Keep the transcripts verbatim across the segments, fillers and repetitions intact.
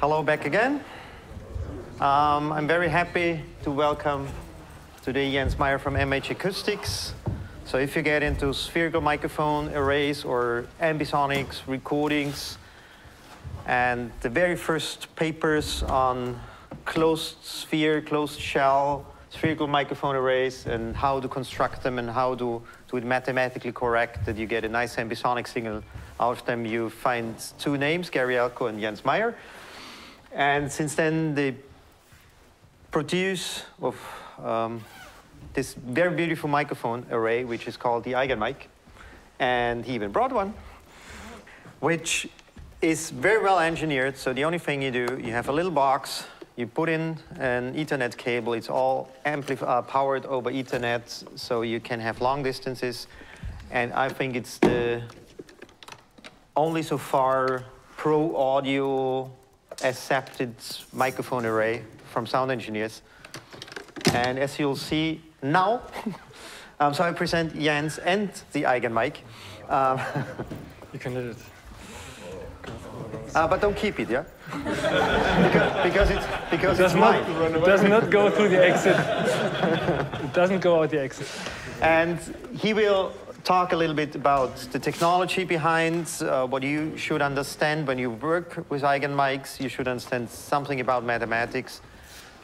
Hello back again. Um, I'm very happy to welcome today Jens Meyer from M H Acoustics. So if you get into spherical microphone arrays or ambisonics recordings, and the very first papers on closed sphere, closed shell, spherical microphone arrays, and how to construct them and how to do it mathematically correct, that you get a nice ambisonic signal out of them. You find two names, Gary Elko and Jens Meyer. And since then, they produce of um, this very beautiful microphone array, which is called the Eigenmike. And he even brought one, which is very well engineered. So the only thing you do, you have a little box. You put in an Ethernet cable. It's all uh, powered over Ethernet, so you can have long distances. And I think it's the only so far pro audio accepted microphone array from sound engineers. And as you'll see now, um, so I present Jens and the Eigenmike. Um, you can do it. Uh, but don't keep it, yeah? because, because it's, because it it's mine. Not, it does not go through the exit. It doesn't go out the exit. And he will talk a little bit about the technology behind, uh, what you should understand when you work with Eigenmics. You should understand something about mathematics.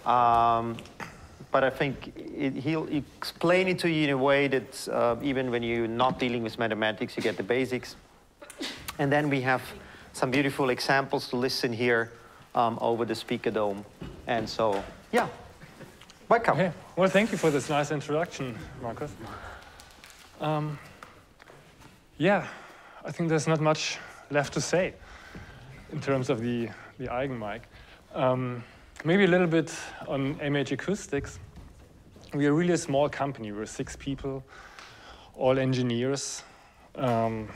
Um, but I think it, he'll explain it to you in a way that uh, even when you're not dealing with mathematics, you get the basics. And then we have some beautiful examples to listen here um, over the speaker dome. And so, yeah, welcome. Okay. Well, thank you for this nice introduction, Marcus. Um, yeah, I think there's not much left to say in terms of the, the Eigenmike. Um, maybe a little bit on M H Acoustics. We are really a small company. We're six people, all engineers. Um,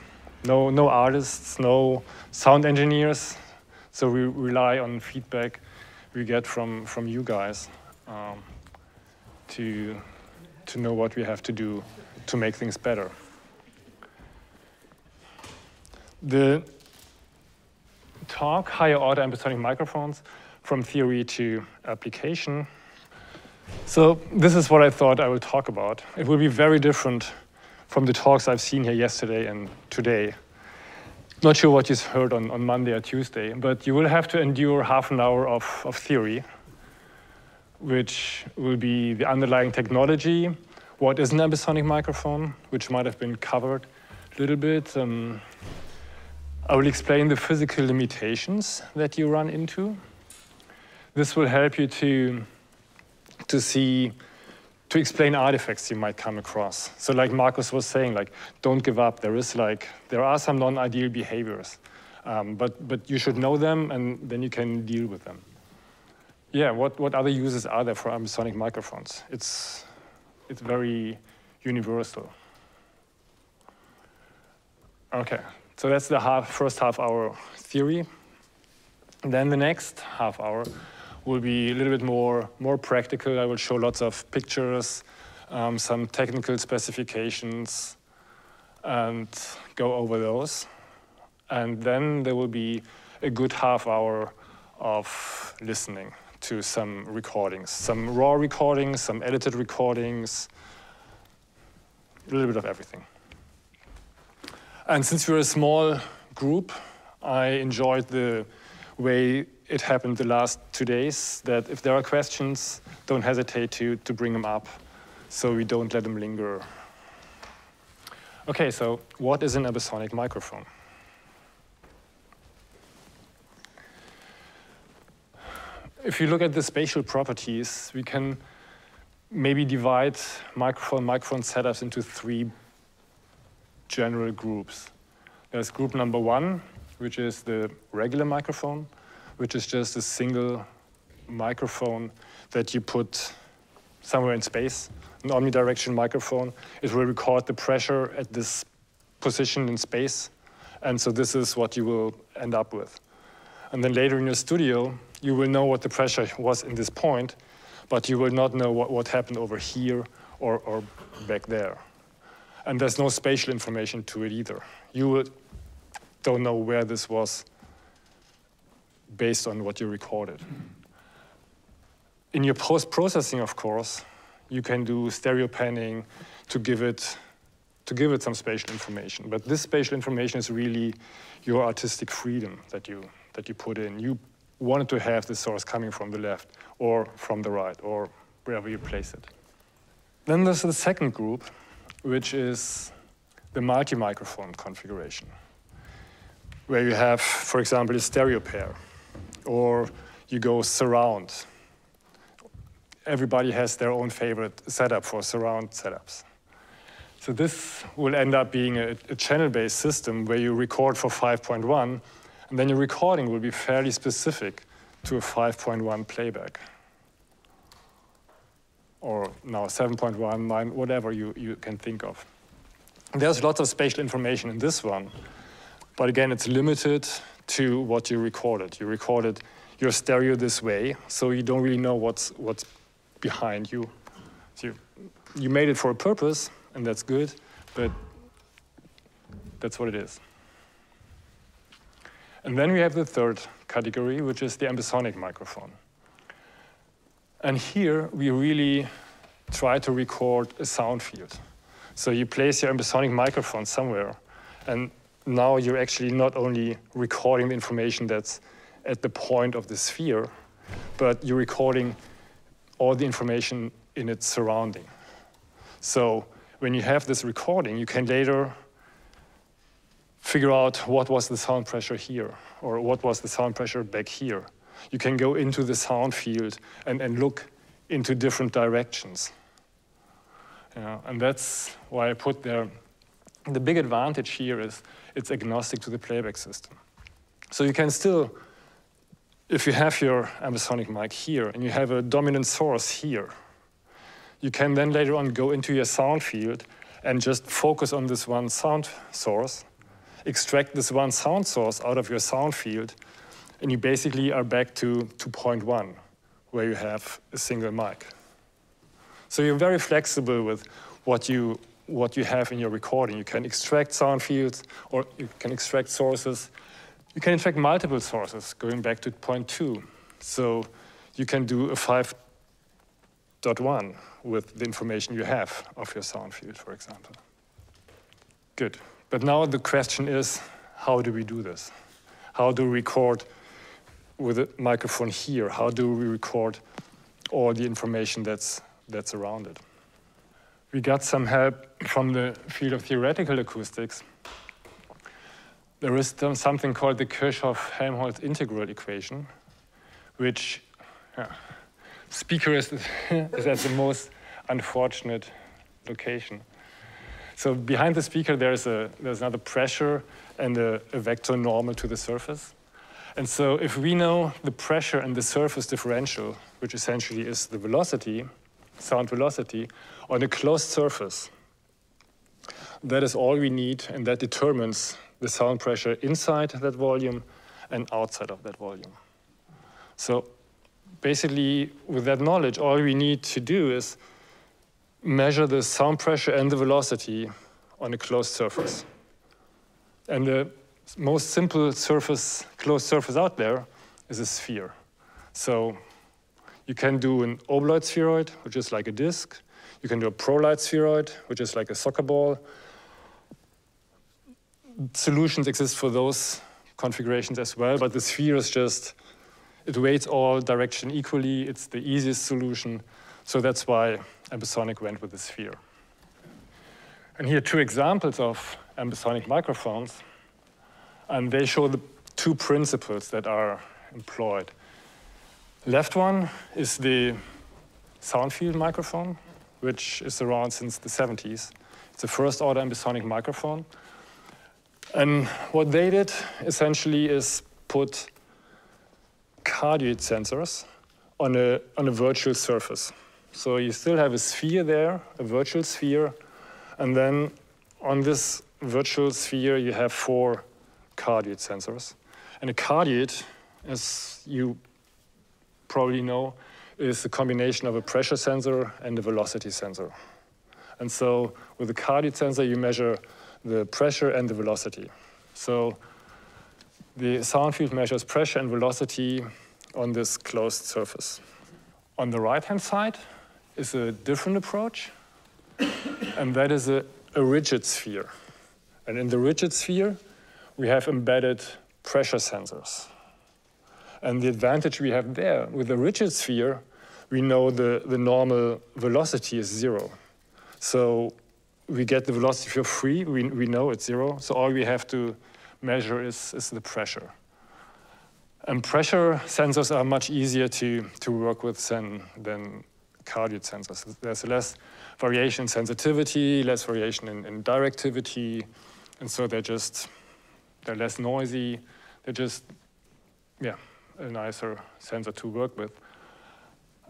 No, no artists, no sound engineers, so we rely on feedback we get from from you guys um, to to know what we have to do to make things better. The talk, higher order ambisonic microphones, from theory to application. So this is what I thought I would talk about. It will be very different from the talks I've seen here yesterday and today. Not sure what you heard on, on Monday or Tuesday, but you will have to endure half an hour of, of theory, which will be the underlying technology, what is an ambisonic microphone, which might have been covered a little bit. Um, I will explain the physical limitations that you run into. This will help you to, to see to explain artifacts you might come across. So like Marcus was saying, like, don't give up. There is like, there are some non-ideal behaviors, um, but, but you should know them and then you can deal with them. Yeah, what, what other uses are there for ambisonic microphones? It's, it's very universal. Okay, so that's the half, first half hour theory. And then the next half hour will be a little bit more, more practical. I will show lots of pictures, um, some technical specifications, and go over those. And then there will be a good half hour of listening to some recordings, some raw recordings, some edited recordings, a little bit of everything. And since we're a small group, I enjoyed the way it happened the last two days that if there are questions, don't hesitate to, to bring them up so we don't let them linger. Okay, so what is an ambisonic microphone? If you look at the spatial properties, we can maybe divide microphone, microphone setups into three general groups. There's group number one, which is the regular microphone, which is just a single microphone that you put somewhere in space, an omnidirectional microphone. It will record the pressure at this position in space. And so this is what you will end up with. And then later in your studio, you will know what the pressure was in this point, but you will not know what, what happened over here or, or back there. And there's no spatial information to it either. You will, don't know where this was based on what you recorded. In your post-processing, of course, you can do stereo panning to give it to give it some spatial information. But this spatial information is really your artistic freedom that you that you put in. You wanted to have the source coming from the left or from the right or wherever you place it. Then there's the second group, which is the multi-microphone configuration, where you have, for example, a stereo pair, or you go surround. Everybody has their own favorite setup for surround setups. So this will end up being a, a channel-based system where you record for five point one, and then your recording will be fairly specific to a five point one playback. Or now seven point one, nine, whatever you, you can think of. There's lots of spatial information in this one, but again, it's limited to what you recorded. You recorded your stereo this way, so you don't really know what's, what's behind you. So you. You made it for a purpose, and that's good, but that's what it is. And then we have the third category, which is the ambisonic microphone. And here, we really try to record a sound field. So you place your ambisonic microphone somewhere, and now you're actually not only recording the information that's at the point of the sphere, but you're recording all the information in its surrounding. So when you have this recording, you can later figure out what was the sound pressure here, or what was the sound pressure back here. You can go into the sound field and, and look into different directions. You know, and that's why I put there, the big advantage here is it's agnostic to the playback system. So you can still, if you have your ambisonic mic here, and you have a dominant source here, you can then later on go into your sound field and just focus on this one sound source, extract this one sound source out of your sound field, and you basically are back to two point one, where you have a single mic. So you're very flexible with what you, what you have in your recording. You can extract sound fields, or you can extract sources. You can extract multiple sources, going back to point two. So you can do a five point one with the information you have of your sound field, for example. Good. But now the question is, how do we do this? How do we record with a microphone here? How do we record all the information that's, that's around it? We got some help from the field of theoretical acoustics. There is something called the Kirchhoff-Helmholtz integral equation, which yeah, speaker is, is at the most unfortunate location. So behind the speaker, there's, a, there's another pressure and a, a vector normal to the surface. And so if we know the pressure and the surface differential, which essentially is the velocity, sound velocity, on a closed surface, that is all we need, and that determines the sound pressure inside that volume and outside of that volume. So basically, with that knowledge, all we need to do is measure the sound pressure and the velocity on a closed surface. And the most simple surface, closed surface out there is a sphere. So you can do an obloid spheroid, which is like a disc. You can do a proloid spheroid, which is like a soccer ball. Solutions exist for those configurations as well, but the sphere is just, it weights all direction equally. It's the easiest solution. So that's why ambisonic went with the sphere. And here are two examples of ambisonic microphones. And they show the two principles that are employed. Left one is the sound field microphone, which is around since the seventies. It's a first order ambisonic microphone. And what they did essentially is put cardioid sensors on a, on a virtual surface. So you still have a sphere there, a virtual sphere, and then on this virtual sphere you have four cardioid sensors. And a cardioid, as you probably know, is a combination of a pressure sensor and a velocity sensor. And so with the cardioid sensor you measure the pressure and the velocity. So The sound field measures pressure and velocity on this closed surface. On the right-hand side is a different approach, and that is a, a rigid sphere. And in the rigid sphere, we have embedded pressure sensors. And the advantage we have there, with the rigid sphere, we know the, the normal velocity is zero. So we get the velocity for free, we, we know it's zero, so all we have to measure is, is the pressure. And pressure sensors are much easier to, to work with than, than cardioid sensors. There's less variation in sensitivity, less variation in, in directivity, and so they're just, they're less noisy, they're just, yeah, a nicer sensor to work with.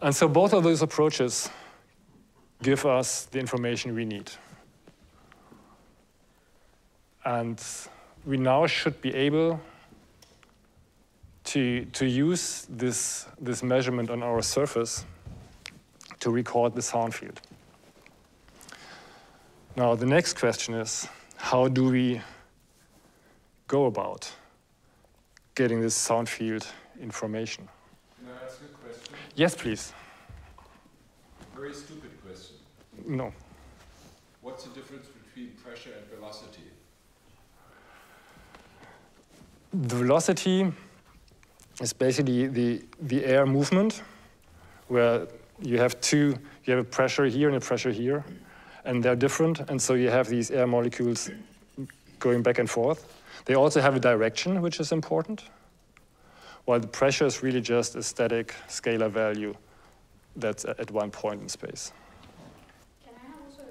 And so both of those approaches give us the information we need. And we now should be able to, to use this, this measurement on our surface to record the sound field. Now, the next question is, how do we go about getting this sound field information? Can I ask you a question? Yes, please. Very stupid question. No. What's the difference between pressure and velocity? The velocity is basically the, the air movement, where you have two, you have a pressure here and a pressure here, and they're different, and so you have these air molecules going back and forth. They also have a direction, which is important, while the pressure is really just a static scalar value that's at one point in space. Can I have also?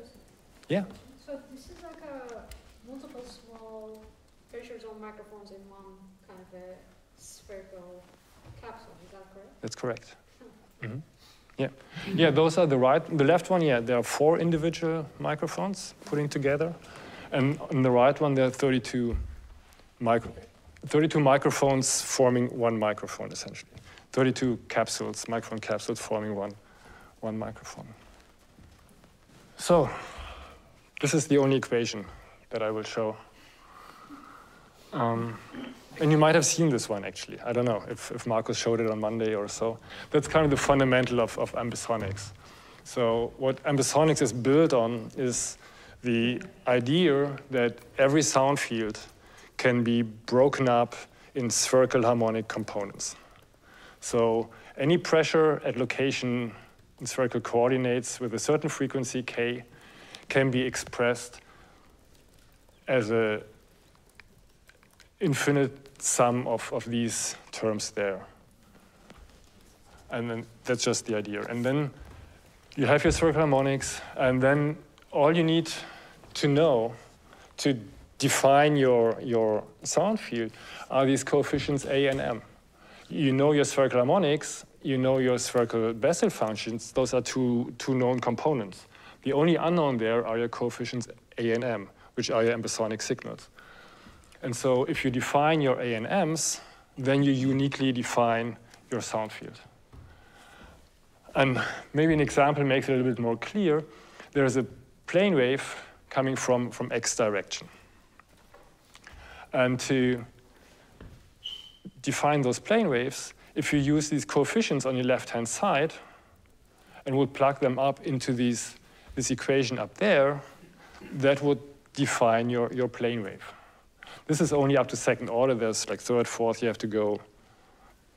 Yeah. So this is like a multiple small pressures on microphones in one kind of a spherical capsule, is that correct? That's correct. Mm-hmm. Yeah, yeah. Those are the right, the left one. Yeah, there are four individual microphones putting together, and on the right one there are thirty-two, micro, thirty-two microphones forming one microphone essentially. thirty-two capsules, microphone capsules forming one, one microphone. So, this is the only equation that I will show. Um, and you might have seen this one actually. I don't know if, if Marcus showed it on Monday or so. That's kind of the fundamental of, of ambisonics. So what ambisonics is built on is the idea that every sound field can be broken up in spherical harmonic components. So any pressure at location in spherical coordinates with a certain frequency k can be expressed as a infinite sum of, of these terms there. And then that's just the idea. And then you have your circular harmonics, and then all you need to know to define your, your sound field are these coefficients A and M. You know your spherical harmonics, you know your spherical Bessel functions, those are two, two known components. The only unknown there are your coefficients A and M, which are your ambisonic signals. And so if you define your A and M's, then you uniquely define your sound field. And maybe an example makes it a little bit more clear. There is a plane wave coming from, from X direction. And to define those plane waves, if you use these coefficients on your left-hand side and would plug them up into these, this equation up there, that would define your, your plane wave. This is only up to second order. There's like third, fourth, you have to go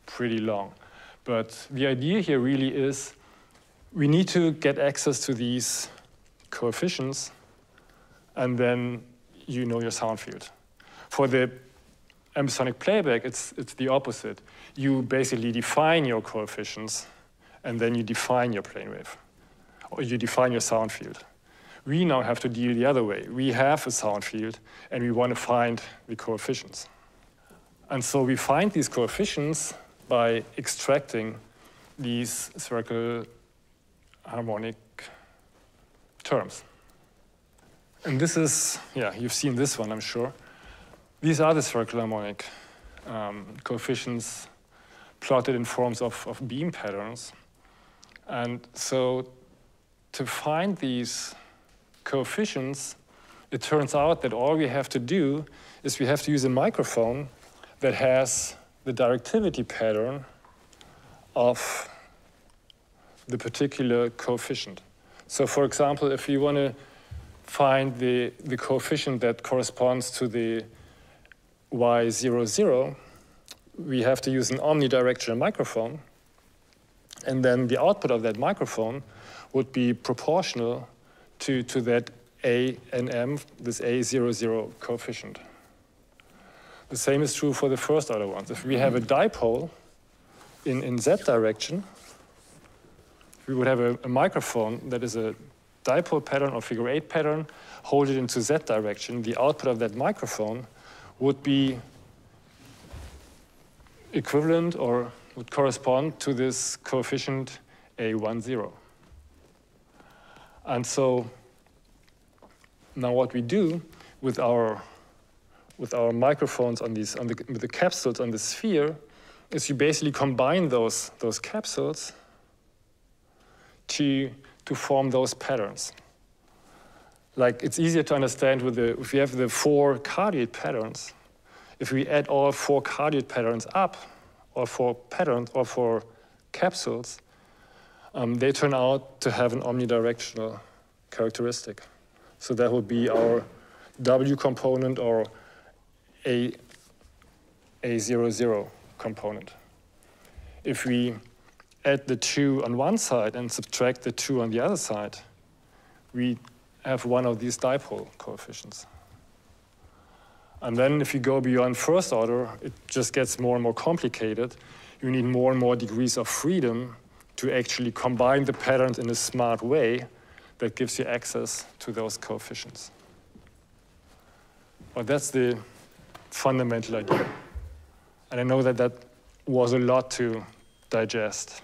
pretty long. But the idea here really is we need to get access to these coefficients, and then you know your sound field. For the ambisonic playback, it's, it's the opposite. You basically define your coefficients, and then you define your plane wave, or you define your sound field. We now have to deal the other way. We have a sound field, and we want to find the coefficients. And so we find these coefficients by extracting these spherical harmonic terms. And this is, yeah, you've seen this one, I'm sure. These are the spherical harmonic um, coefficients plotted in forms of, of beam patterns. And so to find these coefficients, it turns out that all we have to do is we have to use a microphone that has the directivity pattern of the particular coefficient. So for example, if you want to find the, the coefficient that corresponds to the Y zero zero, we have to use an omnidirectional microphone, and then the output of that microphone would be proportional to, to that A and M, this A zero zero coefficient. The same is true for the first order ones. If we have a dipole in, in Z direction, we would have a, a microphone that is a dipole pattern or figure eight pattern, hold it into Z direction, the output of that microphone would be equivalent or would correspond to this coefficient A one zero. And so now what we do with our, with our microphones on these, on the, with the capsules on the sphere, is you basically combine those, those capsules to, to form those patterns. Like, it's easier to understand with the, if you have the four cardioid patterns, if we add all four cardioid patterns up, or four patterns, or four capsules, um, they turn out to have an omnidirectional characteristic. So that would be our W component or A, A zero zero component. If we add the two on one side and subtract the two on the other side, we have one of these dipole coefficients. And then if you go beyond first order, it just gets more and more complicated. You need more and more degrees of freedom to actually combine the patterns in a smart way that gives you access to those coefficients. Well, that's the fundamental idea. And I know that that was a lot to digest,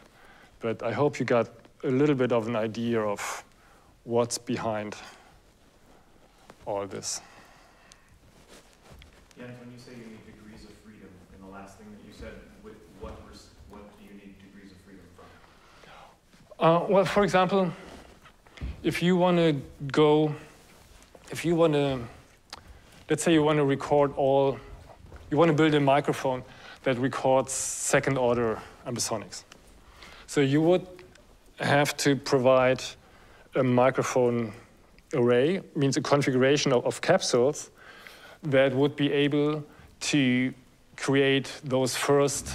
but I hope you got a little bit of an idea of what's behind all this. Yeah, and when you say you need degrees of freedom, in the last thing that you said, with what, what do you need degrees of freedom from? Uh, well, for example, if you want to go, if you want to, let's say you want to record all, you want to build a microphone that records second order ambisonics. So you would have to provide a microphone array, means a configuration of, of capsules that would be able to create those first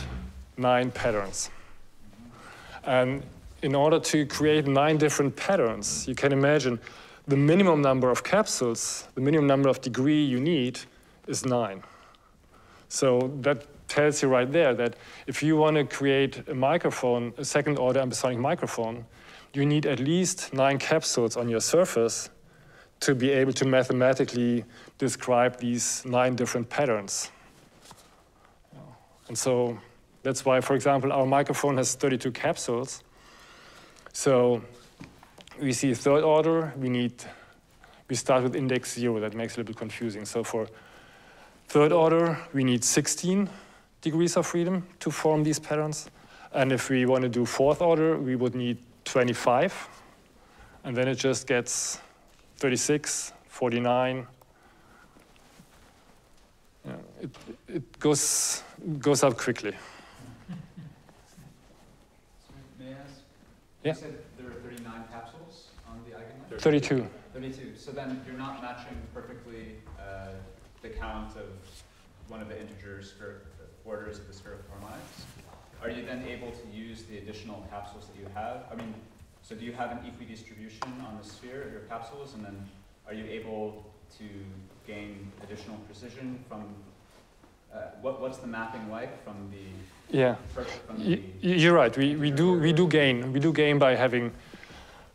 nine patterns. And in order to create nine different patterns, you can imagine the minimum number of capsules, the minimum number of degree you need is nine. So that tells you right there that if you want to create a microphone, a second order ambisonic microphone, you need at least nine capsules on your surface to be able to mathematically describe these nine different patterns. And so that's why, for example, our microphone has thirty-two capsules. So we see third order, we need, we start with index zero. That makes it a little bit confusing. So for third order, we need sixteen degrees of freedom to form these patterns. And if we want to do fourth order, we would need twenty-five. And then it just gets thirty-six, forty-nine. Yeah, it it goes, goes up quickly. Yeah. You said there are thirty-nine capsules on the Eigenmike? thirty-two. thirty-two. So then you're not matching perfectly uh, the count of one of the integers for the orders of the spherical harmonics. Are you then able to use the additional capsules that you have? I mean, so do you have an equidistribution on the sphere of your capsules, and then are you able to gain additional precision from Uh, what, what's the mapping like from the? Yeah, from the you're right. We we do we do gain we do gain by having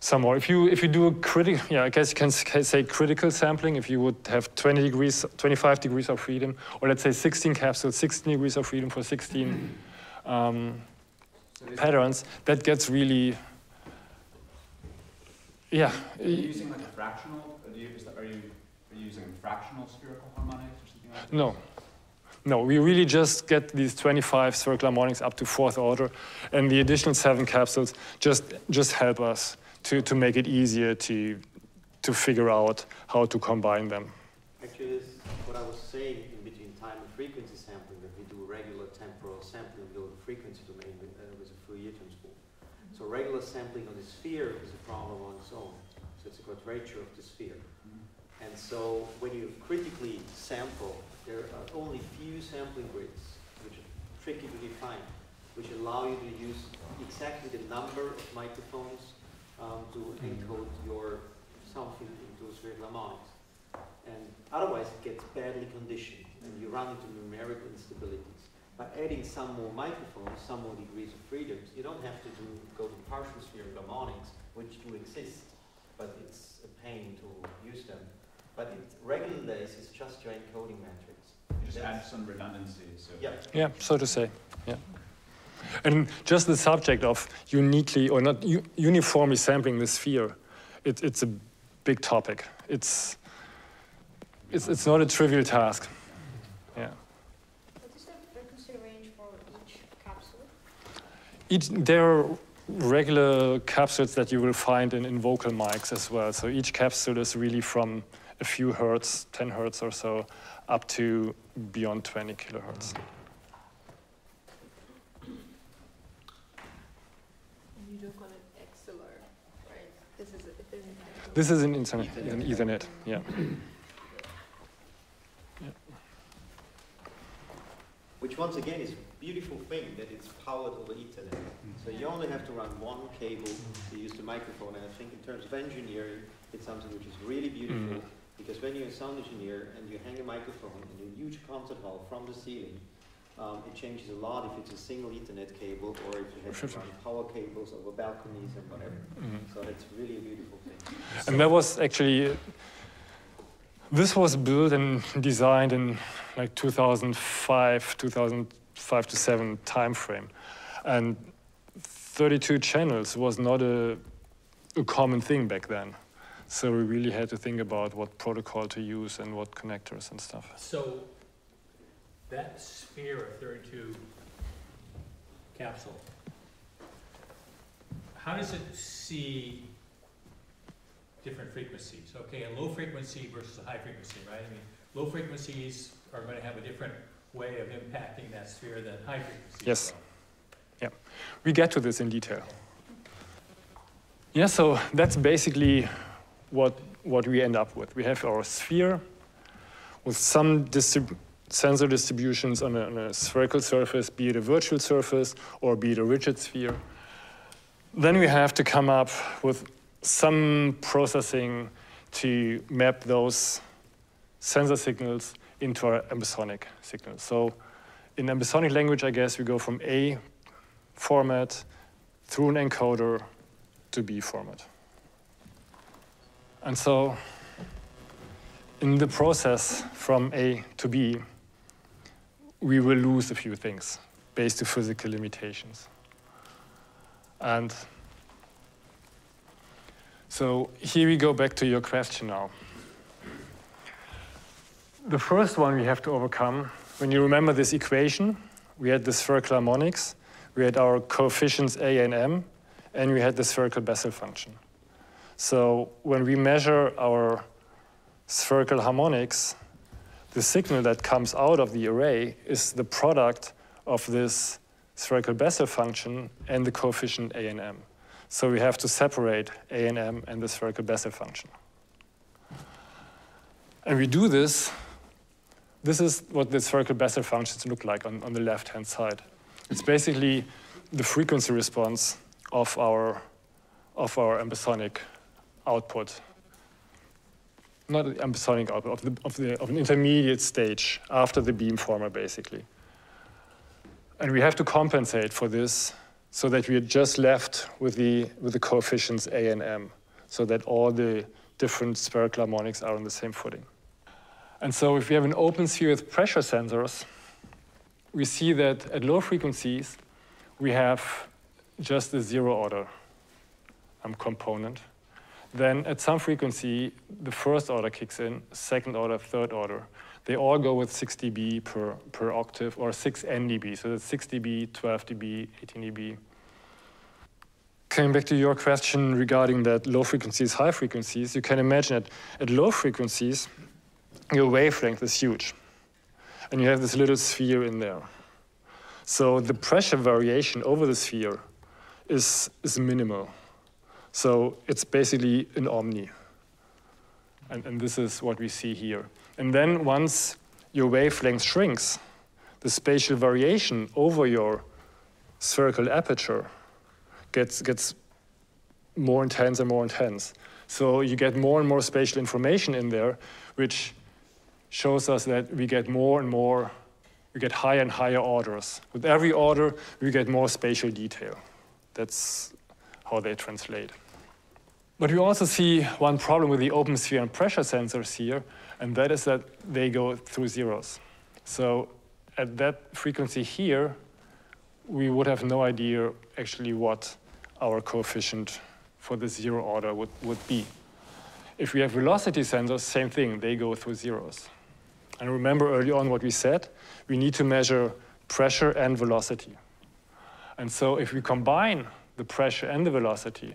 some more. If you if you do a critical, yeah, I guess you can say critical sampling. If you would have twenty degrees, twenty-five degrees of freedom, or let's say sixteen capsules, sixteen degrees of freedom for sixteen um, so patterns, that gets really. Yeah. Are you using like a fractional? Are you, are you are you using fractional spherical harmonics or something like that? No. No, we really just get these twenty-five spherical harmonics up to fourth order, and the additional seven capsules just just help us to, to make it easier to to figure out how to combine them. Actually, this is what I was saying in between time and frequency sampling, that we do So regular sampling of the sphere is a problem on its own. So it's a quadrature of the sphere. And so when you critically sample, there are only few sampling grids, which are tricky to define, which allow you to use exactly the number of microphones um, to encode your something into spherical harmonics. And otherwise it gets badly conditioned and you run into numerical instabilities. By adding some more microphones, some more degrees of freedoms, you don't have to do, go to partial spherical harmonics, which do exist, but it's a pain to use them. But regular layers is just your encoding matrix. You just That's, add some redundancy. So. Yeah. yeah, so to say. Yeah. And just the subject of uniquely or not uniformly sampling the sphere, it, it's a big topic. It's, it's, it's not a trivial task. Yeah. Each, there are regular capsules that you will find in, in vocal mics as well. So each capsule is really from a few hertz, ten hertz or so, up to beyond twenty kilohertz. And you don't call it X L R, right? This is, a, an this is an internet, Ethernet. An Ethernet, yeah. yeah. Which once again is beautiful thing that it's powered over Ethernet. Mm-hmm. So you only have to run one cable to use the microphone. And I think in terms of engineering, it's something which is really beautiful mm-hmm. because when you're a sound engineer and you hang a microphone in a huge concert hall from the ceiling, um, it changes a lot if it's a single Ethernet cable or if you have to run power cables over balconies and whatever. Mm-hmm. So that's really a beautiful thing. And so that was actually, this was built and designed in like two thousand five, two thousand five to seven time frame, and thirty-two channels was not a, a common thing back then, so we really had to think about what protocol to use and what connectors and stuff. So that sphere of thirty-two capsule, how does it see different frequencies? Okay, a low frequency versus a high frequency, right? I mean, low frequencies are going to have a different way of impacting that sphere than high frequency. Yes. Yeah. We get to this in detail. Yeah, so that's basically what, what we end up with. We have our sphere with some distrib sensor distributions on a, on a spherical surface, be it a virtual surface or be it a rigid sphere. Then we have to come up with some processing to map those sensor signals into our ambisonic signal. So in ambisonic language, I guess, we go from A format through an encoder to B format. And so in the process from A to B, we will lose a few things based on physical limitations. And so here we go back to your question now. The first one we have to overcome, when you remember this equation, we had the spherical harmonics, we had our coefficients A and M, and we had the spherical Bessel function. So when we measure our spherical harmonics, the signal that comes out of the array is the product of this spherical Bessel function and the coefficient A and M. So we have to separate A and M and the spherical Bessel function. And we do this. This is what the spherical Bessel functions look like on, on the left-hand side. It's basically the frequency response of our, of our ambisonic output. Not the ambisonic output, of, the, of, the, of an intermediate stage after the beamformer, basically. And we have to compensate for this so that we are just left with the, with the coefficients A and M, so that all the different spherical harmonics are on the same footing. And so if we have an open sphere with pressure sensors, we see that at low frequencies, we have just a zero order um, component. Then at some frequency, the first order kicks in, second order, third order. They all go with six D B per, per octave, or six N D B. So that's six D B, twelve D B, eighteen D B. Coming back to your question regarding that low frequencies, high frequencies, you can imagine that at low frequencies, your wavelength is huge, and you have this little sphere in there. So the pressure variation over the sphere is, is minimal. So it's basically an omni. And, and this is what we see here. And then once your wavelength shrinks, the spatial variation over your spherical aperture gets, gets more intense and more intense. So you get more and more spatial information in there, which shows us that we get more and more, we get higher and higher orders. With every order, we get more spatial detail. That's how they translate. But we also see one problem with the open sphere and pressure sensors here, and that is that they go through zeros. So at that frequency here, we would have no idea actually what our coefficient for the zero order would, would be. If we have velocity sensors, same thing, they go through zeros. And remember early on what we said, we need to measure pressure and velocity. And so if we combine the pressure and the velocity,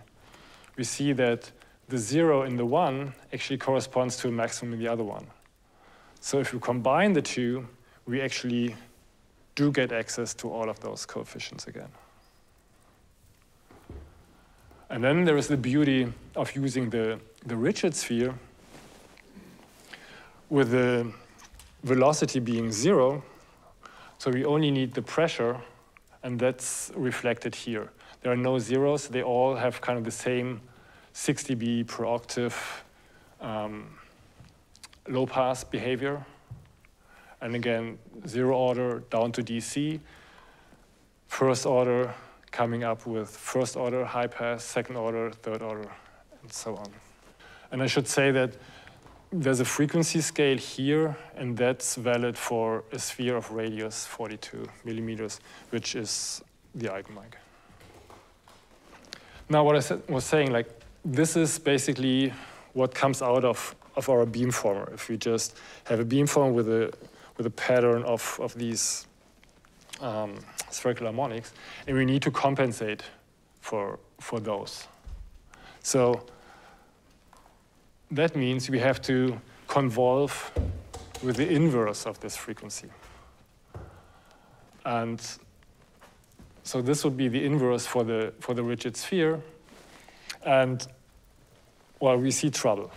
we see that the zero in the one actually corresponds to a maximum in the other one. So if we combine the two, we actually do get access to all of those coefficients again. And then there is the beauty of using the, the rigid sphere with the velocity being zero. So we only need the pressure, and that's reflected here. There are no zeros. They all have kind of the same six dB per octave um, low pass behavior. And again, zero order down to D C, first order coming up with first order high pass, second order, third order, and so on. And I should say that there's a frequency scale here, and that's valid for a sphere of radius forty-two millimeters, which is the Eigenmike. Now, what I said, was saying, like, this is basically what comes out of, of our beamformer. If we just have a beamformer with a, with a pattern of, of these um, spherical harmonics, and we need to compensate for, for those. So that means we have to convolve with the inverse of this frequency. And so this would be the inverse for the, for the rigid sphere. And, well, we see trouble.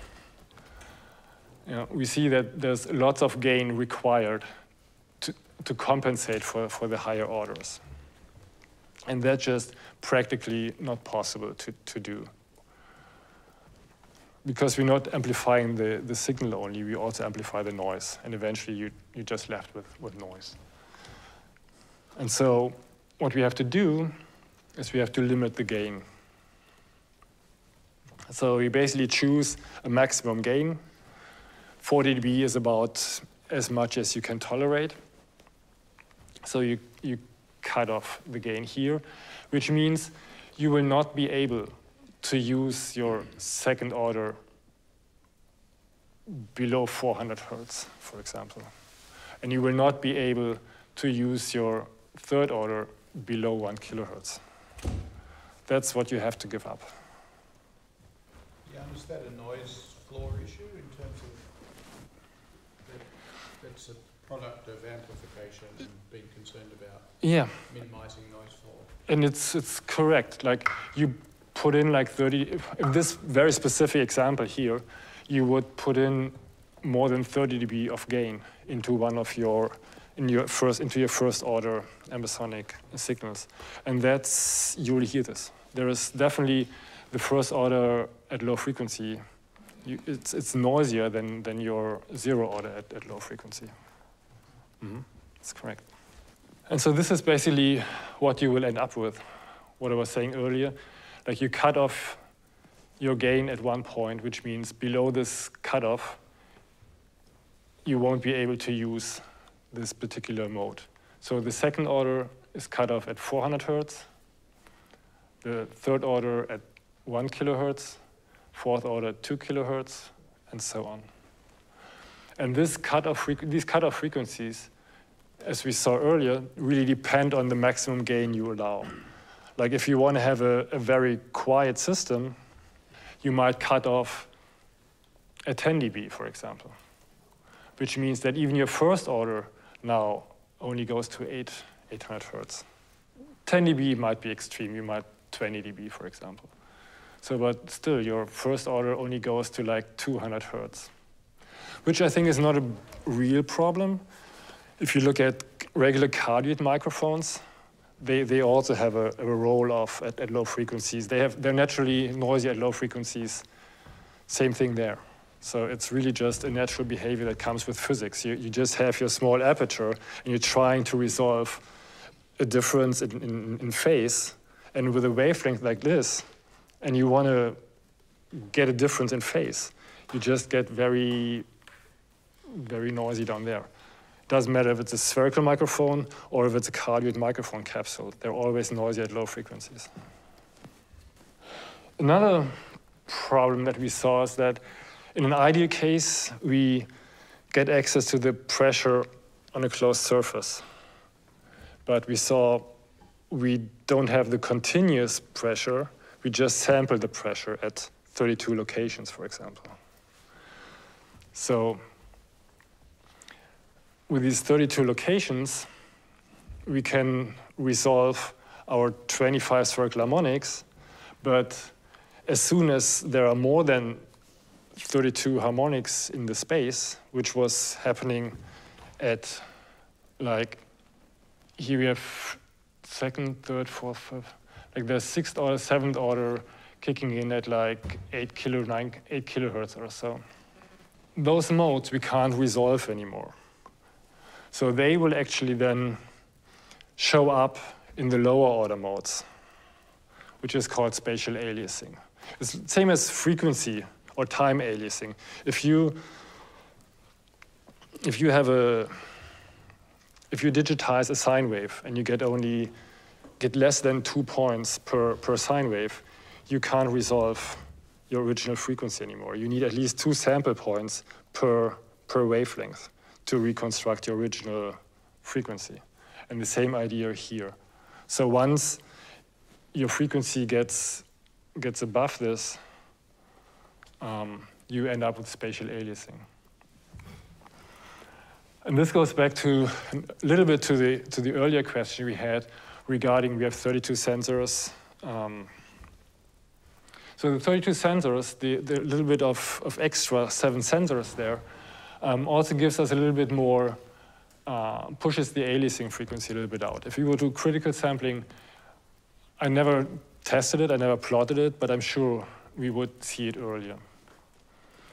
You know, we see that there's lots of gain required to, to compensate for, for the higher orders. And that's just practically not possible to, to do. Because we're not amplifying the, the signal only, we also amplify the noise. And eventually, you, you're just left with, with noise. And so what we have to do is we have to limit the gain. So we basically choose a maximum gain. forty dB is about as much as you can tolerate. So you, you cut off the gain here, which means you will not be able to use your second order below four hundred hertz, for example. And you will not be able to use your third order below one kilohertz. That's what you have to give up. Yeah, and is that a noise floor issue in terms of that, that's a product of amplification and being concerned about yeah. minimizing noise floor? And it's it's correct. Like you put in like thirty. In this very specific example here, you would put in more than thirty dB of gain into one of your in your first into your first order ambisonic signals, and that's you will hear this. There is definitely the first order at low frequency. You, it's it's noisier than than your zero order at, at low frequency. Mm-hmm. That's correct. And so this is basically what you will end up with. What I was saying earlier, like you cut off your gain at one point, which means below this cutoff, you won't be able to use this particular mode. So the second order is cut off at four hundred hertz, the third order at one kilohertz, fourth order at two kilohertz, and so on. And this cutoff, these cutoff frequencies, as we saw earlier, really depend on the maximum gain you allow. Like if you want to have a, a very quiet system, you might cut off at ten dB, for example, which means that even your first order now only goes to eight, eight hundred hertz. ten dB might be extreme. You might twenty D B, for example. So, but still, your first order only goes to like two hundred hertz, which I think is not a real problem. If you look at regular cardioid microphones, they, they also have a, a roll-off at, at low frequencies. They have, they're naturally noisy at low frequencies. Same thing there. So it's really just a natural behavior that comes with physics. You, you just have your small aperture, and you're trying to resolve a difference in, in, in phase. And with a wavelength like this, and you want to get a difference in phase, you just get very, very noisy down there. Doesn't matter if it's a spherical microphone or if it's a cardioid microphone capsule. They're always noisy at low frequencies. Another problem that we saw is that in an ideal case, we get access to the pressure on a closed surface. But we saw we don't have the continuous pressure. We just sample the pressure at thirty-two locations, for example. So with these thirty-two locations, we can resolve our twenty-five spherical harmonics, but as soon as there are more than thirty-two harmonics in the space, which was happening at, like, here we have second, third, fourth, fifth, like the sixth order, seventh order kicking in at like eight, kilo, nine, eight kilohertz or so. Those modes we can't resolve anymore. So they will actually then show up in the lower order modes, which is called spatial aliasing. It's the same as frequency or time aliasing. If you, if you have a, if you digitize a sine wave and you get only, get less than two points per, per sine wave, you can't resolve your original frequency anymore. You need at least two sample points per, per wavelength to reconstruct your original frequency. And the same idea here. So once your frequency gets, gets above this, um, you end up with spatial aliasing. And this goes back to a little bit to the, to the earlier question we had regarding, we have thirty-two sensors. Um, so the thirty-two sensors, the, the little bit of, of extra seven sensors there, Um, also gives us a little bit more, uh, pushes the aliasing frequency a little bit out. If you were to do critical sampling, I never tested it, I never plotted it, but I'm sure we would see it earlier.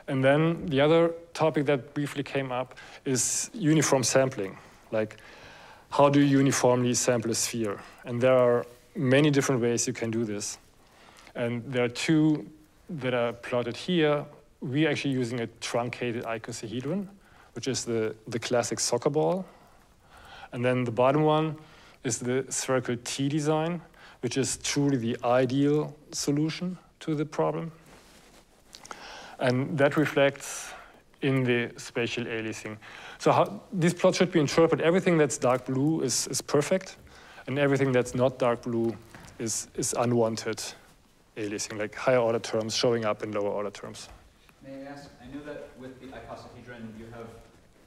And then the other topic that briefly came up is uniform sampling. Like, how do you uniformly sample a sphere? And there are many different ways you can do this. And there are two that are plotted here. We're actually using a truncated icosahedron, which is the, the classic soccer ball. And then the bottom one is the spherical T design, which is truly the ideal solution to the problem. And that reflects in the spatial aliasing. So how, these plots should be interpreted. Everything that's dark blue is, is perfect, and everything that's not dark blue is, is unwanted aliasing, like higher order terms showing up in lower order terms. May I ask, I know that with the icosahedron, you have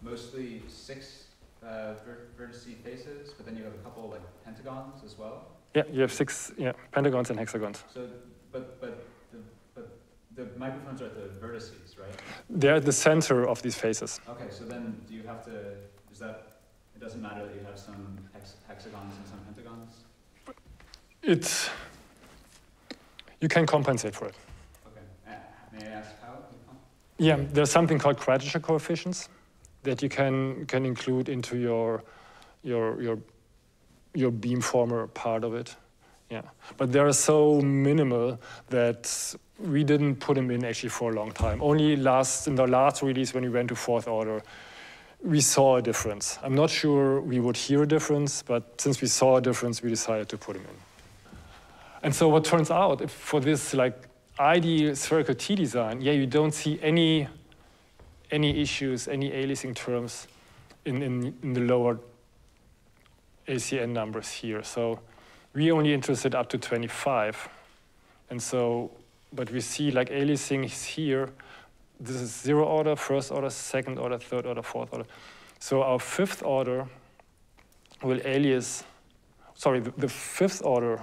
mostly six uh, ver vertice faces, but then you have a couple like pentagons as well? Yeah, you have six yeah, pentagons and hexagons. So, but, but, the, but the microphones are at the vertices, right? They're at the center of these faces. Okay, so then do you have to, is that, it doesn't matter that you have some hex hexagons and some pentagons? It's, you can compensate for it. Okay, may I ask how? Yeah, there's something called quadrature coefficients that you can can include into your your your your beamformer part of it. Yeah, but they are so minimal that we didn't put them in actually for a long time. Only last in the last release when we went to fourth order, we saw a difference. I'm not sure we would hear a difference, but since we saw a difference, we decided to put them in. And so what turns out if for this like ideal spherical T design, yeah, you don't see any any issues, any aliasing terms in, in, in the lower A C N numbers here. So we're only interested up to twenty-five. And so, but we see like aliasing is here. This is zero order, first order, second order, third order, fourth order. So our fifth order will alias, sorry, the, the fifth order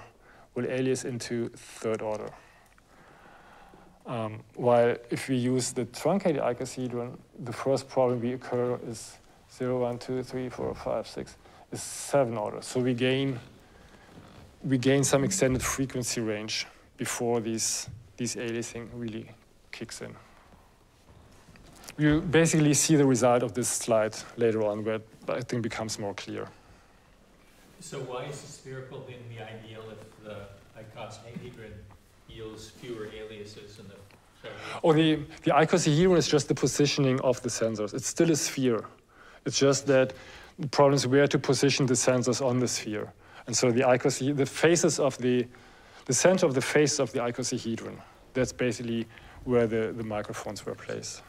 will alias into third order. Um, while if we use the truncated icosahedron, the first problem we occur is zero, one, two, three, four, five, six, is seven order. So we gain, we gain some extended frequency range before these, these aliasing really kicks in. You basically see the result of this slide later on, where I think becomes more clear. So why is the spherical then the ideal if the icosahedron yields fewer aliases? In the oh, the, the icosahedron is just the positioning of the sensors. It's still a sphere. It's just that the problem is where to position the sensors on the sphere. And so the icosahedron, the faces of the, the center of the face of the icosahedron, that's basically where the, the microphones were placed.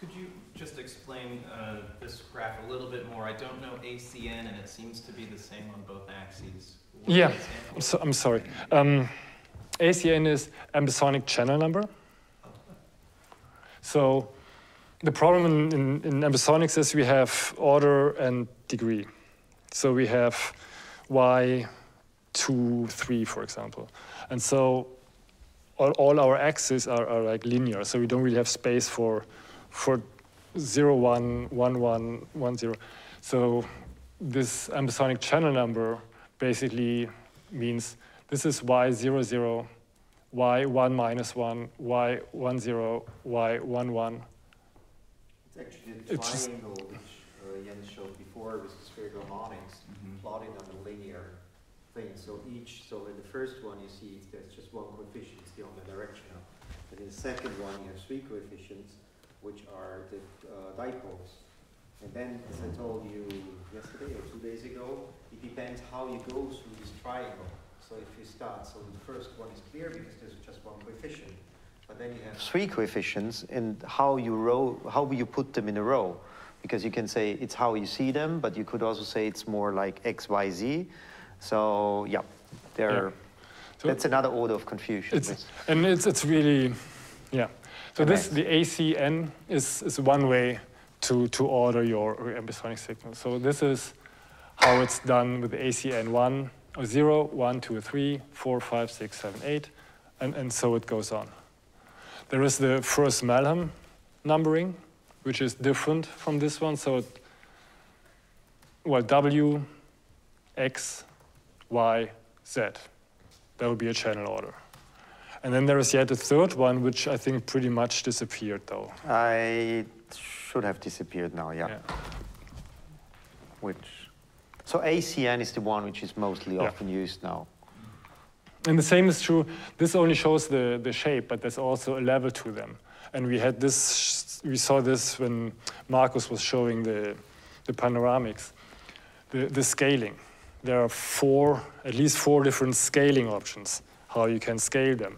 Could you just explain uh, this graph a little bit more? I don't know A C N, and it seems to be the same on both axes. What yeah, I'm, so, I'm sorry. Um, A C N is ambisonic channel number. So the problem in, in, in ambisonics is we have order and degree. So we have y two, three, for example. And so all, all our axes are, are like linear, so we don't really have space for for zero, one, one, one, one, zero. So this ambisonic channel number basically means this is y zero, zero, y one minus one, y one, zero, y one, one. It's actually the it's triangle which uh, Jens showed before with the spherical harmonics mm-hmm. plotted on a linear thing. So each, so in the first one you see there's just one coefficient, it's the omnidirectional. But in the second one you have three coefficients, which are the uh, dipoles. And then, as I told you yesterday or two days ago, it depends how you go through this triangle. So if you start, so the first one is clear because there's just one coefficient, but then you have three coefficients and how you row, how you put them in a row. Because you can say it's how you see them, but you could also say it's more like X, Y, Z. So yeah, there. Yeah. So that's another order of confusion. It's, and it's, it's really, yeah. So this, the A C N is, is one way to, to order your ambisonic signal. So this is how it's done with the A C N one, zero, one, two, three, four, five, six, seven, eight, and, and so it goes on. There is the first Malham numbering, which is different from this one. So, it, well, W, X, Y, Z. That would be a channel order. And then there is yet a third one, which I think pretty much disappeared, though. I should have disappeared now, yeah. yeah. Which, so A C N is the one which is mostly yeah. often used now. And the same is true. This only shows the, the shape, but there's also a level to them. And we had this, we saw this when Marcus was showing the, the panoramics, the, the scaling. There are four, at least four different scaling options, how you can scale them.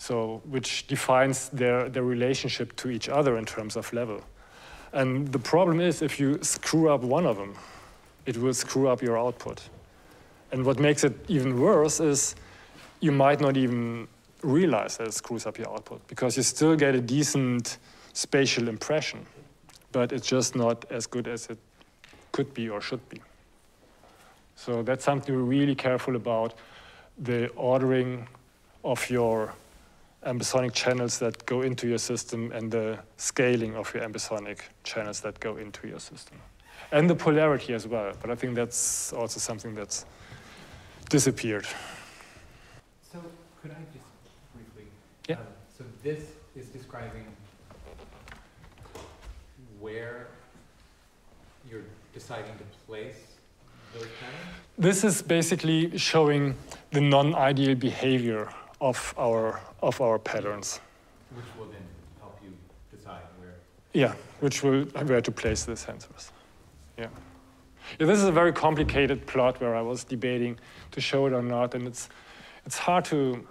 So, which defines their, their relationship to each other in terms of level. And the problem is, if you screw up one of them, it will screw up your output. And what makes it even worse is you might not even realize that it screws up your output, because you still get a decent spatial impression, but it's just not as good as it could be or should be. So that's something we're really careful about, the ordering of your ambisonic channels that go into your system and the scaling of your ambisonic channels that go into your system. And the polarity as well, but I think that's also something that's disappeared. So could I just briefly? Yeah. Um, so this is describing where you're deciding to place those channels? This is basically showing the non-ideal behavior of our, of our patterns. Which will then help you decide where? Yeah, which will where to place the sensors. Yeah. yeah. This is a very complicated plot where I was debating to show it or not, and it's, it's hard to,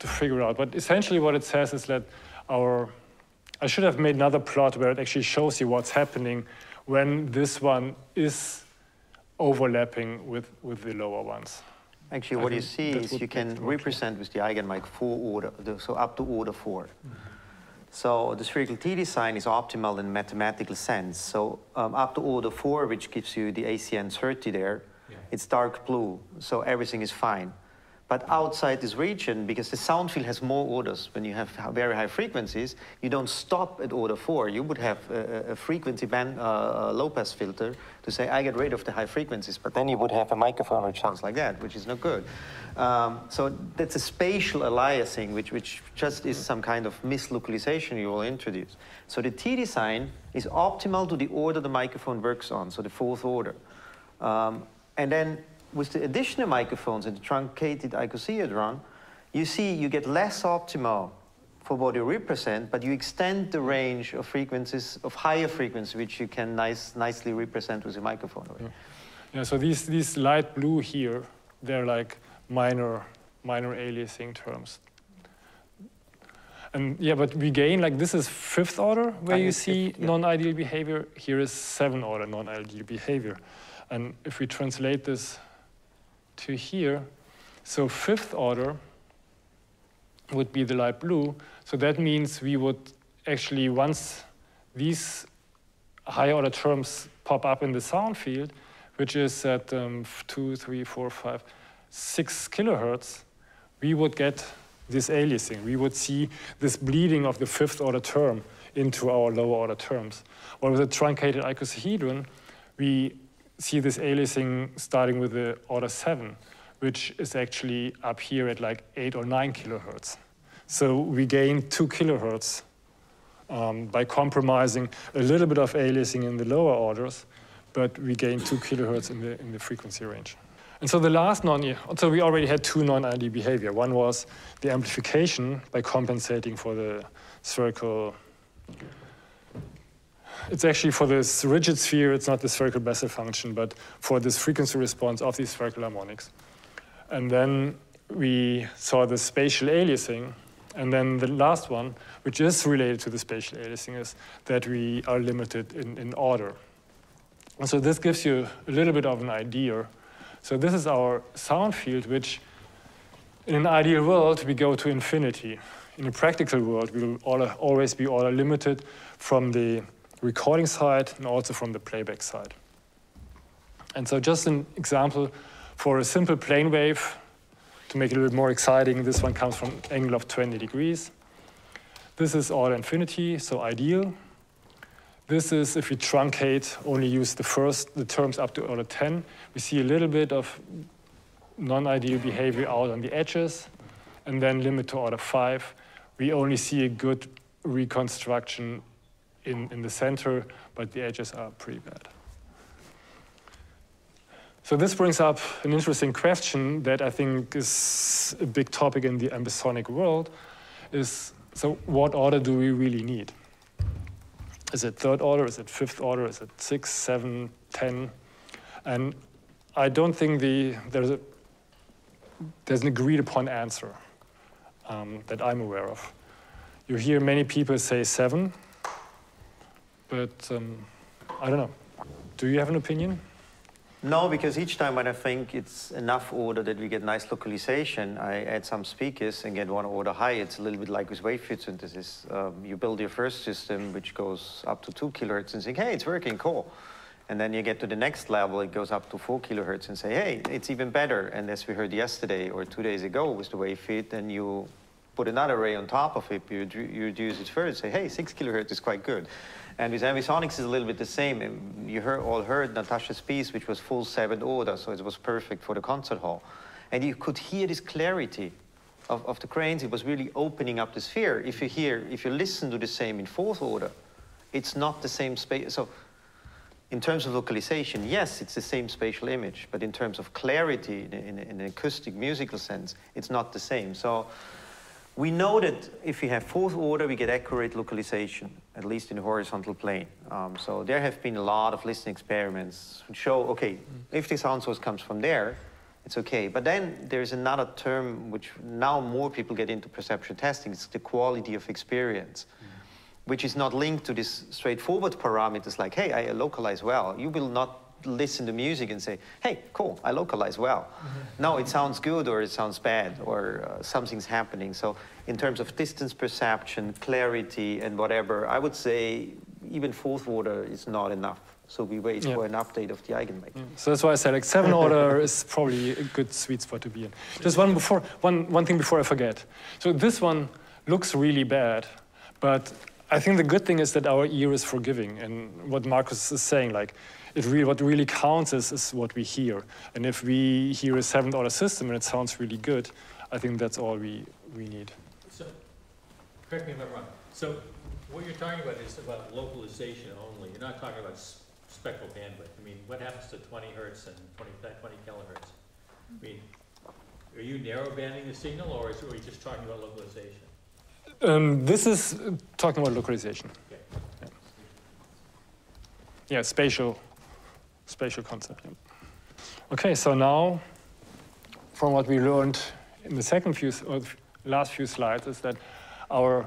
to figure out. But essentially what it says is that our, I should have made another plot where it actually shows you what's happening when this one is overlapping with, with the lower ones. Actually, what you see is you can represent with the Eigenmike four order, so up to order four. Mm-hmm. So the spherical T design is optimal in mathematical sense. So um, up to order four, which gives you the A C N thirty there, yeah. it's dark blue, so everything is fine. But outside this region, because the sound field has more orders, when you have very high frequencies, you don't stop at order four. You would have a, a frequency band, uh, low-pass filter to say, I get rid of the high frequencies. But then you would have a microphone which sounds like that, which is not good. Um, so that's a spatial aliasing, which, which just is some kind of mislocalization you will introduce. So the T design is optimal to the order the microphone works on, so the fourth order. Um, and then with the additional microphones in the truncated icosahedron, you see you get less optimal for what you represent, but you extend the range of frequencies, of higher frequencies, which you can nice, nicely represent with a microphone. Yeah, yeah, so these, these light blue here, they're like minor, minor aliasing terms. And yeah, but we gain, like this is fifth order, where and you see yeah. non-ideal behavior. Here is seven order non-ideal behavior. And if we translate this to here, so fifth order would be the light blue. So that means we would actually, once these higher order terms pop up in the sound field, which is at um, two, three, four, five, six kilohertz, we would get this aliasing. We would see this bleeding of the fifth order term into our lower order terms. Or with a truncated icosahedron, we see this aliasing starting with the order seven, which is actually up here at like eight or nine kilohertz. So we gain two kilohertz um, by compromising a little bit of aliasing in the lower orders, but we gain two kilohertz in the, in the frequency range. And so the last non, so we already had two non-I D behavior. One was the amplification by compensating for the spherical. It's actually for this rigid sphere, it's not the spherical Bessel function, but for this frequency response of these spherical harmonics. And then we saw the spatial aliasing. And then the last one, which is related to the spatial aliasing, is that we are limited in, in order. And so this gives you a little bit of an idea. So this is our sound field, which in an ideal world, we go to infinity. In a practical world, we will always be order limited from the recording side and also from the playback side. And so just an example for a simple plane wave, to make it a little more exciting, this one comes from an angle of twenty degrees. This is order infinity, so ideal. This is, if we truncate, only use the first, the terms up to order ten. We see a little bit of non-ideal behavior out on the edges, and then limit to order five. We only see a good reconstruction In, in the center, but the edges are pretty bad. So this brings up an interesting question that I think is a big topic in the ambisonic world, is, so what order do we really need? Is it third order? Is it fifth order? Is it six, seven, ten? And I don't think the, there's, a, there's an agreed upon answer um, that I'm aware of. You hear many people say seven, but um, I don't know. Do you have an opinion? No, because each time when I think it's enough order that we get nice localization, I add some speakers and get one order high. It's a little bit like with wavefield synthesis. Um, you build your first system, which goes up to two kilohertz and think, hey, it's working, cool. And then you get to the next level, it goes up to four kilohertz and say, hey, it's even better. And as we heard yesterday or two days ago with the wavefield, then you put another array on top of it, you, you reduce it further, say, hey, six kilohertz is quite good. And with ambisonics, it's a little bit the same. You heard, all heard Natasha's piece, which was full seventh order, so it was perfect for the concert hall. And you could hear this clarity of, of the cranes. It was really opening up the sphere. If you hear, if you listen to the same in fourth order, it's not the same space. So in terms of localization, yes, it's the same spatial image, but in terms of clarity, in, in, in an acoustic musical sense, it's not the same. So we know that if we have fourth order, we get accurate localization, at least in the horizontal plane. Um, so there have been a lot of listening experiments which show, okay, if the sound source comes from there, it's okay. But then there's another term which now more people get into perception testing, it's the quality of experience, mm-hmm. which is not linked to this straightforward parameters like, hey, I localize well. You will not listen to music and say, hey, cool, I localize well. Mm-hmm. No, it sounds good or it sounds bad or uh, something's happening. So in terms of distance perception, clarity and whatever, I would say even fourth order is not enough. So we wait yeah. for an update of the Eigenmike. Mm. So that's why I said like seven order is probably a good sweet spot to be in. Just one before one one thing before I forget. So this one looks really bad, but I think the good thing is that our ear is forgiving, and what Marcus is saying, like it really what really counts is is what we hear. And if we hear a seventh order system and it sounds really good, I think that's all we we need. So correct me if I'm wrong. So what you're talking about is about localization only. You're not talking about spectral bandwidth. I mean, what happens to twenty hertz and twenty kilohertz? I mean, are you narrow banding the signal, or is, are you just talking about localization? Um, this is talking about localization. Okay. Yeah. yeah, spatial, spatial concept. Yeah. Okay, so now, from what we learned in the second few or last few slides, is that our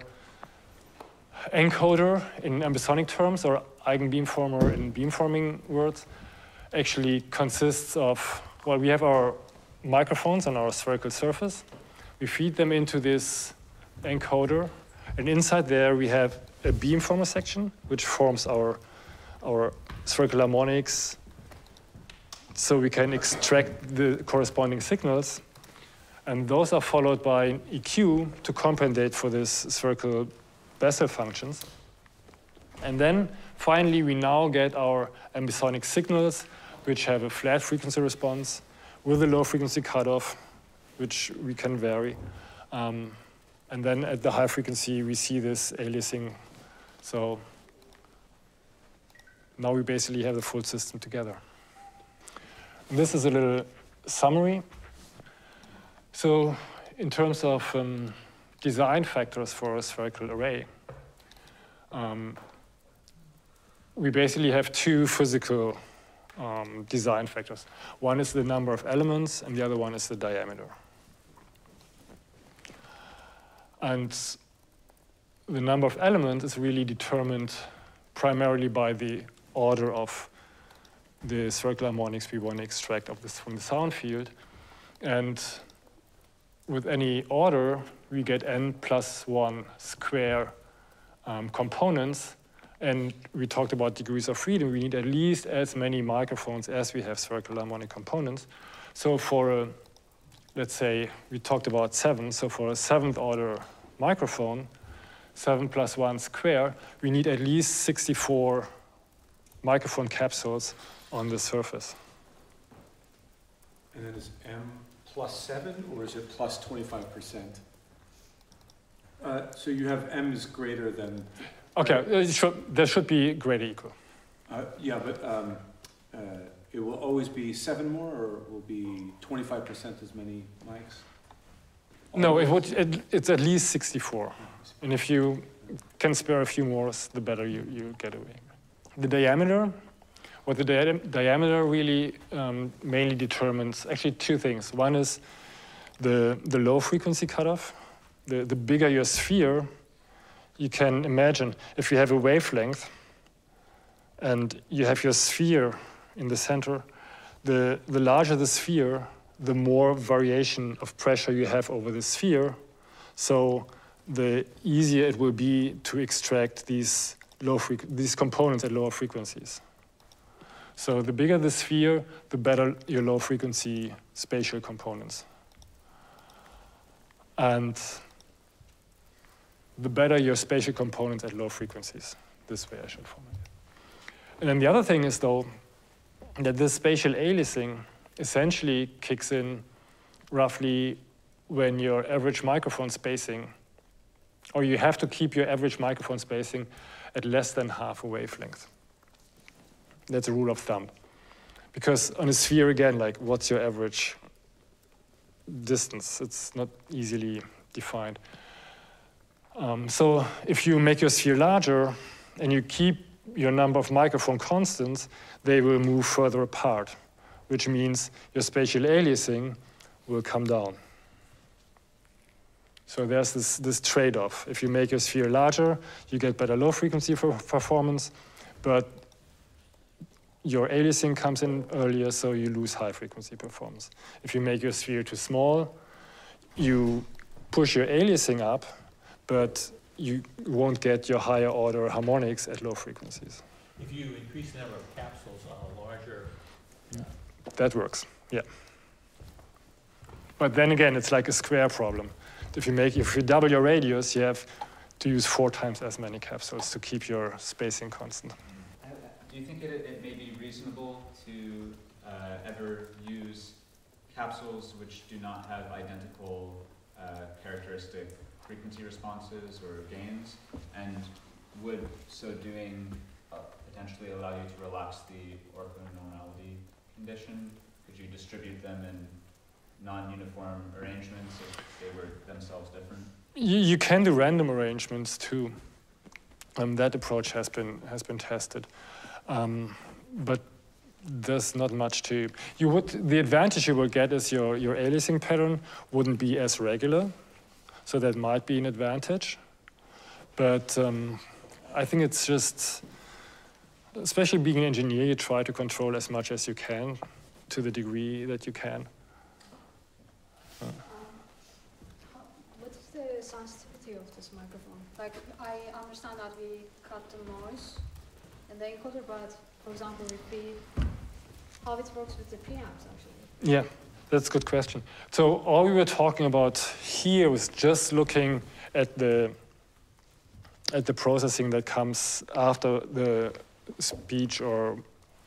encoder in ambisonic terms, or eigenbeamformer in beamforming words, actually consists of, well, we have our microphones on our spherical surface. We feed them into this encoder, and inside there we have a beamformer section, which forms our, our spherical harmonics, so we can extract the corresponding signals. And those are followed by an E Q to compensate for this spherical Bessel functions. And then finally, we now get our ambisonic signals, which have a flat frequency response with a low frequency cutoff, which we can vary. Um, and then at the high frequency, we see this aliasing. So now we basically have the full system together. And this is a little summary. So in terms of um, design factors for a spherical array, Um, we basically have two physical um, design factors. One is the number of elements, and the other one is the diameter. And the number of elements is really determined primarily by the order of the spherical harmonics we want to extract of this from the sound field. And with any order, we get n plus one square Um, components, and we talked about degrees of freedom. We need at least as many microphones as we have spherical harmonic components. So for a, let's say, we talked about seven, so for a seventh order microphone, seven plus one square, we need at least sixty-four microphone capsules on the surface. And then is M plus seven, or is it plus twenty-five percent? Uh, so you have M is greater than... OK, uh, should, there should be greater equal. Uh, yeah, but um, uh, it will always be seven more, or it will be twenty-five percent as many mics? All no, it would, it, it's at least sixty-four. Oh, and if you can spare a few more, the better you, you get away. The diameter, what the di diameter really um, mainly determines, actually two things. One is the, the low frequency cutoff. The, the bigger your sphere, you can imagine if you have a wavelength and you have your sphere in the center, the, the larger the sphere, the more variation of pressure you have over the sphere. So the easier it will be to extract these, low these components at lower frequencies. So the bigger the sphere, the better your low frequency spatial components. And the better your spatial components at low frequencies. This way I should formulate it. And then the other thing is, though, that this spatial aliasing essentially kicks in roughly when your average microphone spacing, or you have to keep your average microphone spacing at less than half a wavelength. That's a rule of thumb. Because on a sphere, again, like, what's your average distance? It's not easily defined. Um, so if you make your sphere larger and you keep your number of microphone constants, they will move further apart, which means your spatial aliasing will come down. So there's this, this trade-off. If you make your sphere larger, you get better low frequency for performance, but your aliasing comes in earlier, so you lose high frequency performance. If you make your sphere too small, you push your aliasing up, but you won't get your higher order harmonics at low frequencies. If you increase the number of capsules on a larger... Uh, that works, yeah. But then again, it's like a square problem. If you, make, if you double your radius, you have to use four times as many capsules to keep your spacing constant. Do you think it, it may be reasonable to uh, ever use capsules which do not have identical uh, characteristic frequency responses or gains? And would so doing uh, potentially allow you to relax the orthonormality condition? Could you distribute them in non-uniform arrangements if they were themselves different? You, you can do random arrangements too. Um, that approach has been has been tested, um, but there's not much to you would. The advantage you will get is your your aliasing pattern wouldn't be as regular, so that might be an advantage. But um, I think it's just, especially being an engineer, you try to control as much as you can, to the degree that you can. Um, what's the sensitivity of this microphone? Like, I understand that we cut the noise and the encoder, but for example, with the, how it works with the preamps actually. Yeah, that's a good question. So all we were talking about here was just looking at the at the processing that comes after the speech or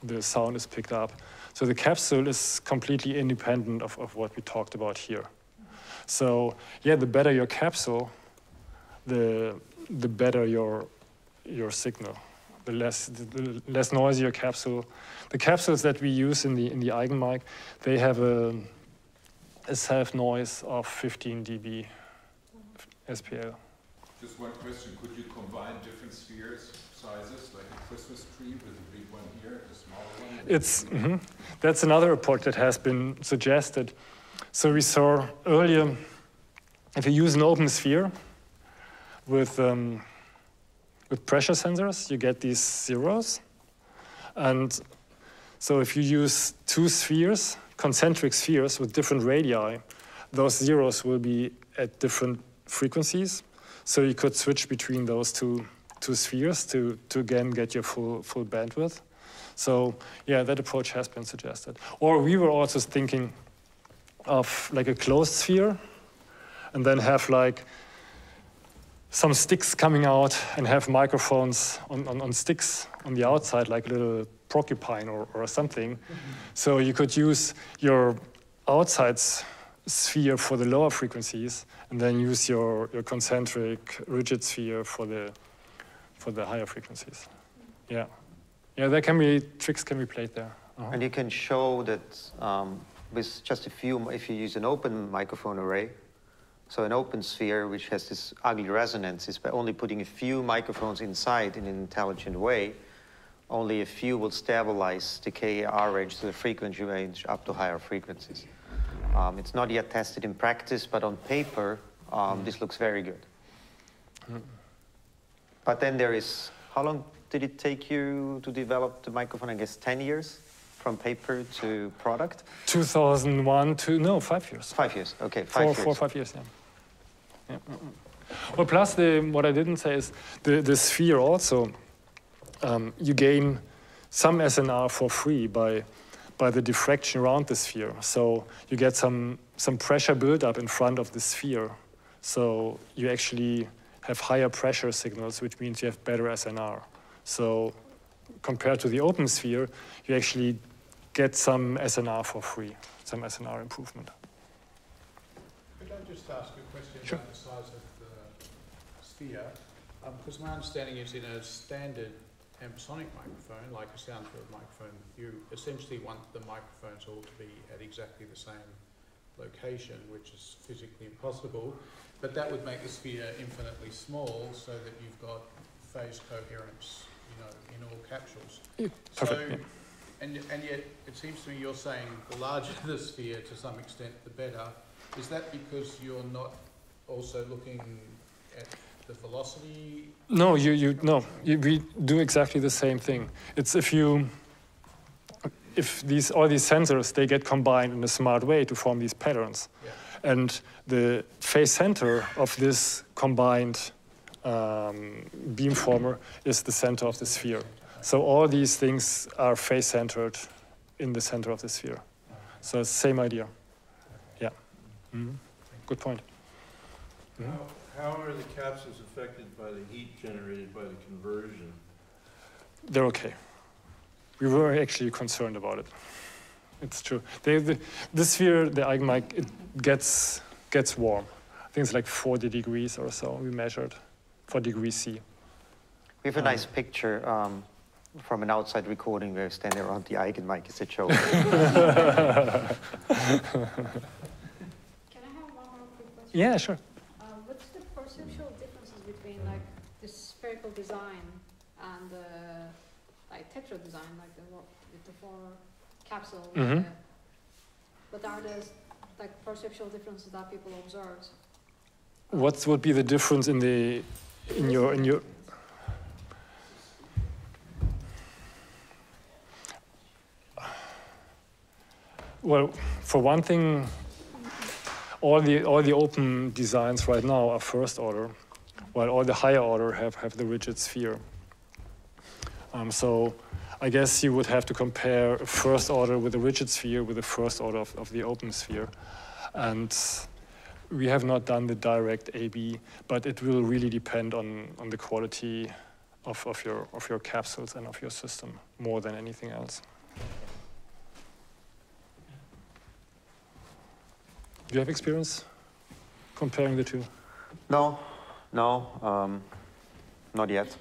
the sound is picked up. So the capsule is completely independent of, of what we talked about here. So yeah, the better your capsule, the the better your your signal. The less the less noisy your capsule. The capsules that we use in the in the Eigenmike, they have a, a self noise of fifteen D B S P L. Just one question: could you combine different spheres sizes, like a Christmas tree, with a big one here, a small one? It's mm-hmm. That's another report that has been suggested. So we saw earlier, if you use an open sphere with um, with pressure sensors, you get these zeros, and so if you use two spheres, concentric spheres with different radii, those zeros will be at different frequencies. So you could switch between those two, two spheres to, to again get your full, full bandwidth. So yeah, that approach has been suggested. Or we were also thinking of like a closed sphere and then have like some sticks coming out and have microphones on, on, on sticks on the outside, like a little porcupine or, or something. Mm-hmm. So you could use your outside sphere for the lower frequencies and then use your, your concentric rigid sphere for the for the higher frequencies. Yeah. Yeah, there can be, tricks can be played there. Uh-huh. And you can show that um, with just a few, if you use an open microphone array, so an open sphere which has this ugly resonance, is by only putting a few microphones inside in an intelligent way, only a few will stabilize the K A R range, so the frequency range, up to higher frequencies. Um, it's not yet tested in practice, but on paper, um, this looks very good. Mm. But then there is, how long did it take you to develop the microphone? I guess ten years from paper to product? two thousand one to, no, five years. Five years, okay, five four, years. Four or five years, yeah. yeah. Mm-mm. Well, plus, the, what I didn't say is the, the sphere also, um, you gain some S N R for free by by the diffraction around the sphere. So you get some, some pressure buildup in front of the sphere. So you actually have higher pressure signals, which means you have better S N R. So compared to the open sphere, you actually get some S N R for free, some S N R improvement. Could I just ask a question sure. about the size of the sphere? Um, because my understanding is in a standard ambisonic microphone, like a sound field microphone, you essentially want the microphones all to be at exactly the same location, which is physically impossible, but that would make the sphere infinitely small so that you've got phase coherence, you know, in all capsules. Yeah, perfect, so, yeah. and, and yet, it seems to me you're saying the larger the sphere, to some extent, the better. Is that because you're not also looking at the velocity? No, you, you no. You, we do exactly the same thing. It's if you, if these all these sensors, they get combined in a smart way to form these patterns, yeah. and the phase center of this combined um, beamformer is the center of the sphere. So all these things are face-centered in the center of the sphere. So same idea. Yeah. Mm-hmm. Good point. Mm-hmm. How, how are the capsules affected by the heat generated by the conversion? They're okay. We were actually concerned about it. It's true. They, the, the sphere, the Eigenmike, it gets, gets warm. I think it's like forty degrees or so we measured for degree C. We have a um, nice picture um, from an outside recording where we stand there around the Eigenmike. It's a joke. Can I have one more quick question? Yeah, sure. Uh, what's the perceptual differences between like the spherical design and the like tetra design, like the, with the four capsule, mm-hmm. uh, but are there like perceptual differences that people observed? What would be the difference in the in your in your? Well, for one thing, all the all the open designs right now are first order, while all the higher order have have the rigid sphere. Um, so. I guess you would have to compare a first order with a rigid sphere with a first order of, of the open sphere. And we have not done the direct A B, but it will really depend on, on the quality of, of, your, of your capsules and of your system more than anything else. Do you have experience comparing the two? No, no, um, not yet.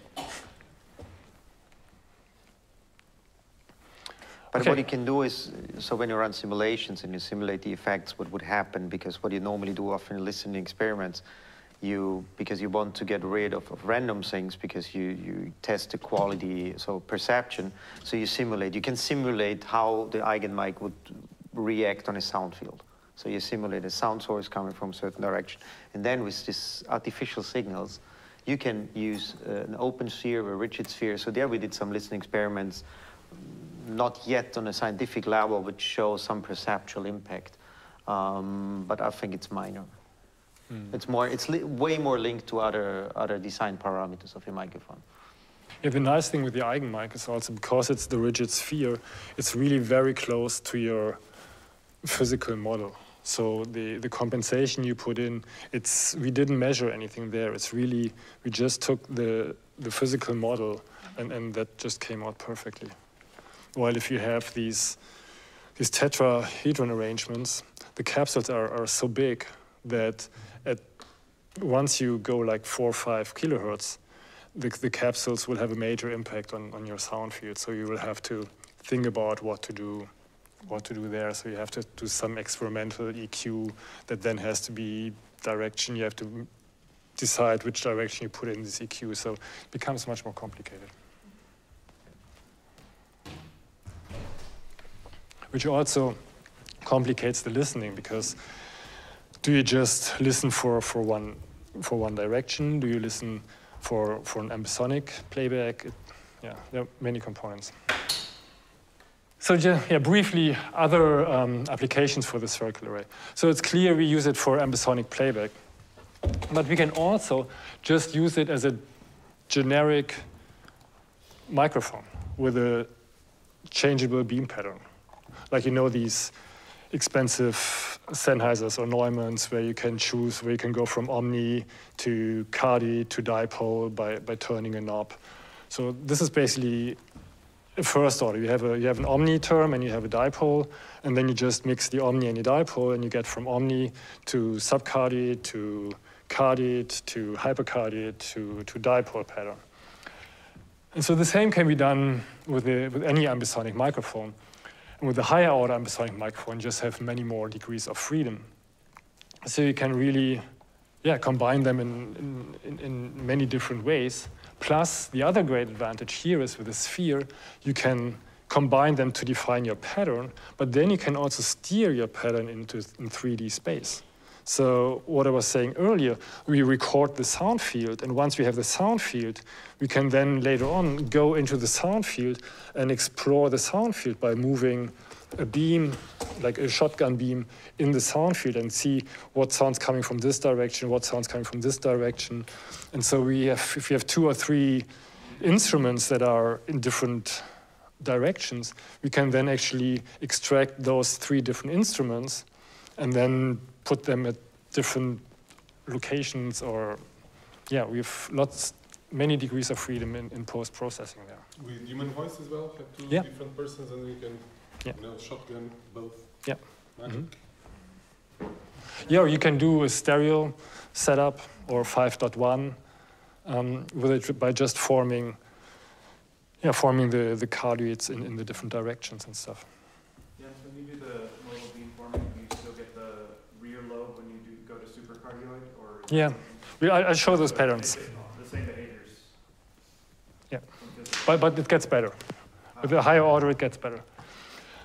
But okay. What you can do is, so when you run simulations and you simulate the effects, what would happen, because what you normally do often in listening experiments, you, because you want to get rid of, of random things, because you, you test the quality, so perception, so you simulate. You can simulate how the Eigenmike would react on a sound field. So you simulate a sound source coming from a certain direction. And then with these artificial signals, you can use uh, an open sphere or a rigid sphere. So there we did some listening experiments, not yet on a scientific level, which shows some perceptual impact, um, but I think it's minor. Mm. It's more, it's li way more linked to other other design parameters of your microphone. Yeah, the nice thing with the Eigenmike is also because it's the rigid sphere, it's really very close to your physical model. So the the compensation you put in, it's we didn't measure anything there. It's really we just took the the physical model, and and that just came out perfectly. While if you have these, these tetrahedron arrangements, the capsules are, are so big that at once you go like four or five kilohertz, the, the capsules will have a major impact on, on your sound field. So you will have to think about what to do, what to do there. So you have to do some experimental E Q that then has to be direction. You have to decide which direction you put in this E Q. So it becomes much more complicated. Which also complicates the listening, because do you just listen for, for, one, for one direction? Do you listen for, for an ambisonic playback? It, yeah, there are many components. So yeah, yeah briefly, other um, applications for the spherical array. So it's clear we use it for ambisonic playback, but we can also just use it as a generic microphone with a changeable beam pattern. Like, you know, these expensive Sennheisers or Neumanns where you can choose, where you can go from omni to cardioid to dipole by, by turning a knob. So this is basically a first order. You have, a, you have an omni term and you have a dipole, and then you just mix the omni and the dipole, and you get from omni to subcardioid to cardioid to hypercardioid to, to dipole pattern. And so the same can be done with, a, with any ambisonic microphone. And with the higher order ambisonic microphone, you just have many more degrees of freedom. So you can really, yeah, combine them in, in, in many different ways. Plus, the other great advantage here is with the sphere, you can combine them to define your pattern, but then you can also steer your pattern into in three D space. So what I was saying earlier, we record the sound field, and once we have the sound field, we can then later on go into the sound field and explore the sound field by moving a beam, like a shotgun beam, in the sound field and see what sound's coming from this direction, what sound's coming from this direction. And so we have, if we have two or three instruments that are in different directions, we can then actually extract those three different instruments and then put them at different locations or, yeah, we have lots, many degrees of freedom in, in post-processing there. With human voice as well? Have two yeah. different persons and we can yeah. you know, shotgun both? Yeah. Magic. Mm-hmm. Yeah, or you can do a stereo setup or five point one um, with it by just forming yeah, forming the, the cardioids in, in the different directions and stuff. Yeah, so when you do the modal beam forming, do you still get the rear lobe when you do go to supercardioid? Or yeah, we, I, I show those patterns. The same behaviors. Yeah, but, but it gets better. With a higher order, it gets better.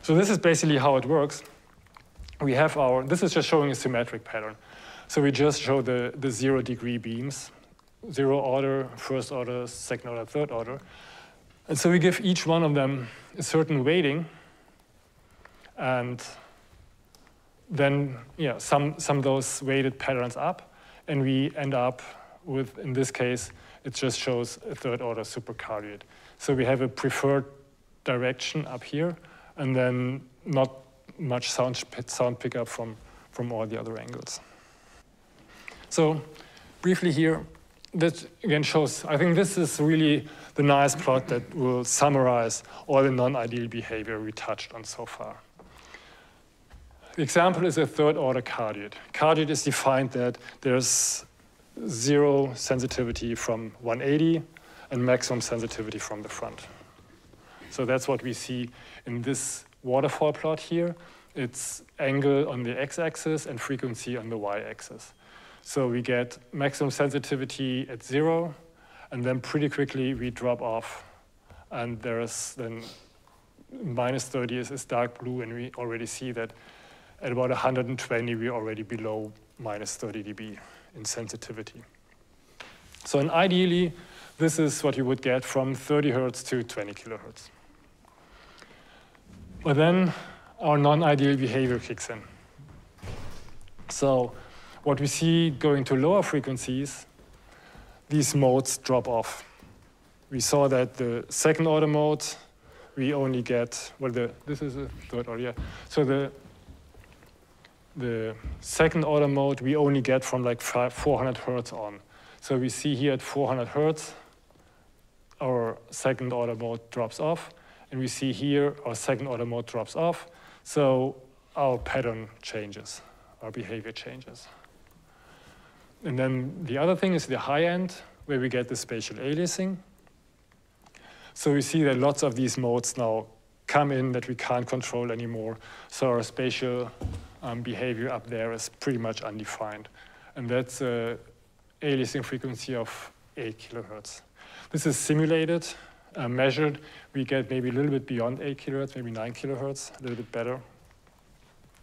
So this is basically how it works. We have our, this is just showing a symmetric pattern. So we just show the, the zero degree beams, zero order, first order, second order, third order. And so we give each one of them a certain weighting, and then yeah, sum, sum those weighted patterns up, and we end up with, in this case, it just shows a third-order supercardioid. So we have a preferred direction up here, and then not much sound, sound pickup from, from all the other angles. So briefly here, that again shows, I think this is really the nice plot that will summarize all the non-ideal behavior we touched on so far. The example is a third-order cardioid. Cardioid is defined that there's zero sensitivity from one eighty and maximum sensitivity from the front. So that's what we see in this waterfall plot here. It's angle on the x-axis and frequency on the y-axis. So we get maximum sensitivity at zero, and then pretty quickly we drop off. And there is then minus thirty is, is dark blue, and we already see that at about one hundred twenty, we're already below minus thirty dB in sensitivity. So and ideally, this is what you would get from thirty hertz to twenty kilohertz. But then our non-ideal behavior kicks in. So what we see going to lower frequencies, these modes drop off. We saw that the second order mode, we only get, well, the, this is a third order, yeah. So the, the second order mode, we only get from like four hundred hertz on. So we see here at four hundred hertz, our second order mode drops off. And we see here, our second order mode drops off. So our pattern changes, our behavior changes. And then the other thing is the high end, where we get the spatial aliasing. So we see that lots of these modes now come in that we can't control anymore. So our spatial um, behavior up there is pretty much undefined. And that's an uh, aliasing frequency of eight kilohertz. This is simulated, uh, measured. We get maybe a little bit beyond eight kilohertz, maybe nine kilohertz, a little bit better.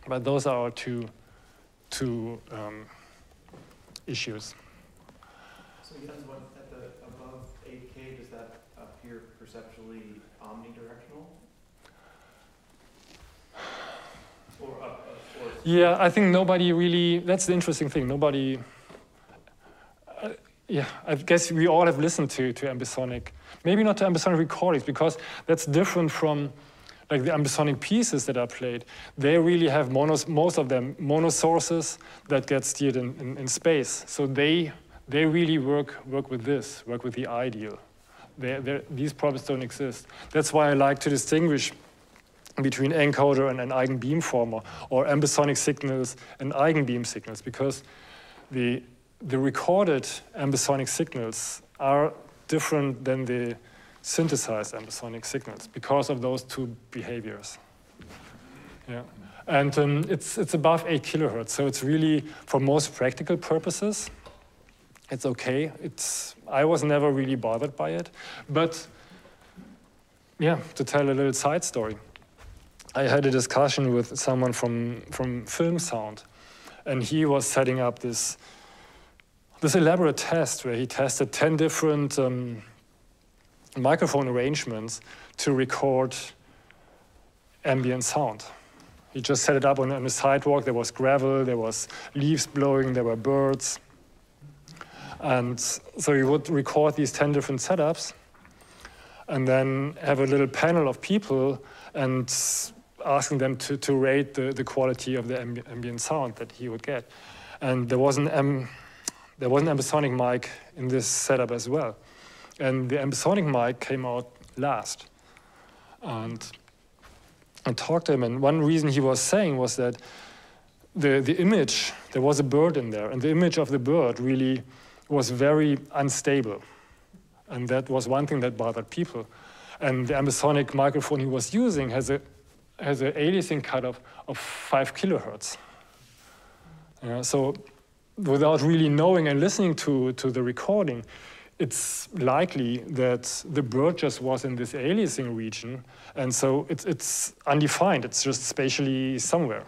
But those are our two, two um, issues. So at the above eight K, does that appear perceptually omnidirectional? Or up, or yeah, I think nobody really, that's the interesting thing. Nobody, uh, yeah, I guess we all have listened to, to ambisonic, maybe not to ambisonic recordings, because that's different from like the ambisonic pieces that are played. They really have monos, most of them monosources that get steered in, in, in space. So they, they really work, work with this, work with the ideal. They're, they're, these problems don't exist. That's why I like to distinguish between encoder and an eigenbeamformer, or ambisonic signals and eigenbeam signals, because the, the recorded ambisonic signals are different than the synthesized ambisonic signals because of those two behaviors. Yeah. And um, it's, it's above eight kilohertz, so it's really, for most practical purposes, it's okay. It's, I was never really bothered by it. But yeah, to tell a little side story, I had a discussion with someone from, from Film Sound, and he was setting up this, this elaborate test where he tested ten different um, microphone arrangements to record ambient sound. He just set it up on, on the sidewalk. There was gravel, there was leaves blowing, there were birds. And so he would record these ten different setups and then have a little panel of people and asking them to, to rate the, the quality of the amb ambient sound that he would get. And there was an, um, there was an ambisonic mic in this setup as well. And the ambisonic mic came out last. And I talked to him, and one reason he was saying was that the, the image, there was a bird in there, and the image of the bird really was very unstable. And that was one thing that bothered people. And the ambisonic microphone he was using has a has an aliasing cutoff of five kilohertz. Yeah, so without really knowing and listening to, to the recording, it's likely that the bird just was in this aliasing region, and so it's, it's undefined, it's just spatially somewhere.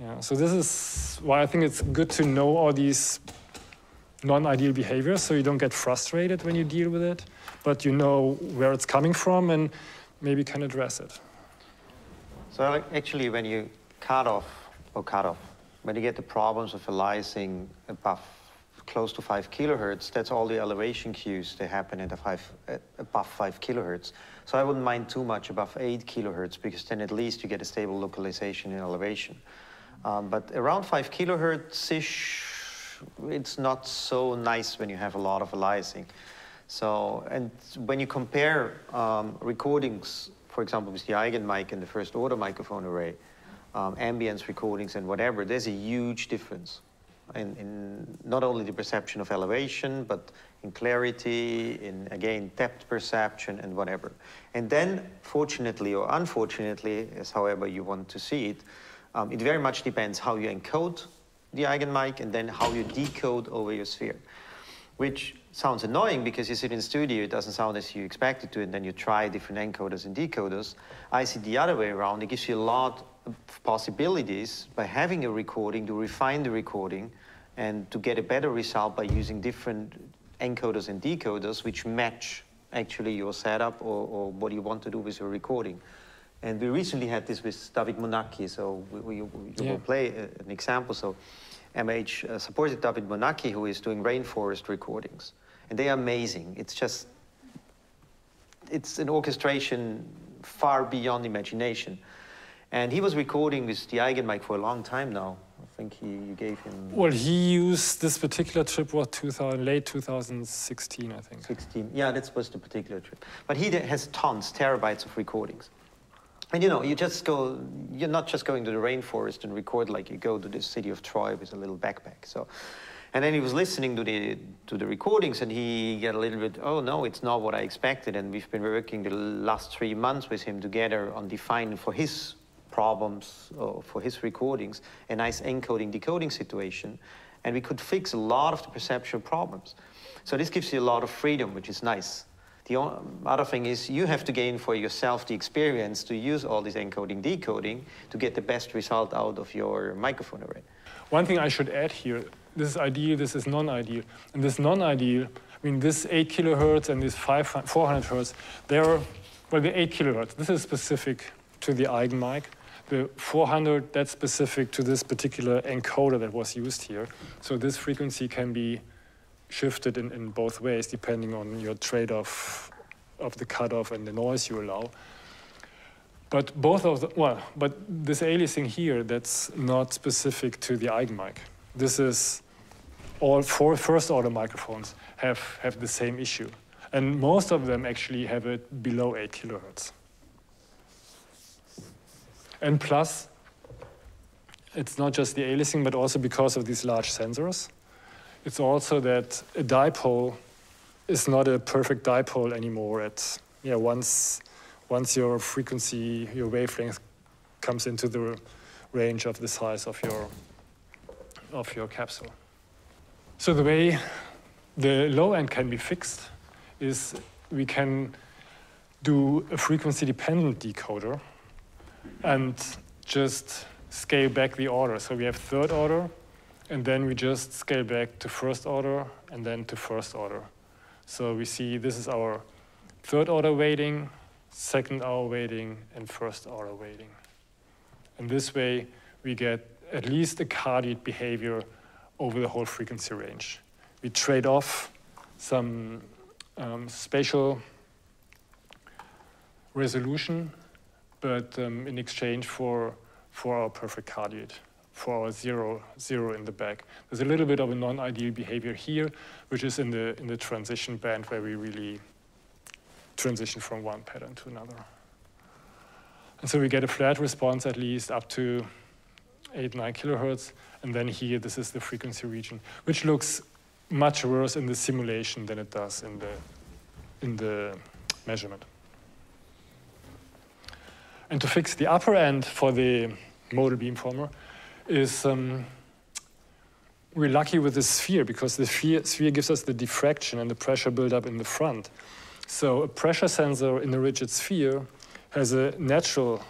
Yeah, so this is why I think it's good to know all these non-ideal behaviors, so you don't get frustrated when you deal with it, but you know where it's coming from and maybe can address it. So actually, when you cut off, or cut off, when you get the problems of aliasing above close to five kilohertz, that's all the elevation cues that happen at the five, uh, above five kilohertz. So I wouldn't mind too much above eight kilohertz, because then at least you get a stable localization in elevation. Um, but around five kilohertz-ish, it's not so nice when you have a lot of aliasing. So, and when you compare um, recordings, for example, with the Eigenmike and the first order microphone array, um, ambience recordings and whatever, there's a huge difference. In, in not only the perception of elevation, but in clarity, in, again, depth perception and whatever. And then, fortunately or unfortunately, as however you want to see it, um, it very much depends how you encode the Eigenmike and then how you decode over your sphere, which sounds annoying because you sit in studio, it doesn't sound as you expect it to, and then you try different encoders and decoders. I see the other way around. It gives you a lot possibilities by having a recording to refine the recording and to get a better result by using different encoders and decoders which match actually your setup or, or what you want to do with your recording. And we recently had this with David Monacchi, so we, we, we yeah. will play a, an example. So M H uh, supported David Monacchi, who is doing rainforest recordings. And they are amazing. It's just, it's an orchestration far beyond imagination. And he was recording with the Eigenmike for a long time now. I think he, you gave him... Well, he used this particular trip, what, two thousand, late two thousand sixteen, I think. sixteen, yeah, that was the particular trip. But he has tons, terabytes of recordings. And you know, you just go, you're not just going to the rainforest and record like you go to the city of Troy with a little backpack. So, and then he was listening to the, to the recordings and he got a little bit, oh no, it's not what I expected. And we've been working the last three months with him together on defining for his problems uh, for his recordings, a nice encoding decoding situation, and we could fix a lot of the perceptual problems. So this gives you a lot of freedom, which is nice. The other thing is you have to gain for yourself the experience to use all this encoding decoding to get the best result out of your microphone array. One thing I should add here, this is ideal, this is non-ideal, and this non-ideal, I mean this eight kilohertz and this five, four hundred hertz, they're, well, the eight kilohertz, this is specific to the Eigenmike. The four hundred, that's specific to this particular encoder that was used here. So this frequency can be shifted in, in both ways, depending on your trade-off of the cutoff and the noise you allow. But both of the, well, but this aliasing here, that's not specific to the Eigenmike. This is all four first-order microphones have, have the same issue. And most of them actually have it below eight kilohertz. And plus, it's not just the aliasing, but also because of these large sensors. It's also that a dipole is not a perfect dipole anymore. At yeah, once once your frequency, your wavelength comes into the range of the size of your of your capsule. So the way the low end can be fixed is we can do a frequency-dependent decoder and just scale back the order. So we have third order, and then we just scale back to first order, and then to first order. So we see this is our third order weighting, second hour weighting, and first order weighting. And this way, we get at least a cardioid behavior over the whole frequency range. We trade off some um, spatial resolution, but um, in exchange for, for our perfect cardioid, for our zero, zero in the back. There's a little bit of a non-ideal behavior here, which is in the, in the transition band where we really transition from one pattern to another. And so we get a flat response at least up to eight, nine kilohertz. And then here, this is the frequency region, which looks much worse in the simulation than it does in the, in the measurement. And to fix the upper end for the modal beamformer is um, we're lucky with the sphere, because the sphere, sphere gives us the diffraction and the pressure buildup in the front. So a pressure sensor in a rigid sphere has a natural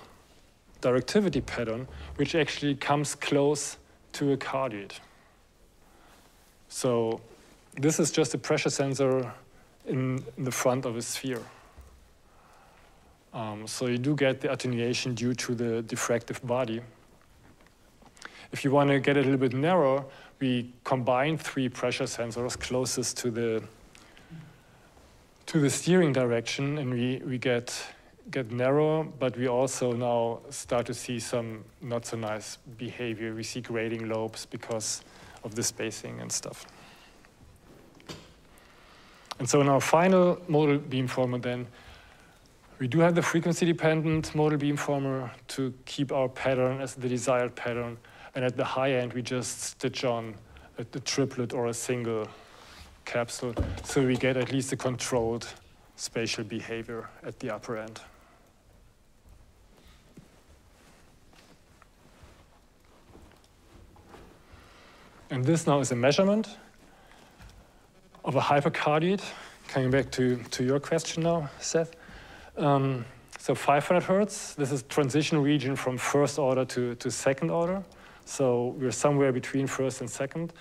directivity pattern, which actually comes close to a cardioid. So this is just a pressure sensor in, in the front of a sphere. Um, so you do get the attenuation due to the diffractive body. If you want to get a little bit narrower, we combine three pressure sensors closest to the to the steering direction, and we, we get, get narrower, but we also now start to see some not so nice behavior. We see grading lobes because of the spacing and stuff. And so in our final modal beamformer then, we do have the frequency-dependent modal beamformer to keep our pattern as the desired pattern, and at the high end, we just stitch on a, a triplet or a single capsule, so we get at least a controlled spatial behavior at the upper end. And this now is a measurement of a hypercardioid. Coming back to, to your question now, Seth. Um, so five hundred hertz, this is transition region from first order to, to second order. So we're somewhere between first and second.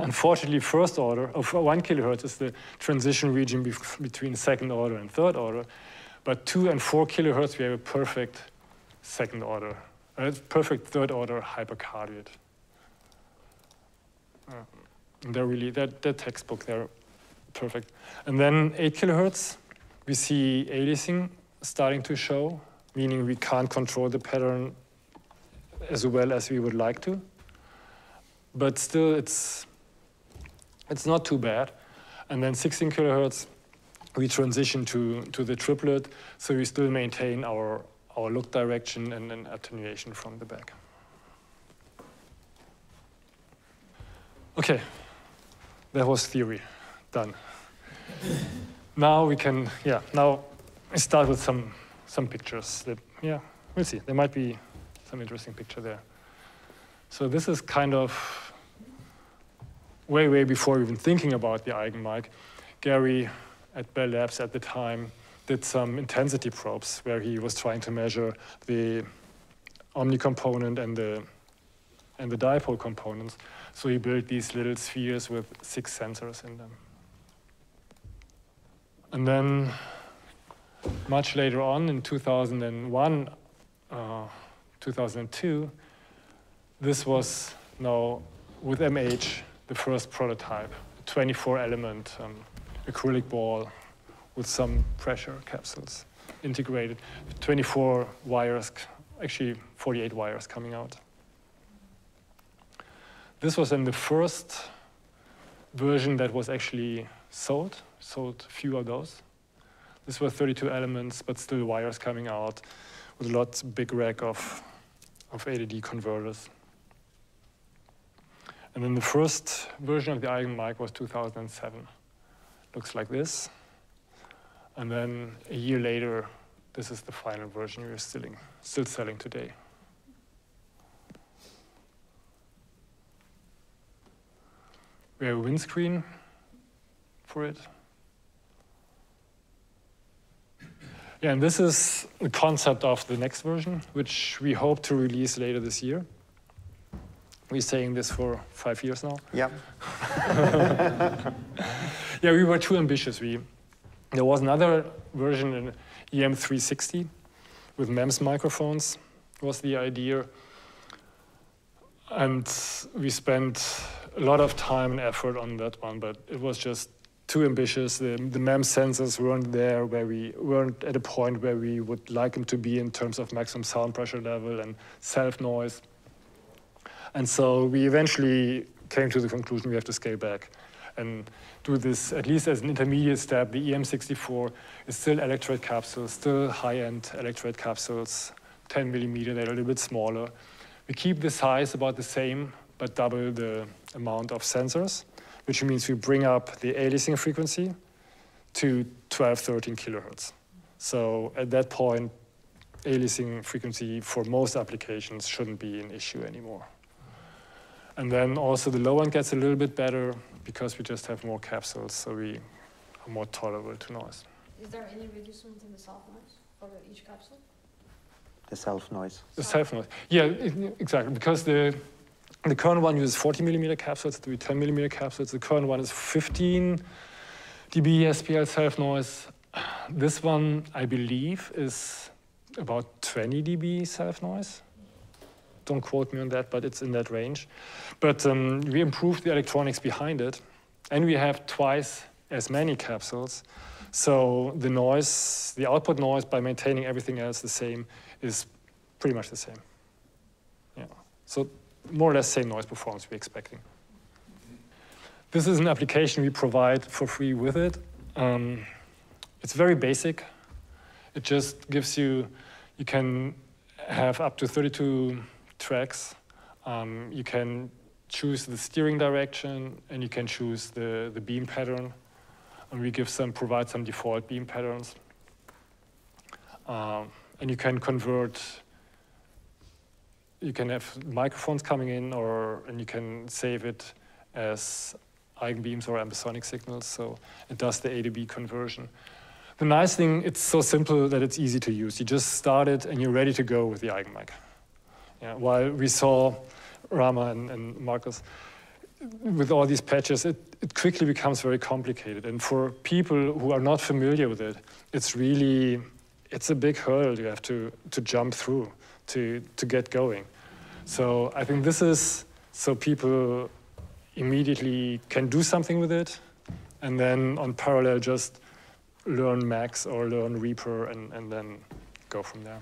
Unfortunately, first order of one kilohertz is the transition region bef between second order and third order, but two and four kilohertz we have a perfect second order, a perfect third order hypercardioid. Uh, they're really that that textbook they're perfect. And then eight kilohertz, we see aliasing starting to show, meaning we can't control the pattern as well as we would like to. But still, it's, it's not too bad. And then sixteen kilohertz, we transition to, to the triplet, so we still maintain our, our look direction and an attenuation from the back. OK, that was theory. Done. Now we can, yeah, now I start with some, some pictures. That, yeah, we'll see. There might be some interesting picture there. So this is kind of way, way before even thinking about the Eigenmike. Gary at Bell Labs at the time did some intensity probes where he was trying to measure the omnicomponent and the, and the dipole components. So he built these little spheres with six sensors in them. And then much later on in two thousand one, uh, two thousand two, this was now, with M H, the first prototype, a twenty-four element um, acrylic ball with some pressure capsules integrated, twenty-four wires, actually forty-eight wires coming out. This was in the first version that was actually sold, sold few of those. These were thirty-two elements, but still wires coming out with lots, big rack of, of A D D converters. And then the first version of the Eigenmike was two thousand seven. Looks like this. And then a year later, this is the final version we're still, still selling today. We have a windscreen for it. Yeah, and this is the concept of the next version, which we hope to release later this year. We're saying this for five years now. Yeah. Yeah, we were too ambitious. We There was another version in E M three sixty with MEMS microphones, was the idea. And we spent a lot of time and effort on that one, but it was just too ambitious. The, the MEMS sensors weren't there where we weren't at a point where we would like them to be in terms of maximum sound pressure level and self-noise. And so we eventually came to the conclusion we have to scale back and do this at least as an intermediate step. The E M sixty-four is still electrode capsules, still high-end electrode capsules, ten millimeter, they're a little bit smaller. We keep the size about the same, but double the amount of sensors, which means we bring up the aliasing frequency to twelve, thirteen kilohertz. So at that point, aliasing frequency for most applications shouldn't be an issue anymore. And then also the low end gets a little bit better because we just have more capsules, so we are more tolerable to noise. Is there any reducement in the self-noise for each capsule? The self-noise. The self-noise. Yeah, exactly. Because the the current one uses forty millimeter capsules, to be ten millimeter capsules. The current one is fifteen D B S P L self-noise. This one, I believe, is about twenty D B self-noise. Don't quote me on that, but it's in that range. But um, we improved the electronics behind it, and we have twice as many capsules. So the noise, the output noise, by maintaining everything else the same, is pretty much the same. Yeah. So more or less same noise performance we're expecting. This is an application we provide for free with it. Um, it's very basic. It just gives you, you can have up to thirty-two tracks. Um, you can choose the steering direction, and you can choose the, the beam pattern. And we give some, provide some default beam patterns. Um, and you can convert, you can have microphones coming in, or and you can save it as eigenbeams or ambisonic signals, so it does the A to B conversion. The nice thing, it's so simple that it's easy to use. You just start it, and you're ready to go with the Eigenmike. Yeah, while we saw Rama and, and Marcus, with all these patches, it, it quickly becomes very complicated. And for people who are not familiar with it, it's really, it's a big hurdle you have to, to jump through to, to get going. So I think this is so people immediately can do something with it, and then on parallel just learn Max or learn Reaper and, and then go from there.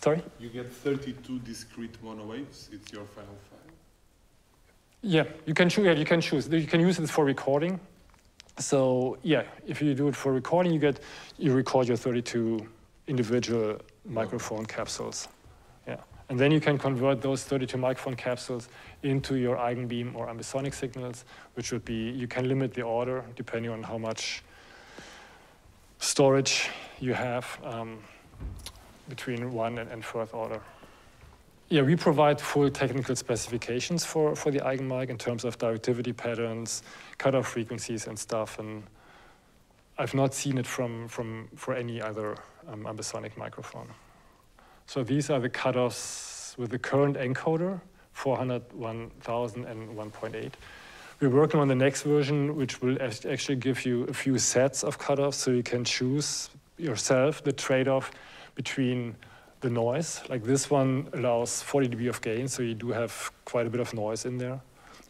Sorry? You get thirty-two discrete monowaves. It's your final file. Yeah, you can choose. Yeah, you can choose. You can use it for recording. So yeah, if you do it for recording, you get you record your thirty-two individual microphone capsules. Yeah, and then you can convert those thirty-two microphone capsules into your eigenbeam or ambisonic signals, which would be, you can limit the order depending on how much storage you have um, between one and, and fourth order. Yeah, we provide full technical specifications for, for the Eigenmike in terms of directivity patterns, cutoff frequencies and stuff, and I've not seen it from, from for any other um, ambisonic microphone. So these are the cutoffs with the current encoder, four hundred, one thousand, and one point eight. We're working on the next version, which will actually give you a few sets of cutoffs, so you can choose yourself the trade-off between the noise. Like this one allows forty D B of gain, so you do have quite a bit of noise in there.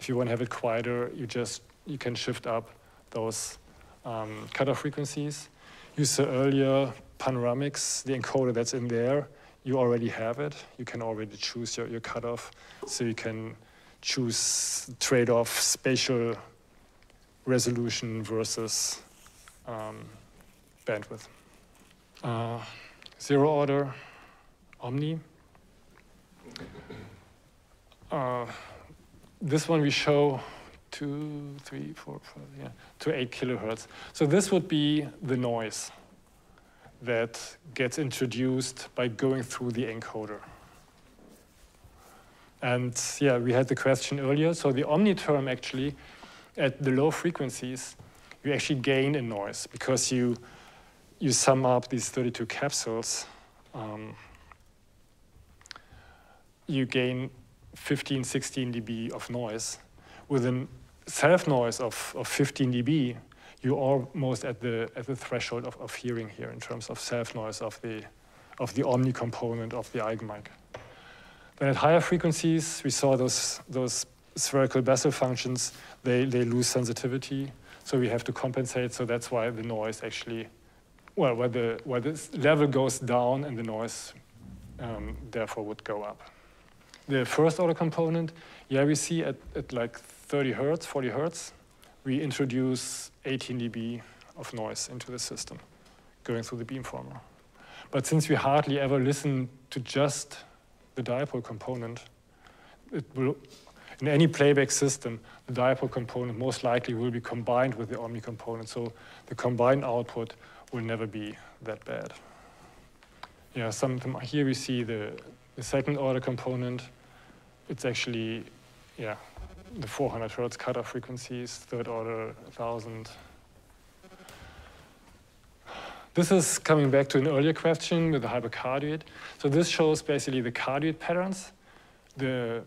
If you want to have it quieter, you just you can shift up those um, cutoff frequencies. You saw earlier Panoramics, the encoder that's in there, you already have it. You can already choose your, your cutoff, so you can choose trade-off spatial resolution versus um, bandwidth. Uh, zero order. Omni. Uh, this one we show two, three, four, five, yeah, to eight kilohertz. So this would be the noise that gets introduced by going through the encoder. And yeah, we had the question earlier. So the omni term actually, at the low frequencies, you actually gain in noise because you you sum up these thirty-two capsules. Um, you gain fifteen, sixteen D B of noise. With a self-noise of, of fifteen D B, you're almost at the at the threshold of, of hearing here in terms of self-noise of the of the omni component of the Eigenmike. Then at higher frequencies, we saw those those spherical Bessel functions. They they lose sensitivity, so we have to compensate. So that's why the noise actually, well, where the where the level goes down and the noise um, therefore would go up. The first order component, yeah, we see at, at like thirty hertz, forty hertz, we introduce eighteen dB of noise into the system, going through the beamformer. But since we hardly ever listen to just the dipole component, it will, in any playback system, the dipole component most likely will be combined with the omni component, so the combined output will never be that bad. Yeah, some, here we see the, the second order component. It's actually, yeah, the four hundred hertz cutoff frequencies, third order, one thousand. This is coming back to an earlier question with the hypercardioid. So this shows basically the cardioid patterns. The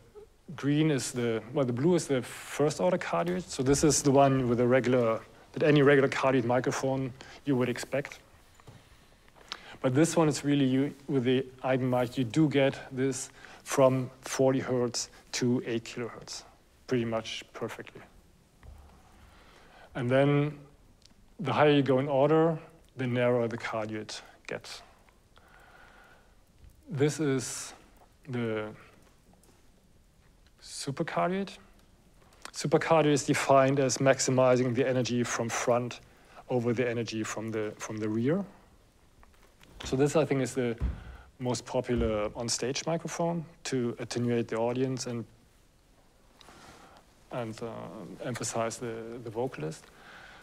green is the, well, the blue is the first order cardioid. So this is the one with a regular, that any regular cardioid microphone you would expect. But this one is really, you, with the Eigenmike, you do get this from forty hertz to eight kilohertz. Pretty much perfectly. And then the higher you go in order, the narrower the cardioid gets. This is the supercardioid. Supercardioid is defined as maximizing the energy from front over the energy from the, from the rear. So this, I think, is the most popular on-stage microphone to attenuate the audience and and uh, emphasize the, the vocalist.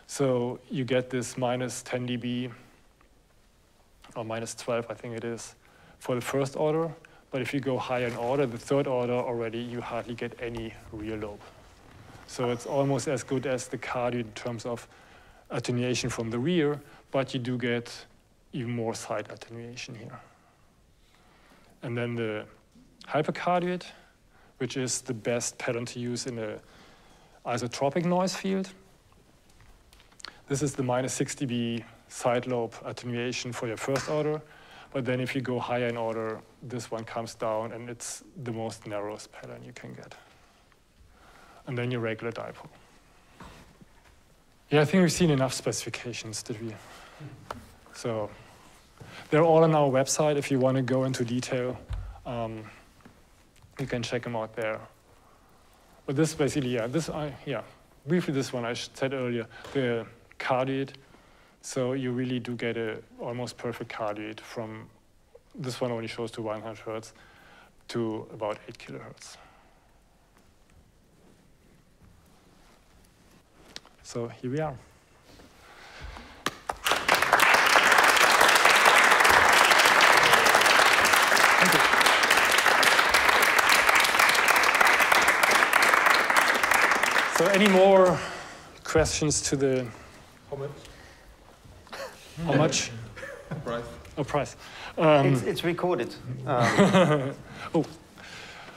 So you get this minus ten dB, or minus twelve, I think it is, for the first order. But if you go higher in order, the third order already, you hardly get any rear lobe. So it's almost as good as the cardioid in terms of attenuation from the rear, but you do get even more side attenuation here. And then the hypercardioid, which is the best pattern to use in a isotropic noise field. This is the minus six dB side lobe attenuation for your first order. But then if you go higher in order, this one comes down, and it's the most narrowest pattern you can get. And then your regular dipole. Yeah, I think we've seen enough specifications, did we? So they're all on our website if you want to go into detail. Um, You can check them out there. But this basically, yeah, this I, yeah, briefly this one I said earlier, the cardioid. So you really do get a almost perfect cardioid from, this one only shows to one hundred hertz to about eight kilohertz. So here we are. So any more questions to the... How much? How much? Price. Oh, price. Um, it's, it's recorded. Um. Oh.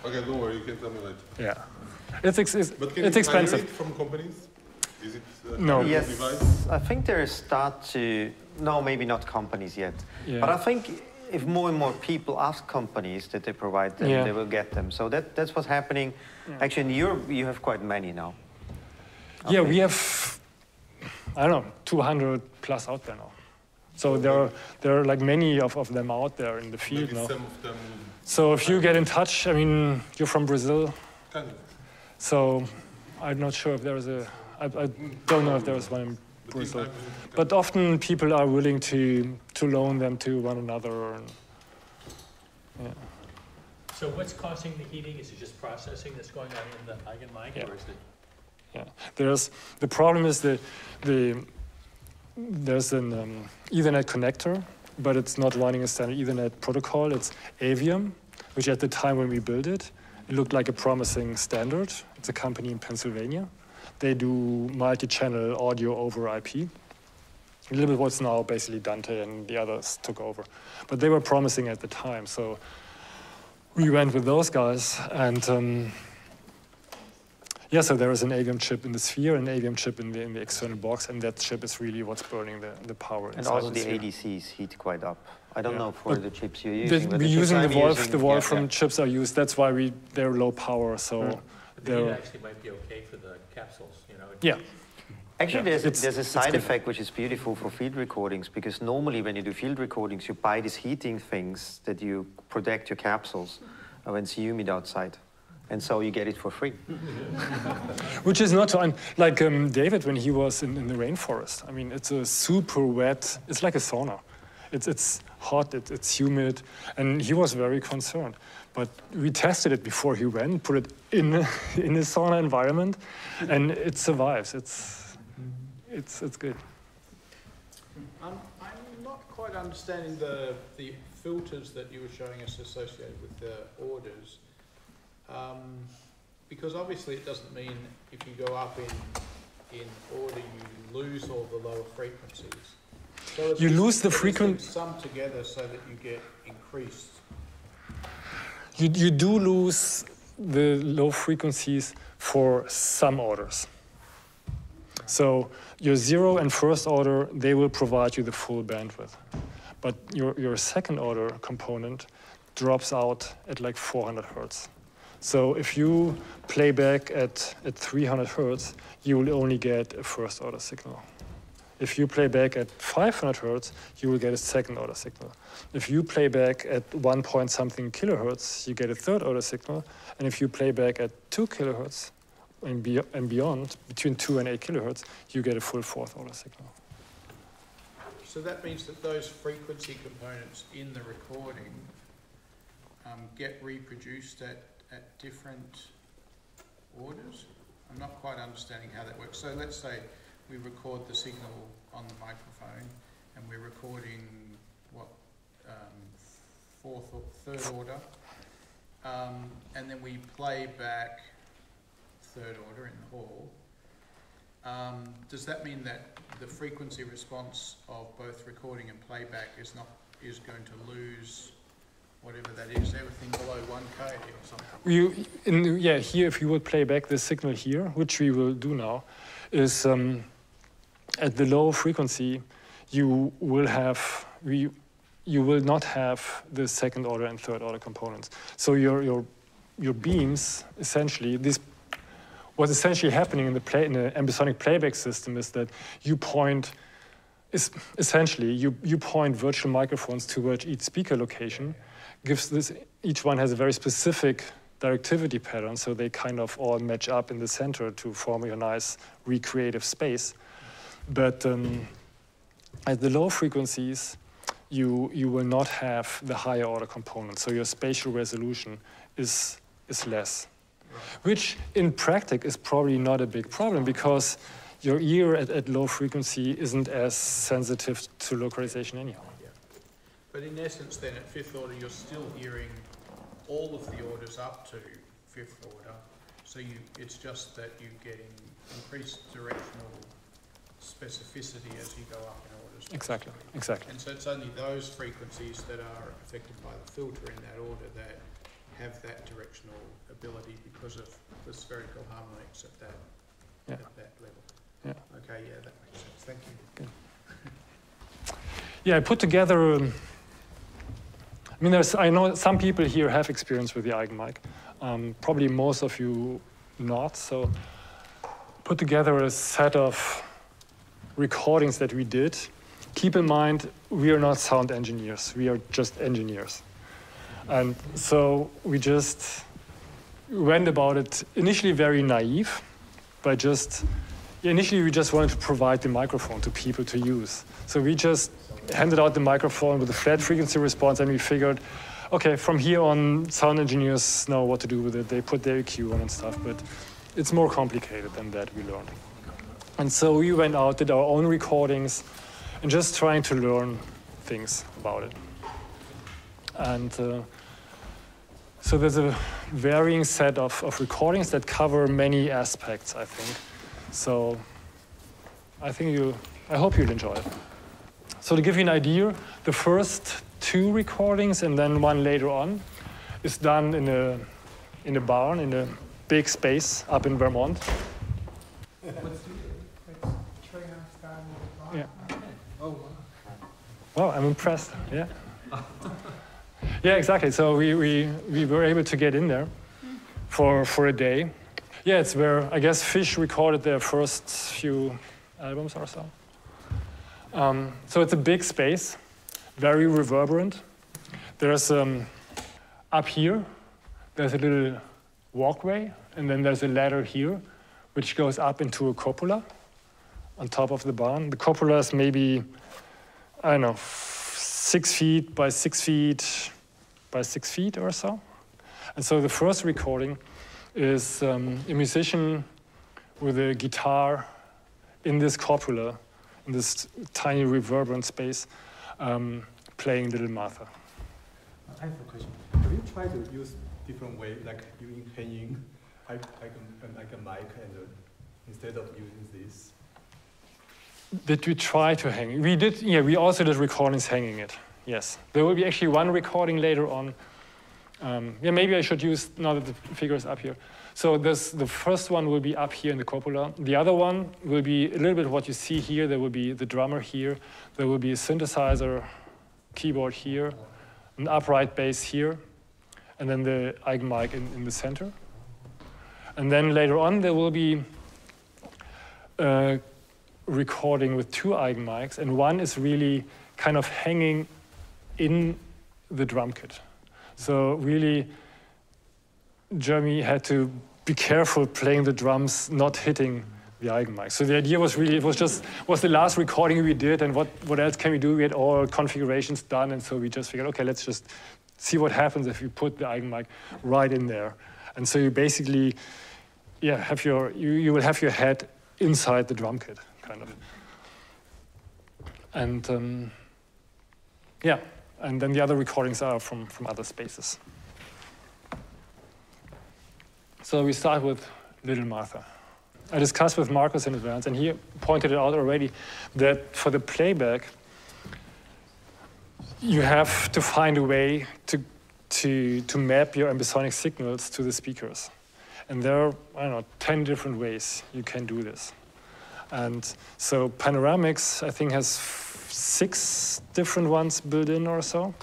OK, don't worry. You can tell me later. Yeah. It's, ex it's, but can it's you expensive. It from companies? Is it uh, no. Yes, device? I think there is start to... No, maybe not companies yet. Yeah. But I think if more and more people ask companies that they provide them, yeah, they will get them. So that, that's what's happening. Yeah. Actually, in Europe, you have quite many now. Yeah, we have, I don't know, two hundred plus out there now. So there are, there are like many of, of them out there in the field now. Some of them. So if you get in touch, I mean, you're from Brazil. Kind of. So I'm not sure if there is a, I, I don't know if there is one in Brazil. But often people are willing to, to loan them to one another. And, yeah. So what's causing the heating? Is it just processing that's going on in the Eigenmike, yeah, or is it? Yeah, there's the problem is the the there's an um, Ethernet connector, but it's not running a standard Ethernet protocol. It's Avium, which at the time when we built it, it looked like a promising standard. It's a company in Pennsylvania. They do multi-channel audio over I P. A little bit what's now basically Dante and the others took over, but they were promising at the time. So we went with those guys and. Um, Yeah, so there is an Avium chip in the sphere, an Avium chip in the, in the external box, and that chip is really what's burning the, the power. And also the, the A D Cs heat quite up. I don't yeah. know for but the chips you're using. We're using the Wolfram the Wolf yeah, yeah. chips are used. That's why we they're low power. So mm. they're, it actually might be okay for the capsules, you know. Yeah. Actually, yeah, there's, a, there's a side effect which is beautiful for field recordings, because normally when you do field recordings, you buy these heating things that you protect your capsules uh, when it's humid outside. And so you get it for free. Which is not fun. Like um, David, when he was in, in the rainforest. I mean, it's a super wet, it's like a sauna. It's, it's hot, it, it's humid, and he was very concerned. But we tested it before he went, put it in, in a sauna environment, and it survives. It's... It's, it's good. Um, I'm not quite understanding the, the filters that you were showing us associated with the orders. Um, because obviously it doesn't mean if you go up in, in order, you lose all the lower frequencies. So you lose the frequency. Sum together so that you get increased. You, you do lose the low frequencies for some orders. So your zero and first order, they will provide you the full bandwidth. But your, your second order component drops out at like four hundred hertz. So if you play back at, at three hundred hertz, you will only get a first order signal. If you play back at five hundred hertz, you will get a second order signal. If you play back at one point something kilohertz, you get a third order signal. And if you play back at two kilohertz, And, be and beyond, between two and eight kilohertz, you get a full fourth order signal. So that means that those frequency components in the recording um, get reproduced at, at different orders? I'm not quite understanding how that works. So let's say we record the signal on the microphone and we're recording, what, um, fourth or third order, um, and then we play back third order in the hall. Um, does that mean that the frequency response of both recording and playback is not is going to lose whatever that is, everything below one K or something? You, in, yeah, here if you would play back the signal here, which we will do now, is um, at the low frequency you will have we you will not have the second order and third order components. So your your your beams essentially this. What's essentially happening in the, play, in the ambisonic playback system is that you point, is essentially, you, you point virtual microphones towards each speaker location, gives this, each one has a very specific directivity pattern, so they kind of all match up in the center to form a nice recreative space. But um, at the low frequencies, you, you will not have the higher order components, so your spatial resolution is, is less. Which, in practice, is probably not a big problem because your ear at, at low frequency isn't as sensitive to localization anyhow. Yeah. But in essence, then, at fifth order, you're still hearing all of the orders up to fifth order. So you, it's just that you get increased directional specificity as you go up in orders. Exactly, exactly. And so it's only those frequencies that are affected by the filter in that order that have that directional ability because of the spherical harmonics at that, yeah. at that level. Yeah. Okay, yeah, that makes sense. Thank you. Okay. Yeah, I put together, um, I mean, there's, I know some people here have experience with the Eigenmike. Um, probably most of you not, so put together a set of recordings that we did. Keep in mind, we are not sound engineers. We are just engineers. And so we just went about it initially very naive, by just, initially we just wanted to provide the microphone to people to use. So we just handed out the microphone with a flat frequency response and we figured, okay, from here on, sound engineers know what to do with it. They put their E Q on and stuff, but it's more complicated than that, we learned. And so we went out, did our own recordings, and just trying to learn things about it. And uh, so there's a varying set of, of recordings that cover many aspects, I think. So I think you, I hope you'll enjoy it. So to give you an idea, the first two recordings and then one later on is done in a, in a barn, in a big space up in Vermont. Yeah. Wow, I'm impressed. Yeah. Yeah, exactly. So we, we, we were able to get in there for, for a day. Yeah, it's where, I guess, Fish recorded their first few albums or so. Um, so it's a big space, very reverberant. There's, um, up here, there's a little walkway, and then there's a ladder here, which goes up into a cupola on top of the barn. The cupola is maybe, I don't know, six feet by six feet by six feet or so. And so the first recording is um, a musician with a guitar in this cupola, in this tiny reverberant space, um, playing Little Martha. I have a question. Have you tried to use different way, like you hanging like, like a mic and uh, instead of using this? Did we try to hang? We did, yeah, we also did recordings hanging it, yes. There will be actually one recording later on. Um, yeah, maybe I should use, now that the figure is up here. So this, the first one will be up here in the cupola. The other one will be a little bit what you see here. There will be the drummer here. There will be a synthesizer keyboard here, an upright bass here, and then the Eigenmike in, in the center. And then later on, there will be uh, recording with two Eigenmics, and one is really kind of hanging in the drum kit. So really, Jeremy had to be careful playing the drums, not hitting the Eigenmic. So the idea was really, it was just, was the last recording we did, and what, what else can we do? We had all configurations done, and so we just figured, okay, let's just see what happens if you put the Eigenmic right in there. And so you basically, yeah, have your, you, you will have your head inside the drum kit, kind of. And um, yeah, and then the other recordings are from, from other spaces. So we start with Little Martha. I discussed with Marcus in advance, and he pointed it out already, that for the playback, you have to find a way to, to, to map your ambisonic signals to the speakers. And there are, I don't know, ten different ways you can do this. And so Panoramics, I think, has f six different ones built in or so.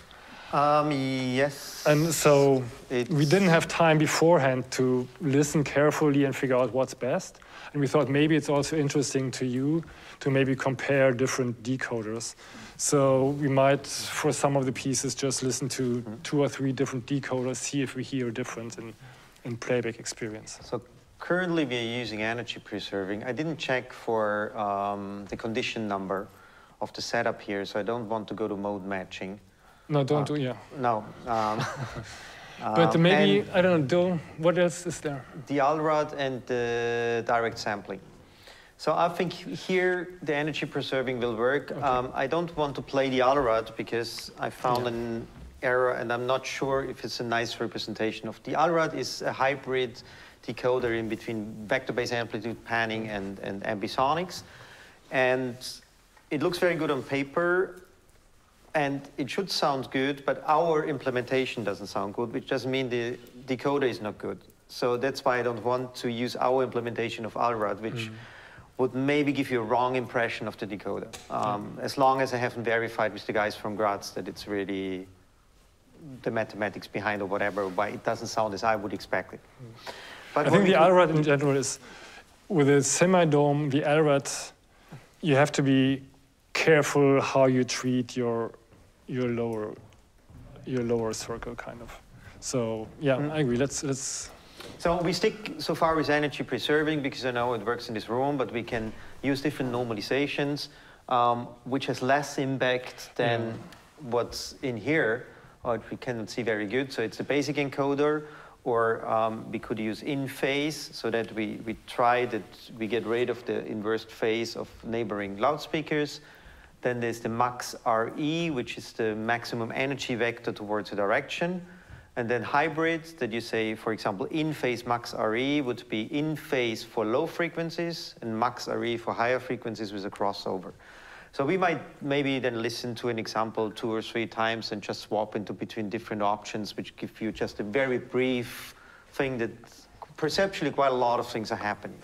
Um, yes. And so it's... we didn't have time beforehand to listen carefully and figure out what's best. And we thought maybe it's also interesting to you to maybe compare different decoders. So we might, for some of the pieces, just listen to mm-hmm. two or three different decoders, see if we hear a difference in, in playback experience. So currently we are using energy preserving. I didn't check for um, the condition number of the setup here, so I don't want to go to mode matching. No, don't uh, do, yeah. No. Um, but um, maybe, I don't know, do, what else is there? The AllRAD and the direct sampling. So I think here the energy preserving will work. Okay. Um, I don't want to play the AllRAD because I found yeah. an error and I'm not sure if it's a nice representation of. The AllRAD is a hybrid decoder in between vector-based amplitude panning and, and ambisonics. And it looks very good on paper. And it should sound good, but our implementation doesn't sound good, which doesn't mean the decoder is not good. So that's why I don't want to use our implementation of AllRAD, which mm. would maybe give you a wrong impression of the decoder. Um, yeah. As long as I haven't verified with the guys from Graz that it's really the mathematics behind or whatever, but it doesn't sound as I would expect it. Mm. But I think the AllRAD in general is, with a semi-dome, the AllRAD, you have to be careful how you treat your your lower, your lower circle, kind of. So yeah, mm. I agree, let's, let's... So we stick so far with energy preserving because I know it works in this room, but we can use different normalizations, um, which has less impact than mm. what's in here, or we cannot see very good. So it's a basic encoder, or um, we could use in-phase so that we, we try that we get rid of the inverse phase of neighboring loudspeakers. Then there's the MaxRE, which is the maximum energy vector towards a direction. And then hybrids that you say, for example, in-phase MaxRE would be in-phase for low frequencies and MaxRE for higher frequencies with a crossover. So we might maybe then listen to an example two or three times and just swap into between different options, which give you just a very brief thing that perceptually quite a lot of things are happening.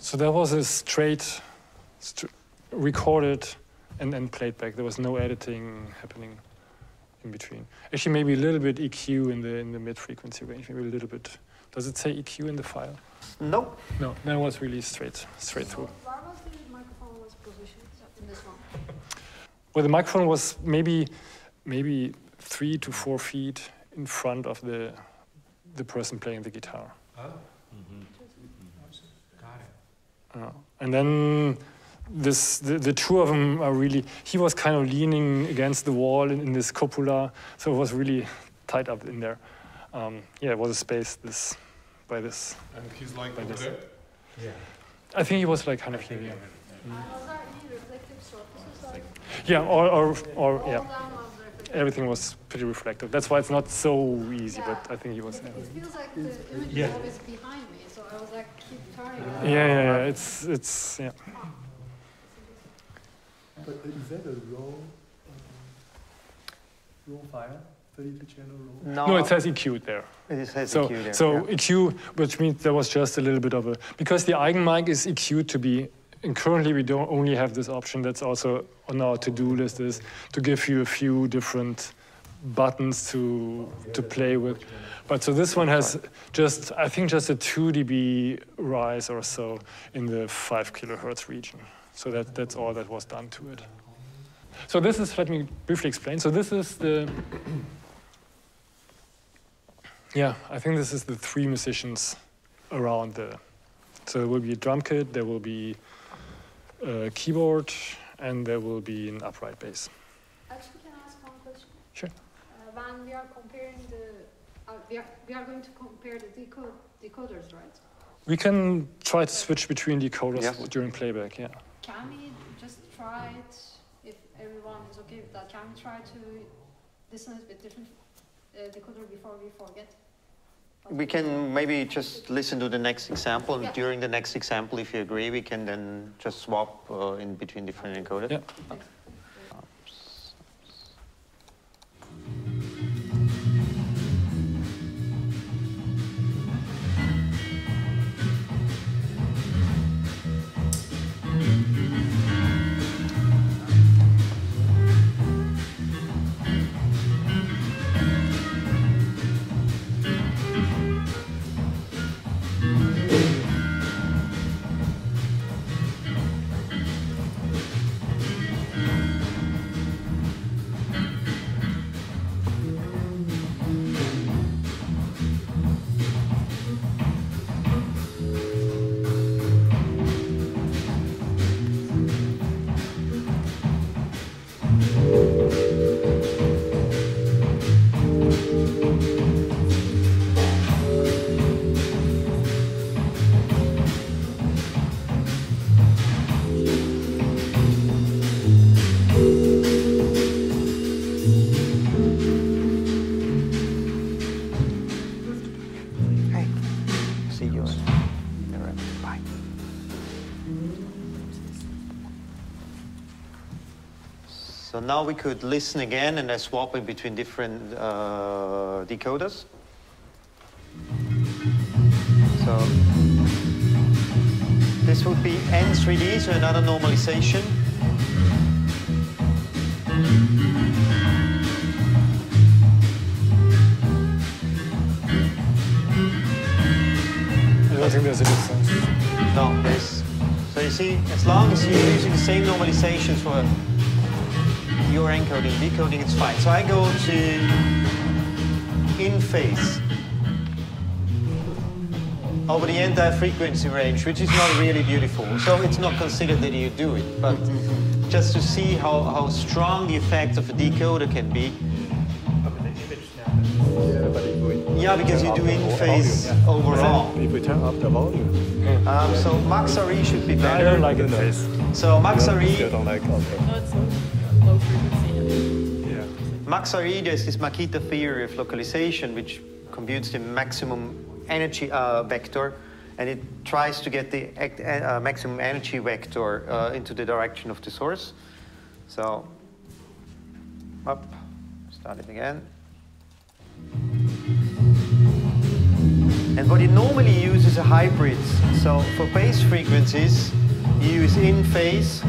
So there was a straight st recorded and then played back. There was no editing happening in between. Actually, maybe a little bit E Q in the in the mid-frequency range. Maybe a little bit. Does it say E Q in the file? No. No, that was really straight, straight so through. Where was the microphone was positioned in this one? Well, the microphone was maybe maybe three to four feet in front of the the person playing the guitar. Oh. Mm-hmm. Uh, and then this, the, the two of them are really, he was kind of leaning against the wall in, in this cupola, so it was really tight up in there. Um, yeah, it was a space this, by this. And he's like by over this. There? Yeah. I think he was like kind of here. Yeah. Mm. Uh, was that any reflective surfaces? Like yeah, or, or, or yeah. Everything was pretty reflective. That's why it's not so easy, yeah. But I think he was. It, it feels like the image yeah. is always behind me. I was like, keep turning. Yeah, yeah, yeah, it's, it's, yeah. But is that a raw, um, raw file? thirty-two channel raw? No, no, it says E Q there. It says so, E Q there. So yeah. E Q, which means there was just a little bit of a, because the Eigenmike is E Q'd to be, and currently we don't only have this option, that's also on our to-do list, is to give you a few different buttons to oh, yeah, to play with. But so this one has just, I think, just a two D B rise or so in the five kilohertz region. So that, that's all that was done to it. So this is, let me briefly explain. So this is the, yeah, I think this is the three musicians around the, so there will be a drum kit, there will be a keyboard, and there will be an upright bass. Actually, can I ask one question? Sure. Uh, when we are comparing the Uh, we, are, we are going to compare the deco decoders, right? We can try to switch between decoders yes. during playback, yeah. Can we just try it, if everyone is okay with that, can we try to listen it with different uh, decoder before we forget? Or we can maybe just listen to the next example, and yeah. during the next example, if you agree, we can then just swap uh, in between different encoders. Yeah. Okay. now we could listen again and then swap in between different uh, decoders. So this would be N three D, so another normalization. I don't think there's a difference. No, there's. So you see, as long as you're using the same normalizations for your encoding, decoding, it's fine. So I go to in phase over the entire frequency range, which is not really beautiful. So it's not considered that you do it, but just to see how, how strong the effect of a decoder can be. Yeah, because you do in phase overall. If we turn up the volume. Um, so MaxRE should be better. I don't like in phase. So MaxRE. I don't like low frequency. Yeah. MaxRE, there's this Maquita theory of localization, which computes the maximum energy uh, vector, and it tries to get the act, uh, maximum energy vector uh, into the direction of the source. So, up, start it again. And what it normally uses are hybrids. So for base frequencies, you use in phase,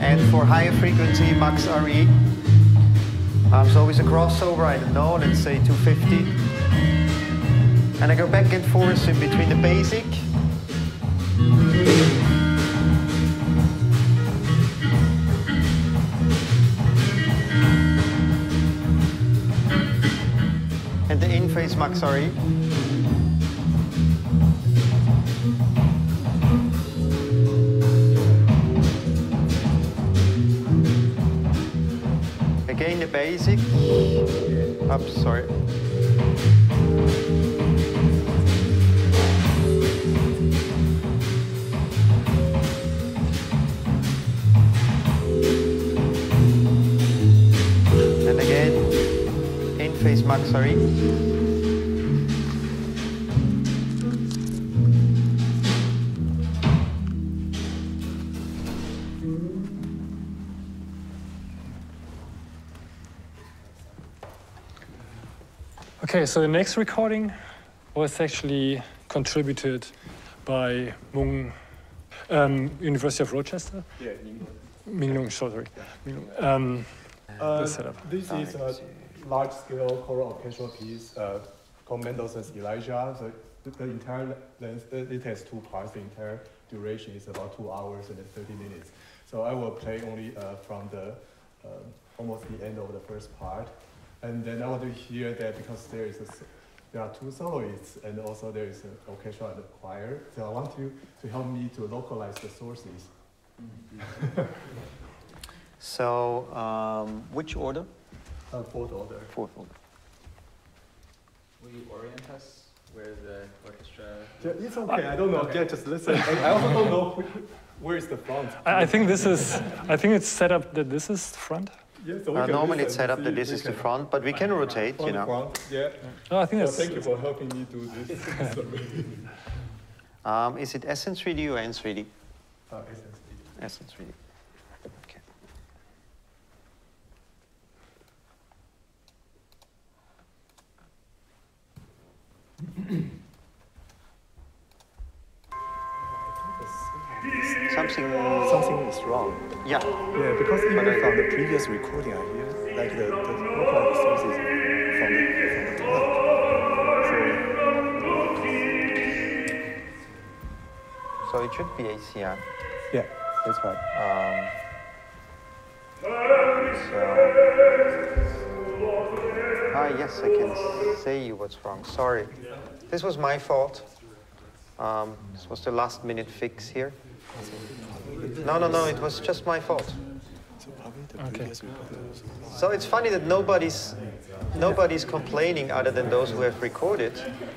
and for higher frequency, MaxRE. Um, so it's a crossover, I don't know, let's say two fifty. And I go back and forth in between the basic and the in-phase MaxRE. Again the basic. Oops, sorry. Phase MaxRE. Okay, so the next recording was actually contributed by Mung, um, University of Rochester. Yeah, Ming Lung. Sorry, yeah. Ming Lung. Um, uh, this is uh, large-scale choral orchestral piece uh, called Mendelssohn's Elijah. So the, the entire length, it has two parts. The entire duration is about two hours and thirty minutes. So I will play only uh, from the uh, almost the end of the first part, and then I want to hear that because there is a, there are two soloists and also there is an orchestra and a choir. So I want you to help me to localize the sources. So um, which order? Uh, fourth order. Fourth order. Will you orient us where the orchestra? Yeah, it's okay. I, I don't know. Okay. Yeah, just listen. I also don't know where is the front. I, I think this is. I think it's set up that this is front. Yeah, so we uh, can normally it's set up that this is the front, but we can rotate. Front, you know. Front, yeah. No, I think that's. So thank you for helping me do this. um, is it S N three D or N three D? Uh, S N three D. S N three D. Something, something is wrong. Yeah. Yeah, because even but from the previous recording, I hear like the vocal sources from the from the top. So, so it should be A C N. Yeah, that's right. Um, so ah yes, I can say you what's wrong. Sorry, this was my fault. Um, this was the last minute fix here. No, no, no, it was just my fault. Okay. So it's funny that nobody's, nobody's complaining other than those who have recorded.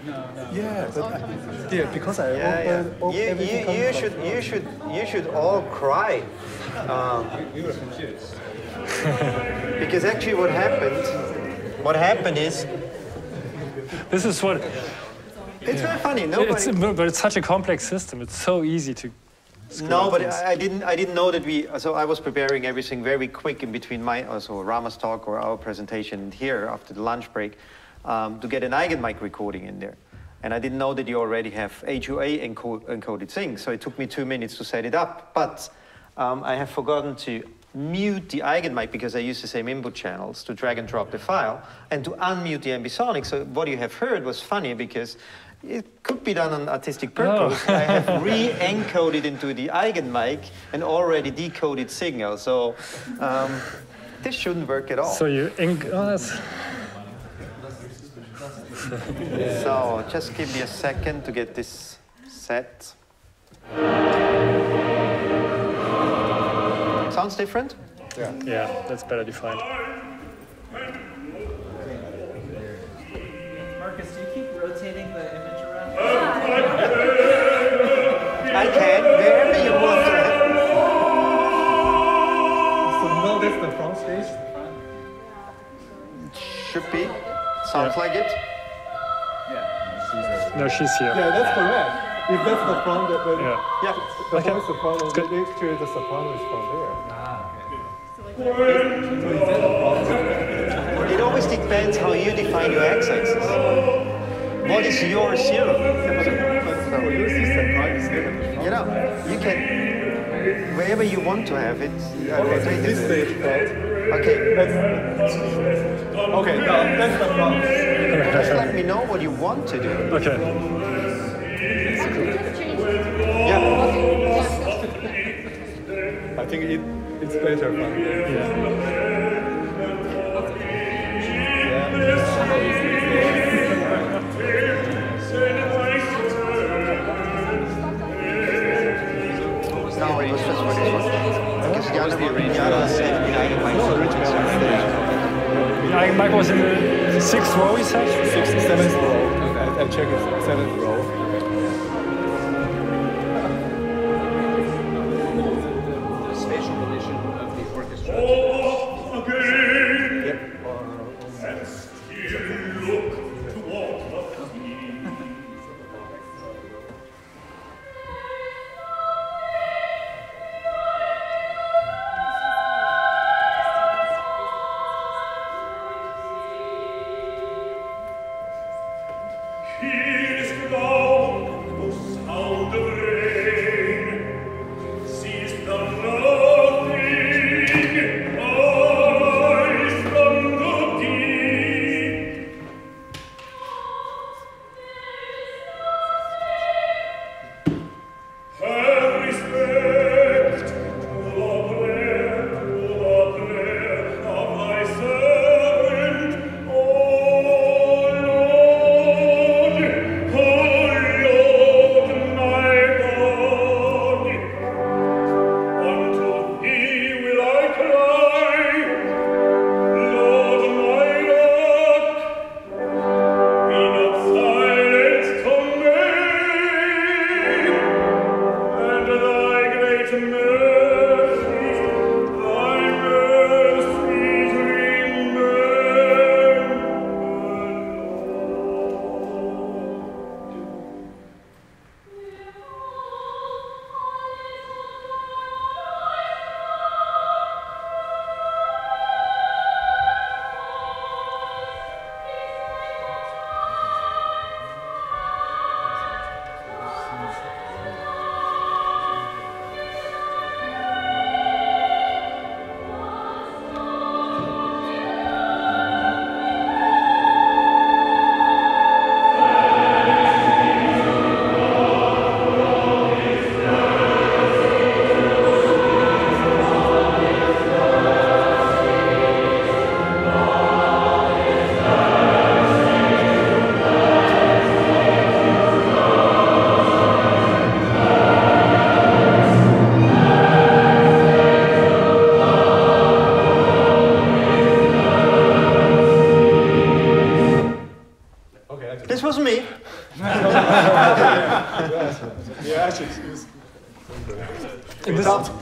Yeah, but I, yeah because I yeah, open, yeah. Open, you, you, you, should, you, should, you should all cry. Um, because actually what happened, what happened is... This is what... It's yeah. very funny, nobody... It's, but it's such a complex system, it's so easy to... No, but I, I didn't. I didn't know that we. So I was preparing everything very quick in between my also Rama's talk or our presentation here after the lunch break um, to get an Eigenmike recording in there, and I didn't know that you already have H U A encode, encoded things. So it took me two minutes to set it up, but um, I have forgotten to mute the Eigenmike because I use the same input channels to drag and drop the file and to unmute the ambisonic. So what you have heard was funny because it could be done on artistic purpose. Oh. I have re-encoded into the Eigenmike an already decoded signal. So um, this shouldn't work at all. So you ink. Oh, so just give me a second to get this set. Sounds different? Yeah. Yeah, that's better defined. Marcus, do you keep rotating the image around? I can, wherever you want to. So now that's the front stage? It should be. Sounds yeah. like it. Yeah. No, she's here. Yeah, that's correct. If that's the front, then yeah. yeah. the okay. voice soprano, actually the soprano is from there. Ah, okay. It always depends how you define your x-axis. What is your zero? You know, you can, wherever you want to have it. This stage, right? Okay. That's, okay, no, that's the front. Just let me know what you want to do. Okay. Yeah. I think it, it's better. But yeah. No, it was just for this one. Because the other one, the other stage, Mike was in the sixth row, he said? Sixth and seventh row. I checked it, seventh row.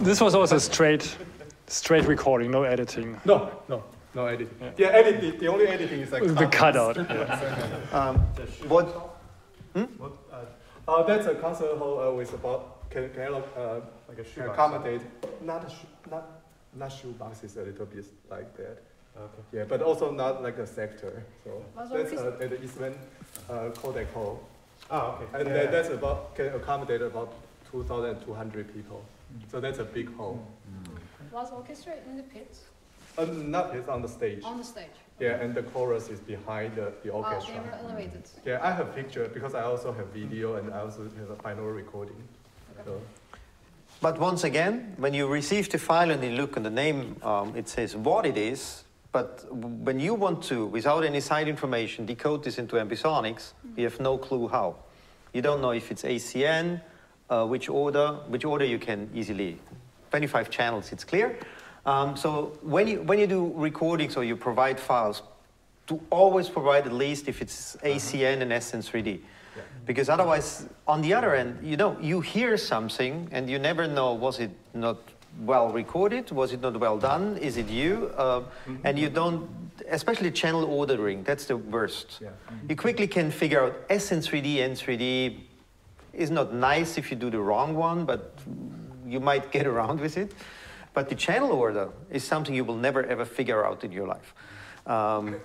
This was also straight, straight recording, no editing. No, no, no editing. Yeah, yeah edit, the only editing is like the cutout. Yeah. um, what? Hmm? What? Uh, uh, that's a concert hall uh, with about can, can I uh, like a shoe accommodate box. not not not shoeboxes a little bit like that. Okay. Yeah, but also not like a sector. So that's uh, an Eastman uh, Codeco. Oh, okay. And yeah, that, yeah. that's about can accommodate about two thousand two hundred people. Mm. So that's a big hall. Mm. Was orchestra in the pits? Uh, not it's on the stage. On the stage. Yeah, okay. And the chorus is behind the, the orchestra. Oh, they were elevated. Yeah, I have picture because I also have video and I also have a binaural recording. Okay. So. But once again, when you receive the file and you look at the name, um, it says what it is. But when you want to, without any side information, decode this into ambisonics, mm-hmm. you have no clue how. You don't know if it's A C N, uh, which order, which order you can easily. twenty-five channels, it's clear. Um, so when you, when you do recordings or you provide files, to always provide at least if it's A C N and S N three D. Yeah. Because otherwise, on the other end, you know, you hear something and you never know, was it not well recorded, was it not well done, is it you? Uh, and you don't, especially channel ordering, that's the worst. Yeah. You quickly can figure out S N three D, N three D is not nice if you do the wrong one, but you might get around with it. But the channel order is something you will never ever figure out in your life. Um,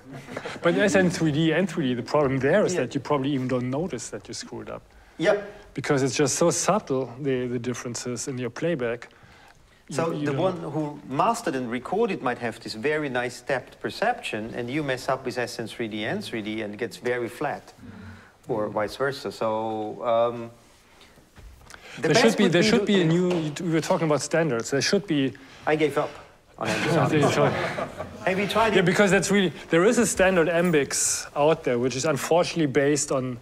but S N three D, N three D, the problem there is yeah. that you probably even don't notice that you screwed up. Yep. Because it's just so subtle, the, the differences in your playback. So you, you the one who mastered and recorded might have this very nice depth perception, and you mess up with S N three D, N three D, and it gets very flat, mm-hmm. or vice versa. So um, the there should be there be should be a new. We were talking about standards. There should be. I gave up. On Have you tried it? Yeah, because that's really there is a standard M B I X out there, which is unfortunately based on.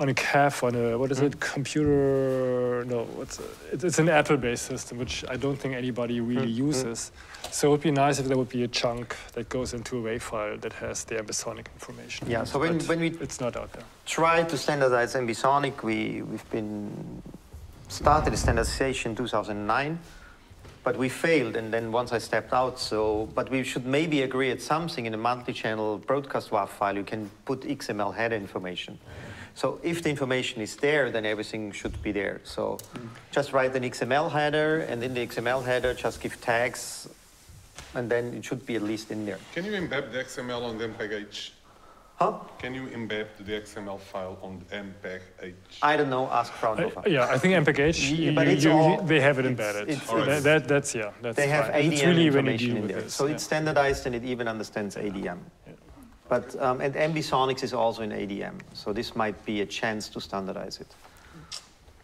On a C A F, on a, what is it, computer, no, what's it? It's an Apple-based system, which I don't think anybody really mm-hmm. uses. So it would be nice if there would be a chunk that goes into a WAV file that has the ambisonic information. Yeah, so when, when we it's not out there. Try to standardize ambisonic, we, we've been, started standardization in two thousand nine, but we failed, and then once I stepped out, so, but we should maybe agree at something in a multi-channel broadcast WAV file, you can put X M L header information. So if the information is there, then everything should be there. So mm. just write an X M L header, and in the X M L header, just give tags, and then it should be at least in there. Can you embed the X M L on the M P E G H? Huh? Can you embed the X M L file on the M P E G H? I don't know. Ask Fraunhofer. Uh, yeah, I think M P E G H. Yeah, but you, it's you, all, they have it it's, embedded. It's, right. that, that, that's yeah. That's they have fine. A D M it's really information in there, this. so yeah. it's standardized and it even understands A D M. Yeah. Yeah. But, um, and ambisonics is also in A D M, so this might be a chance to standardize it.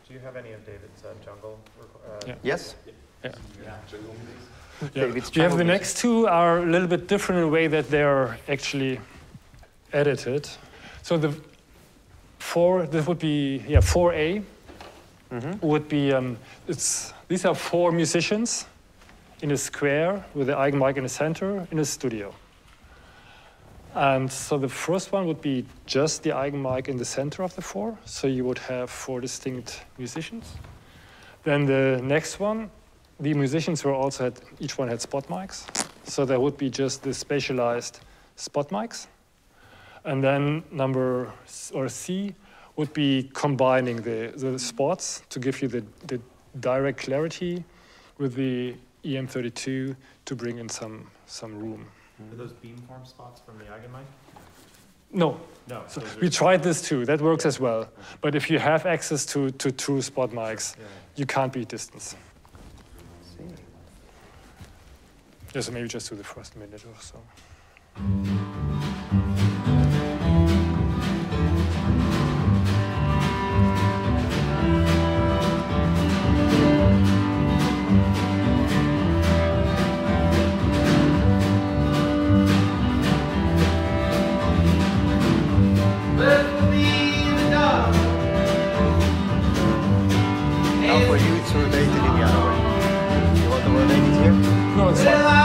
Do you have any of David's uh, jungle? Uh, yeah. Yes. Yeah. Yeah. Yeah. Jungle yeah. David's jungle you have the next two are a little bit different in a way that they are actually edited. So the four, this would be, yeah, four A mm-hmm. would be, um, it's, these are four musicians in a square with the Eigenmike in the center in a studio. And so the first one would be just the Eigenmike in the center of the four. So you would have four distinct musicians. Then the next one, the musicians were also had, each one had spot mics. So there would be just the spatialized spot mics. And then number or C would be combining the, the spots to give you the, the direct clarity with the E M thirty-two to bring in some, some room. Are those beamform spots from the Eigenmike? No. No. So we tried this too. That works as well. But if you have access to, to true spot mics, yeah. you can't beat distance. See. Yeah, so maybe just do the first minute or so. No, it's fine.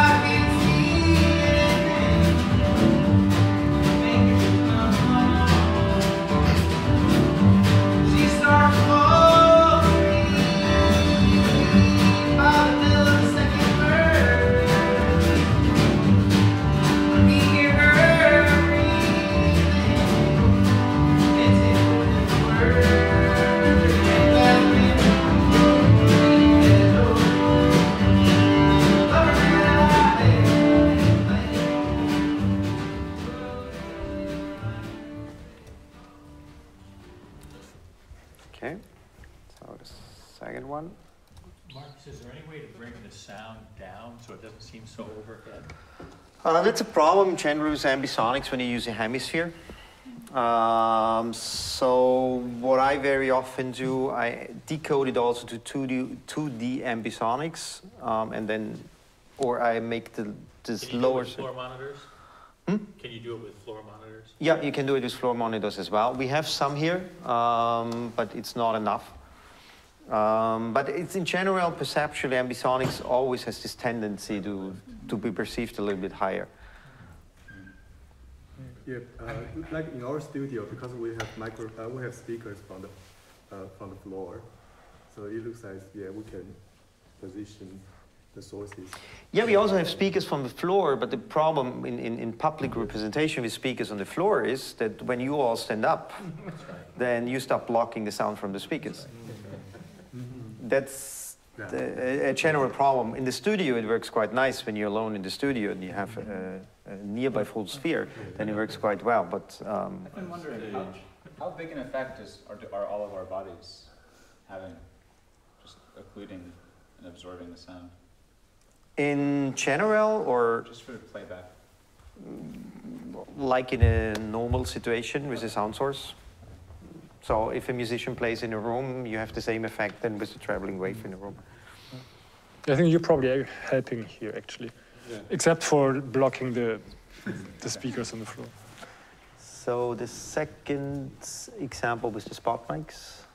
Okay, so the second one. Marcus, is there any way to bring the sound down so it doesn't seem so overhead? Uh, that's a problem generally with ambisonics when you use a hemisphere. Um, so what I very often do, I decode it also to two D, two D ambisonics, um, and then, or I make the this Can you lower. Do it with floor monitors? Hmm? Can you do it with floor monitors? Yeah, you can do it with floor monitors as well. We have some here, um, but it's not enough. Um, but it's in general perceptually, ambisonics always has this tendency to to be perceived a little bit higher. Yeah, uh, like in our studio, because we have micro, uh, we have speakers from the uh, from the floor, so it looks like yeah we can position the sources. Yeah, we also have speakers from the floor, but the problem in in, in public representation with speakers on the floor is that when you all stand up, that's right, then you stop blocking the sound from the speakers. Mm-hmm. That's yeah. the, a general problem. In the studio, it works quite nice when you're alone in the studio and you have. Uh, Uh, nearby full sphere, then it works quite well. But um, I've been wondering how, how big an effect is, are, are all of our bodies having, just occluding and absorbing the sound? In general, or just for the playback, like in a normal situation with a sound source. So if a musician plays in a room, you have the same effect than with the traveling wave in a room. I think you're probably helping here actually. Yeah. Except for blocking the, the speakers on the floor. So the second example was the spot mics.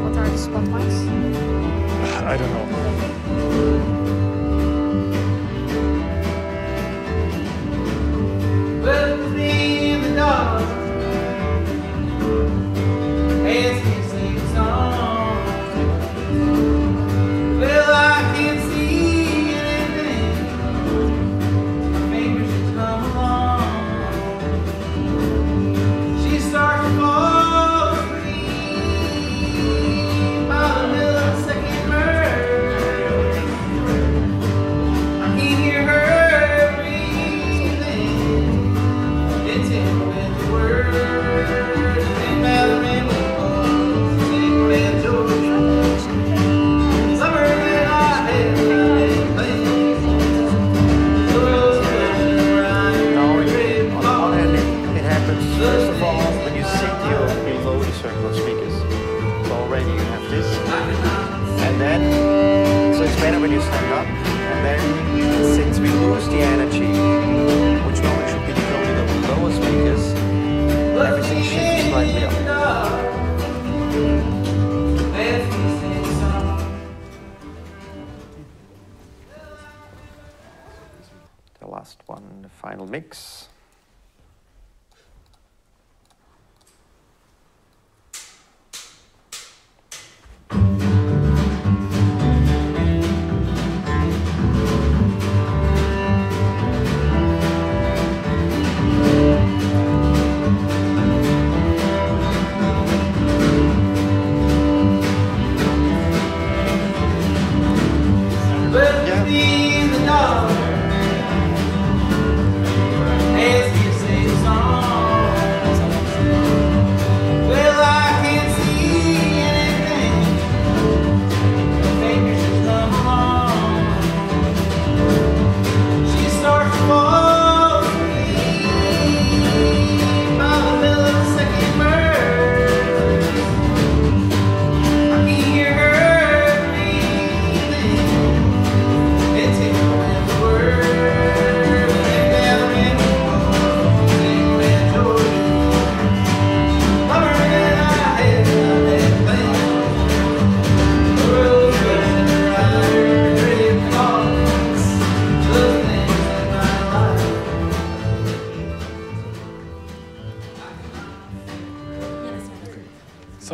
What are the spot mics? I don't know.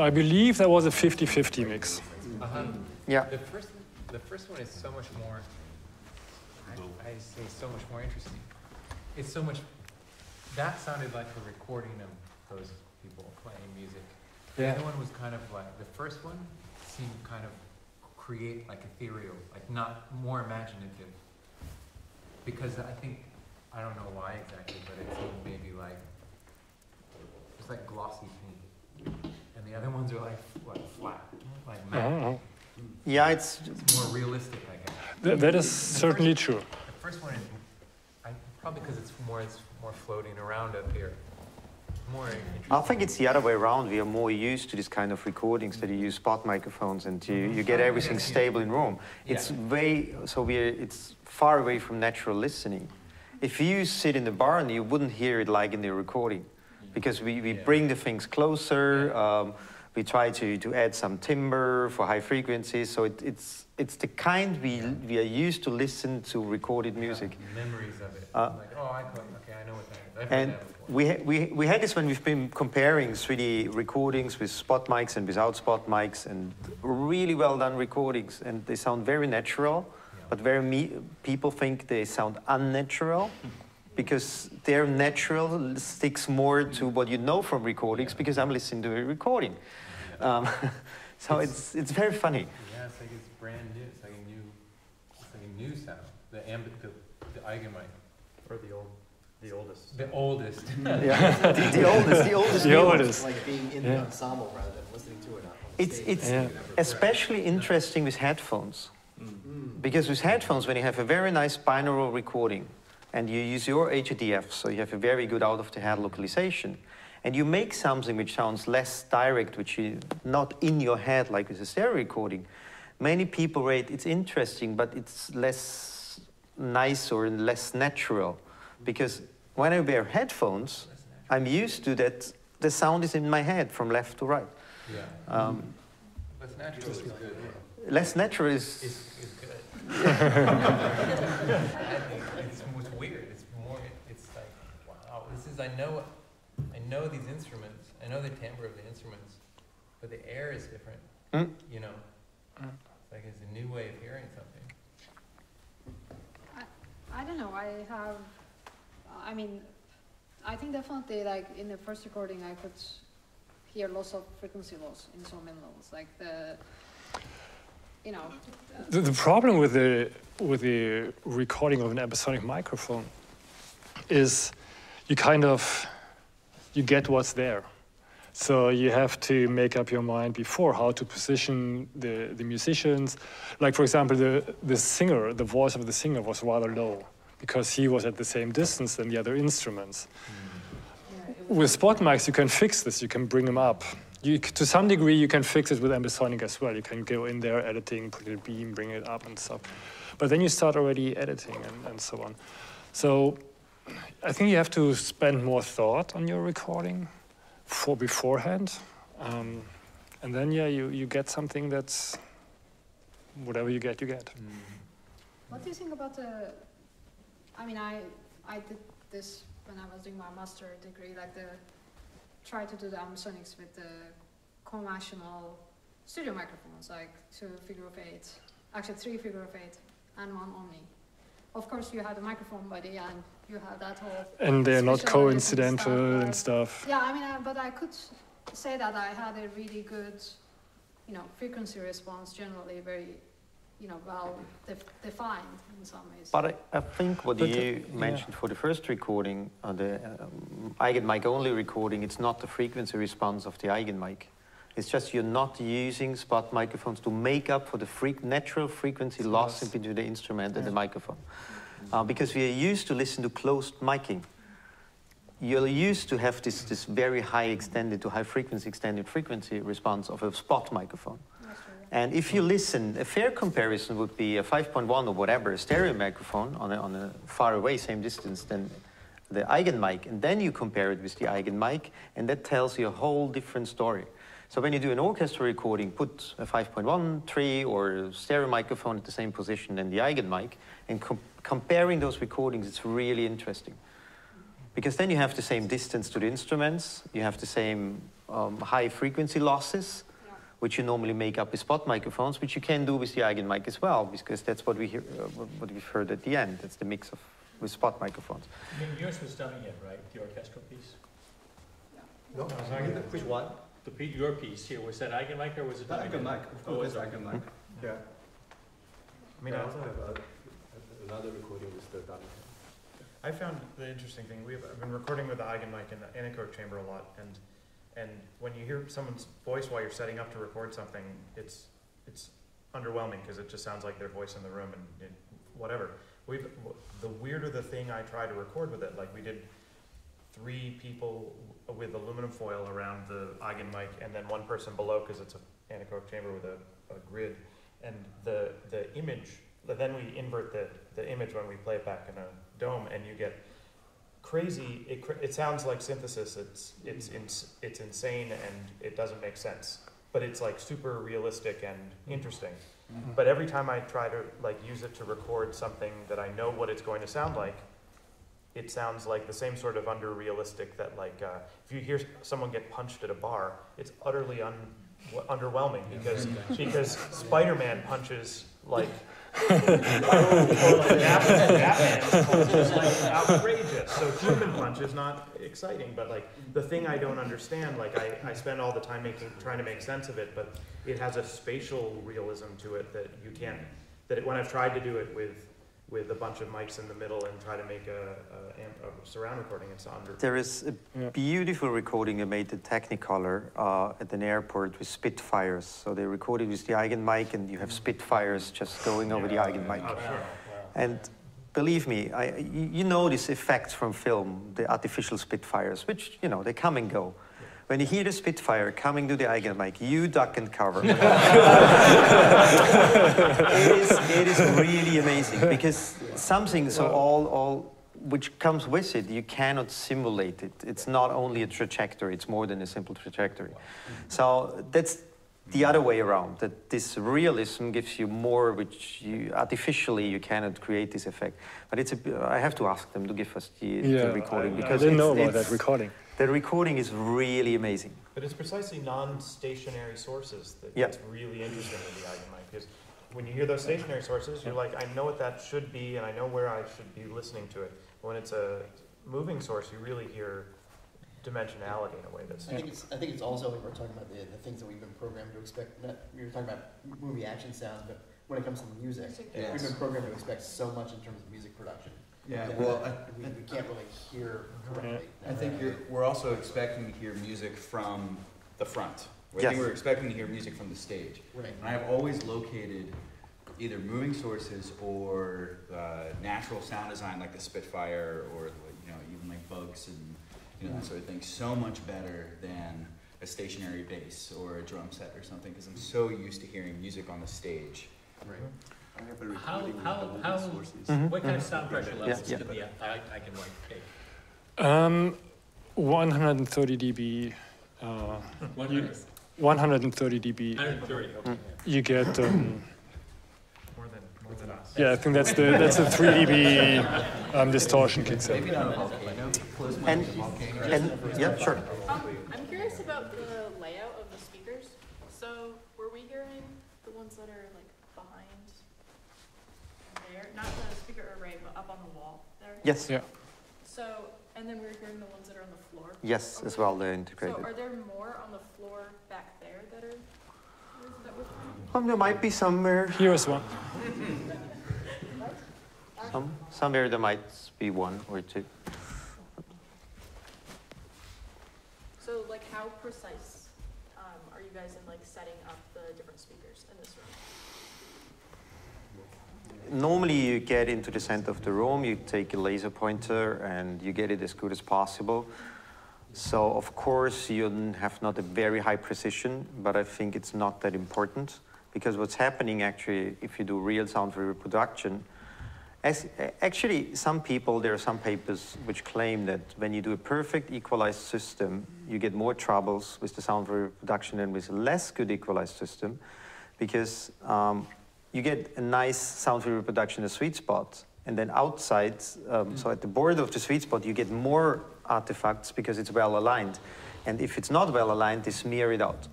I believe there was a fifty fifty mix. Uh-huh. Yeah. The first, the first one is so much more, I, I say so much more interesting. It's so much, that sounded like a recording of those people playing music. Yeah. The other one was kind of like, the first one seem kind of create like ethereal, like not more imaginative. Because I think, I don't know why exactly, but it seemed maybe like, it's like glossy paint. And the other ones are like, like flat, like matte. I don't know. Yeah, it's, it's more realistic, I guess. Th that is the certainly first, true. The first one, I, probably because it's more, it's more floating around up here. More I think it's the other way around. We are more used to this kind of recordings that you use spot microphones and you, you get everything yes, stable yeah. in room. It's yeah. way so we are, it's far away from natural listening. If you sit in the barn, you wouldn't hear it like in the recording, because we, we yeah. bring the things closer. Yeah. Um, we try to to add some timbre for high frequencies. So it, it's it's the kind we yeah. we are used to listen to recorded music. Yeah, memories of it. Uh, like oh, I got, okay, I know what that is. I've heard that before. We, ha we, we had this when we've been comparing three D recordings with spot mics and without spot mics, and really well done recordings, and they sound very natural, yeah. but very me people think they sound unnatural, because their natural sticks more to what you know from recordings, yeah. because I'm listening to a recording. Yeah. Um, so it's, it's, it's very funny. Yeah, it's like it's brand new, it's like a new, it's like a new sound, the, the, the Eigenmike, or the old. The oldest. The oldest. yeah. the, the oldest. The oldest. The oldest. Like being in yeah. the ensemble rather than listening to it. On it's it's yeah. especially interesting with headphones, mm. because with headphones, when you have a very nice binaural recording, and you use your H A D F, so you have a very good out-of-the-head localization, and you make something which sounds less direct, which is not in your head like with a stereo recording. Many people rate it's interesting, but it's less nice or less natural. Because when I wear headphones, I'm used to that the sound is in my head from left to right. Yeah. Um, less natural is good. Less natural is... It's, it's good. it's, it's weird. It's more, it's like, wow, this is, I know, I know these instruments. I know the timbre of the instruments, but the air is different, mm. you know? Mm. It's like it's a new way of hearing something. I, I don't know, I have... I mean, I think definitely, like, in the first recording, I could hear lots of frequency loss in some levels, like the, you know. Uh, the, the problem with the, with the recording of an ambisonic microphone is you kind of, you get what's there. So you have to make up your mind before how to position the, the musicians. Like, for example, the, the singer, the voice of the singer was rather low, because he was at the same distance than the other instruments. Mm. With spot mics, you can fix this. You can bring them up. You, to some degree, you can fix it with ambisonic as well. You can go in there, editing, put it in a beam, bring it up and stuff. But then you start already editing and, and so on. So I think you have to spend more thought on your recording for beforehand. Um, and then, yeah, you, you get something that's whatever you get, you get. Mm. What do you think about the... I mean, I, I did this when I was doing my master degree, like the, try to do the ambisonics with the conventional studio microphones, like two figure of eight, actually three figure of eight, and one omni. Of course, you have the microphone buddy, and you have that whole... And they're not coincidental and stuff. Yeah, I mean, I, but I could say that I had a really good, you know, frequency response, generally very... you know, well def defined in some ways. But I, I think what but you the, mentioned yeah. for the first recording, uh, the um, Eigenmike only recording, it's not the frequency response of the Eigenmike. It's just you're not using spot microphones to make up for the free natural frequency yes. loss between the instrument yeah. and the microphone. Mm-hmm. uh, because we are used to listen to closed miking. You're used to have this, this very high extended to high frequency extended frequency response of a spot microphone. And if you listen, a fair comparison would be a five point one or whatever, a stereo microphone on a, on a far away, same distance than the Eigenmike. And then you compare it with the Eigenmike, and that tells you a whole different story. So when you do an orchestra recording, put a five point one, three, or stereo microphone at the same position than the Eigenmike, and com comparing those recordings, it's really interesting. Because then you have the same distance to the instruments, you have the same um, high frequency losses, which you normally make up with spot microphones, which you can do with the Eigenmike as well, because that's what we hear, uh, what we've heard at the end. That's the mix of with spot microphones. I mean, yours was done in, right? The orchestral piece. No, no. Which one? the, your piece here, was that Eigenmike or was it? Eigenmike, of course, oh, Eigenmike. Yeah. I mean, yeah, I also have a, another recording with the Dante. I found the interesting thing, we've I've been recording with the Eigenmike in the anechoic chamber a lot, and and when you hear someone's voice while you're setting up to record something, it's it's underwhelming because it just sounds like their voice in the room and it, whatever. We've the weirder the thing I try to record with it, like we did three people with aluminum foil around the Eigenmike, and then one person below because it's an anechoic chamber with a, a grid, and the the image. Then we invert the the image when we play it back in a dome, and you get crazy. It it sounds like synthesis. It's it's ins, it's insane, and it doesn't make sense. But it's like super realistic and interesting. Mm-hmm. But every time I try to like use it to record something that I know what it's going to sound like, it sounds like the same sort of under-realistic that like uh, if you hear someone get punched at a bar, it's utterly un underwhelming because because Spider-Man punches like. Like, or like Batman, Batman is like outrageous. So human punch is not exciting, but like the thing I don't understand, like I, I spend all the time making trying to make sense of it, but it has a spatial realism to it that you can't. That it, when I've tried to do it with with a bunch of mics in the middle and try to make a, a, a surround recording, it's under. There is a yeah. beautiful recording I made at Technicolor uh, at an airport with Spitfires. So they recorded with the Eigenmike, and you have Spitfires just going yeah, over the Eigenmike. Yeah. Oh, sure. Wow. And believe me, I, you, you notice effects from film, the artificial Spitfires, which, you know, they come and go. When you hear the Spitfire coming to the Eigenmike, you duck and cover. it, is, it is really amazing because something so all all which comes with it, you cannot simulate it. It's not only a trajectory; it's more than a simple trajectory. So that's the other way around. That this realism gives you more, which you artificially you cannot create this effect. But it's a, I have to ask them to give us the, yeah, the recording I, because I didn't it's, know about it's, that recording. The recording is really amazing. But it's precisely non-stationary sources that yep. it's really interesting with the Eigenmike, because when you hear those stationary sources, you're like, I know what that should be, and I know where I should be listening to it. When it's a moving source, you really hear dimensionality in a way that's... I think it's, I think it's also, like we're talking about the, the things that we've been programmed to expect. Not, we were talking about movie action sounds, but when it comes to music, yes. we've been programmed to expect so much in terms of music production. Yeah, well, I, we, we can't really hear correctly. I think you're, we're also expecting to hear music from the front. Yes. I think we're expecting to hear music from the stage. Right. And I've always located either moving sources or uh, natural sound design, like the Spitfire, or you know, even like bugs and you know that sort of thing, so much better than a stationary bass or a drum set or something, because I'm so used to hearing music on the stage. Right. How, how, how, mm-hmm. what kind of sound pressure levels yeah, yeah. did the Eigenmike take? Um, one hundred thirty D B. Uh, you, one hundred thirty D B. one hundred thirty, okay. You get... Um, more than, more than us. Yeah, I think that's the, that's the three D B um, distortion kicks in. Maybe not a volcano. And, and, yeah, sure. Um, I'm curious about the layout of the speakers. So, were we hearing the ones that are like behind? Not the speaker array, but up on the wall there? Yes. Yeah. So, and then we're hearing the ones that are on the floor? Yes, okay. as well, they're integrated. So are there more on the floor back there that are, that we're um, there might be somewhere. Here is one. Some, somewhere there might be one or two. So, like, how precise um, are you guys in, like, setting up the different speakers in this room? Normally, you get into the center of the room, you take a laser pointer, and you get it as good as possible. So, of course, you have not a very high precision, but I think it's not that important. Because what's happening, actually, if you do real sound reproduction, as, actually, some people, there are some papers which claim that when you do a perfect equalized system, you get more troubles with the sound reproduction than with a less good equalized system, because um, you get a nice sound reproduction in a sweet spot, and then outside, um, so at the border of the sweet spot, you get more artifacts because it's well aligned. And if it's not well aligned, they smear it out.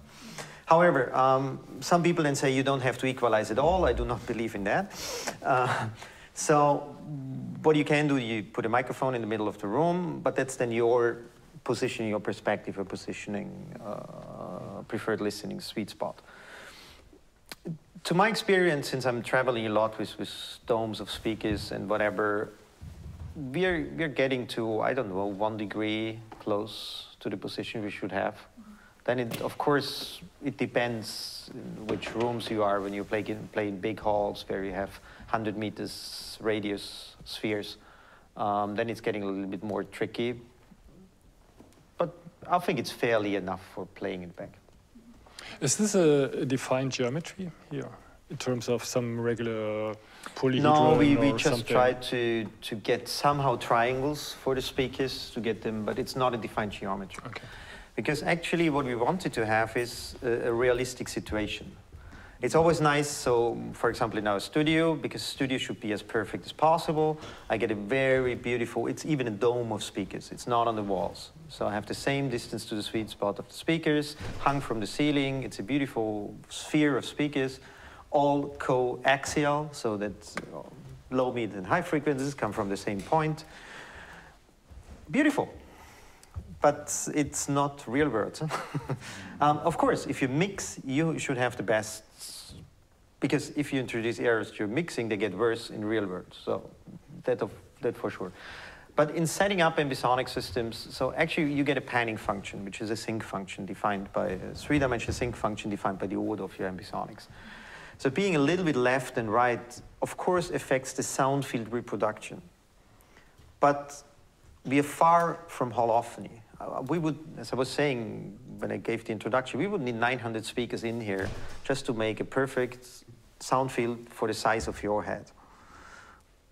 However, um, some people then say you don't have to equalize at all. I do not believe in that. Uh, so what you can do, you put a microphone in the middle of the room, but that's then your position, your perspective, your positioning. Uh, preferred listening sweet spot. To my experience, since I'm traveling a lot with, with domes of speakers and whatever, we're, we're getting to, I don't know, one degree close to the position we should have. Then, it, of course, it depends in which rooms you are when you play, play in big halls where you have one hundred meters radius spheres. Um, then it's getting a little bit more tricky. But I think it's fairly enough for playing it back. Is this a defined geometry here in terms of some regular polyhedron? No, we, we just something? try to, to get somehow triangles for the speakers to get them, but it's not a defined geometry. Okay. Because actually what we wanted to have is a, a realistic situation. It's always nice, so for example in our studio, because studio should be as perfect as possible, I get a very beautiful, it's even a dome of speakers, it's not on the walls. So I have the same distance to the sweet spot of the speakers, hung from the ceiling, it's a beautiful sphere of speakers, all coaxial, so that low, mid and high frequencies come from the same point. Beautiful. But it's not real world. um, of course, if you mix, you should have the best, because if you introduce errors to your mixing, they get worse in real world. So that, of, that for sure. But in setting up ambisonic systems, so actually you get a panning function, which is a sync function defined by a three-dimensional sync function defined by the order of your ambisonics. So being a little bit left and right, of course, affects the sound field reproduction. But we are far from holophony. We would, as I was saying when I gave the introduction, we would need nine hundred speakers in here just to make a perfect sound field for the size of your head.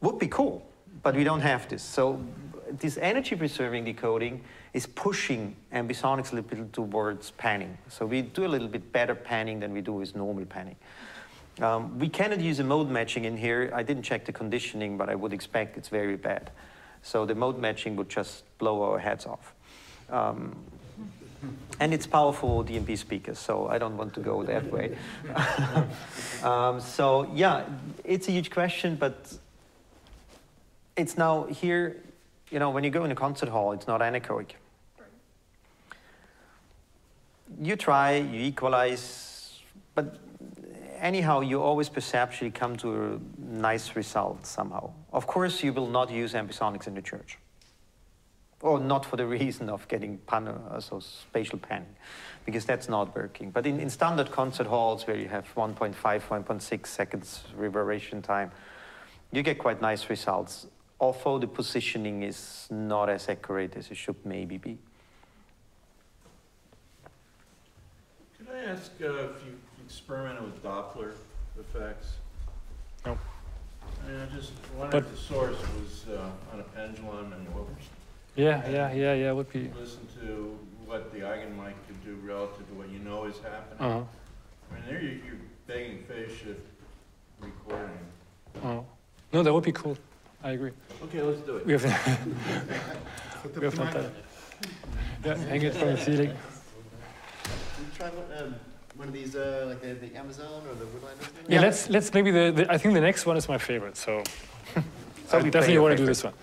Would be cool, but we don't have this. So this energy preserving decoding is pushing ambisonics a little bit towards panning. So we do a little bit better panning than we do with normal panning. Um, we cannot use a mode matching in here. I didn't check the conditioning, but I would expect it's very bad. So the mode matching would just blow our heads off. Um, and it's powerful D M P speakers, so I don't want to go that way. um, so yeah, it's a huge question, but it's now here, you know, when you go in a concert hall, it's not anechoic. You try, you equalize, but anyhow, you always perceptually come to a nice result somehow. Of course, you will not use ambisonics in the church. Or not for the reason of getting pan, uh, so spatial panning, because that's not working. But in, in standard concert halls where you have one point five, one point six seconds reverberation time, you get quite nice results, although the positioning is not as accurate as it should maybe be. Can I ask uh, if you experimented with Doppler effects? No. I mean, I just wondered if the source was uh, on a pendulum and what was. Yeah, yeah, yeah, yeah, would be. Listen to what the Eigenmike could do relative to what you know is happening. Uh -huh. I mean, there you, you're begging phase shift recording. Oh. No, that would be cool. I agree. Okay, let's do it. We have, we have time. Yeah, hang it from the ceiling. Can you try one, um, one of these, uh, like the, the Amazon or the Woodland? Yeah, yeah, let's, let's maybe, the, the, I think the next one is my favorite, so, so I definitely want to do this one.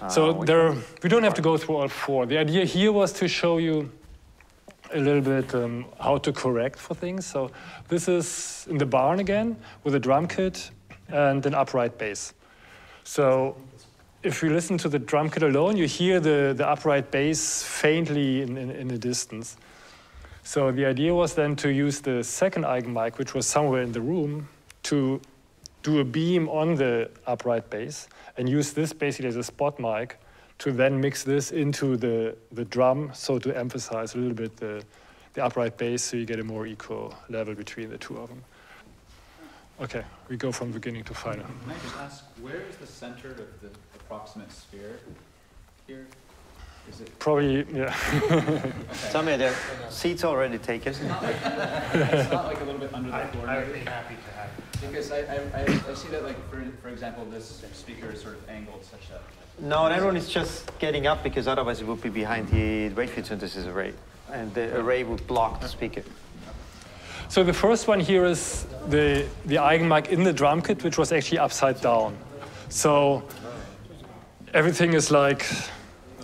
Uh, so there, we don't have to go through all four. The idea here was to show you a little bit um, how to correct for things. So this is in the barn again with a drum kit and an upright bass. So if you listen to the drum kit alone, you hear the, the upright bass faintly in, in, in the distance. So the idea was then to use the second Eigenmike, which was somewhere in the room, to do a beam on the upright bass and use this basically as a spot mic to then mix this into the, the drum, so to emphasize a little bit the, the upright bass, so you get a more equal level between the two of them. Okay, we go from beginning to final. Can I just ask, where is the center of the approximate sphere here? Is it? Probably, yeah. Okay. Somewhere there. Seats already taken. It's not like, it's not like a little bit under the floor. I would be happy to have it. Because I, I, I see that, like, for, for example, this speaker is sort of angled such that... No, that one is just getting up, because otherwise it would be behind the wavefield synthesis array. And the array would block the speaker. So the first one here is the, the Eigenmike in the drum kit, which was actually upside down. So everything is, like,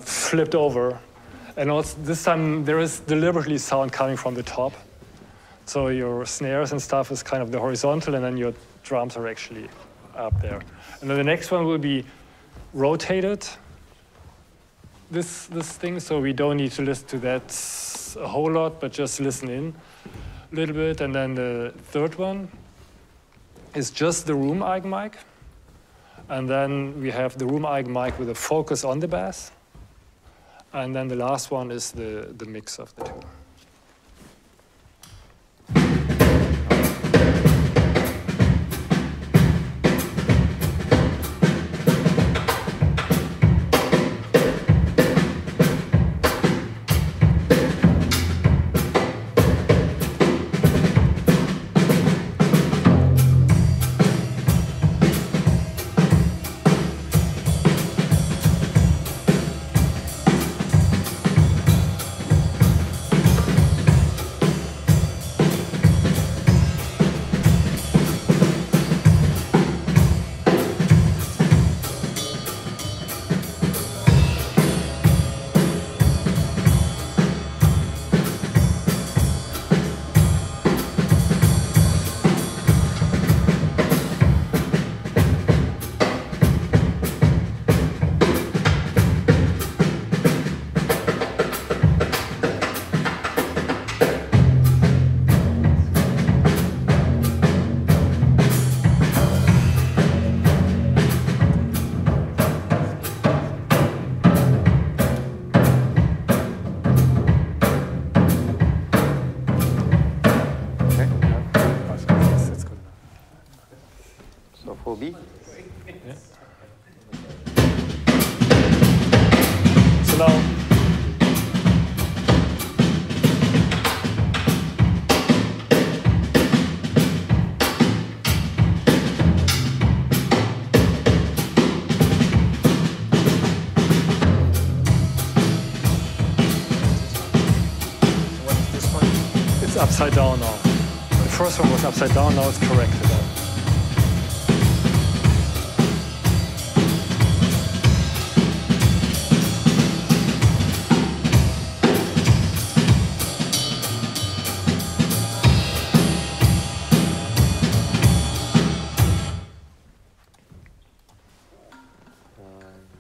flipped over. And also this time there is deliberately sound coming from the top. So your snares and stuff is kind of the horizontal, and then your drums are actually up there. And then the next one will be rotated, this, this thing. So we don't need to listen to that a whole lot, but just listen in a little bit. And then the third one is just the room Eigenmike. And then we have the room Eigenmike with a focus on the bass. And then the last one is the, the mix of the two. Upside down now. The first one was upside down, now it's corrected.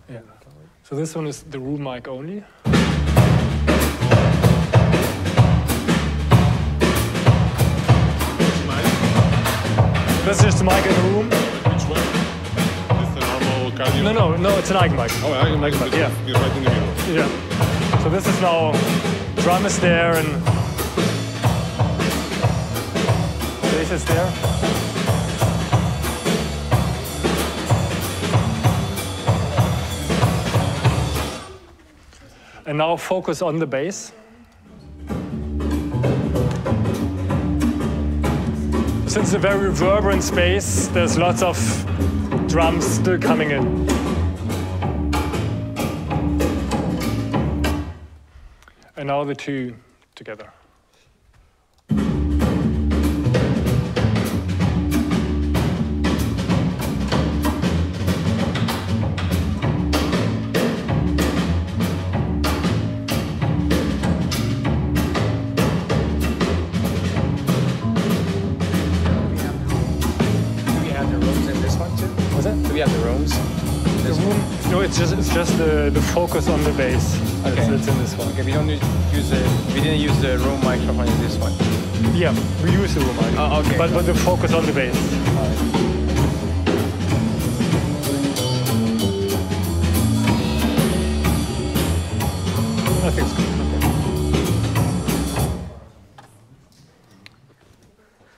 Yeah. So this one is the room mic only. This is the mic in the room. Which one? This is the normal cardio? No, no, no, it's an Eigenmike. Oh, Eigenmike, but yeah. You're right in the middle. Yeah. So this is now, drum is there, and bass is there. And now focus on the bass. Since it's a very reverberant space, there's lots of drums still coming in. And now the two together. It's just, it's just the, the focus on the bass that's okay. In this one. Okay, we don't use the, we didn't use the room microphone in this one. Yeah, we use the room microphone, oh, okay. but, but the focus on the bass. All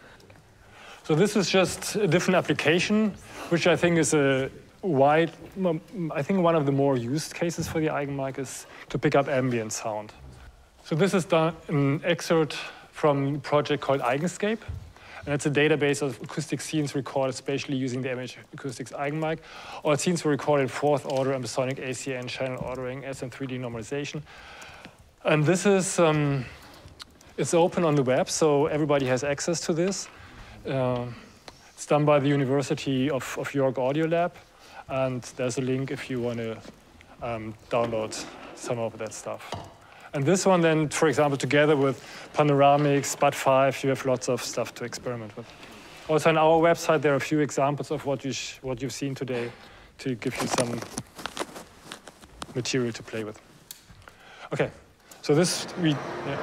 right. So this is just a different application, which I think is a wide, I think one of the more used cases for the Eigenmike is to pick up ambient sound. So this is done, an excerpt from a project called Eigenscape, and it's a database of acoustic scenes recorded spatially using the M H Acoustics Eigenmike, or scenes were recorded in fourth order ambisonic A C N channel ordering S N three D normalization. And this is, um, it's open on the web, so everybody has access to this. Uh, it's done by the University of, of York Audio Lab, and there's a link if you want to um, download some of that stuff. And this one then, for example, together with Panoramics, B U T five, you have lots of stuff to experiment with. Also on our website, there are a few examples of what, you sh what you've seen today to give you some material to play with. OK, so this we... Yeah.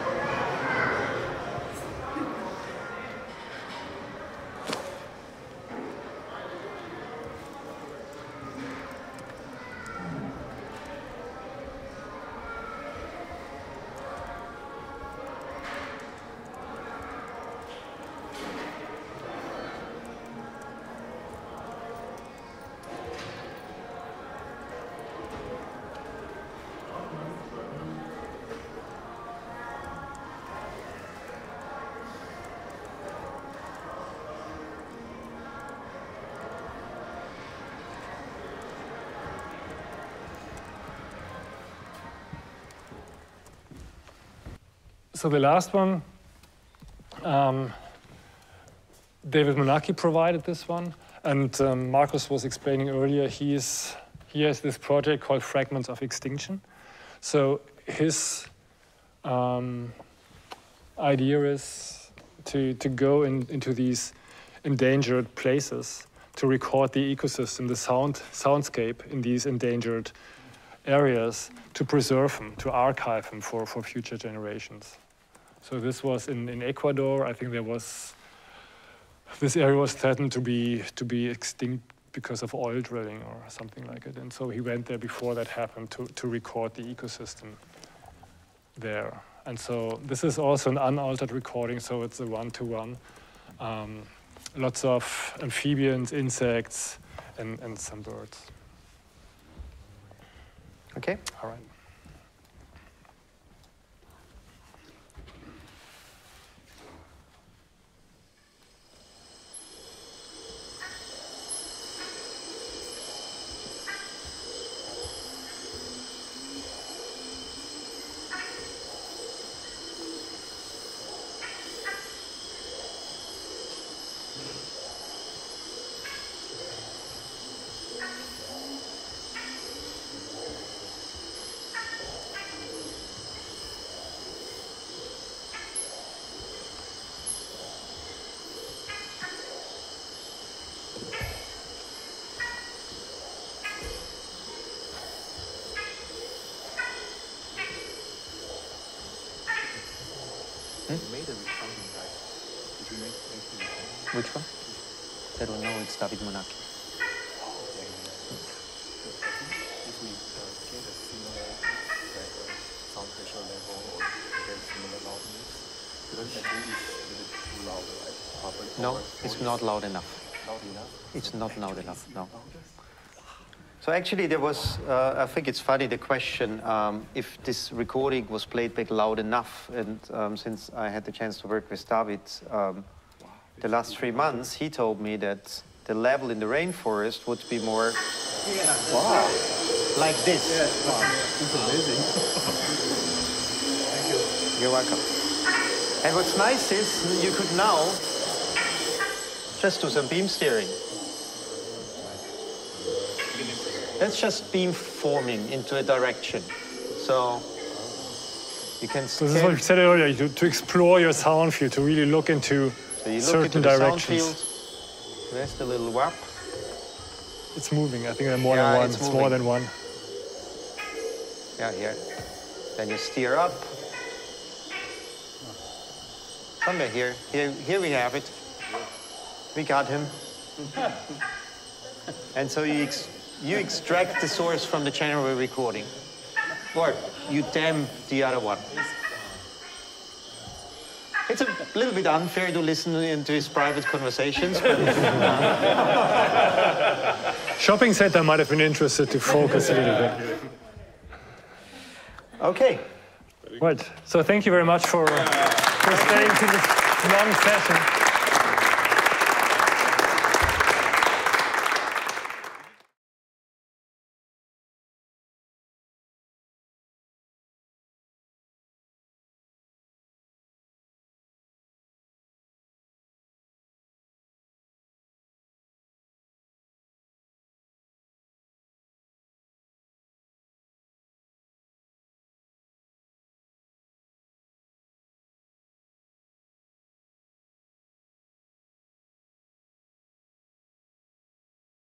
So the last one, um, David Monacchi provided this one. And um, Marcus was explaining earlier, he, is, he has this project called Fragments of Extinction. So his um, idea is to, to go in, into these endangered places to record the ecosystem, the sound, soundscape in these endangered areas to preserve them, to archive them for, for future generations. So this was in, in Ecuador. I think there was, this area was threatened to be, to be extinct because of oil drilling or something like it. And so he went there before that happened to, to record the ecosystem there. And so this is also an unaltered recording, so it's a one-to-one. -one. Um, lots of amphibians, insects, and, and some birds. OK. All right. Which one? That one? No, it's David Monacchi. If we get a similar sound pressure level or get similar loudness, because I think it's a little too loud, right? No, it's not loud enough. Loud enough? It's not loud enough, no. So actually, there was, uh, I think it's funny, the question um, if this recording was played back loud enough. And um, since I had the chance to work with David, um, the last three months, he told me that the level in the rainforest would be more, yeah, wow, right. Like this. Yeah, it's, wow. It's amazing. Thank you. You're welcome. And what's nice is you could now just do some beam steering. That's just beam forming into a direction. So. You can so this is what you said earlier, you, to explore your sound field, to really look into so you look certain into the directions. Sound field. There's the little W A P. It's moving. I think there are more yeah, than one. It's, it's more than one. Yeah, here. Then you steer up. Somewhere here. Here, here we have it. We got him. And so you, ex you extract the source from the general recording. Or you damn the other one. It's a little bit unfair to listen into his private conversations. But shopping center might have been interested to focus a little bit. OK. Right. So thank you very much for, uh, for staying to this long session.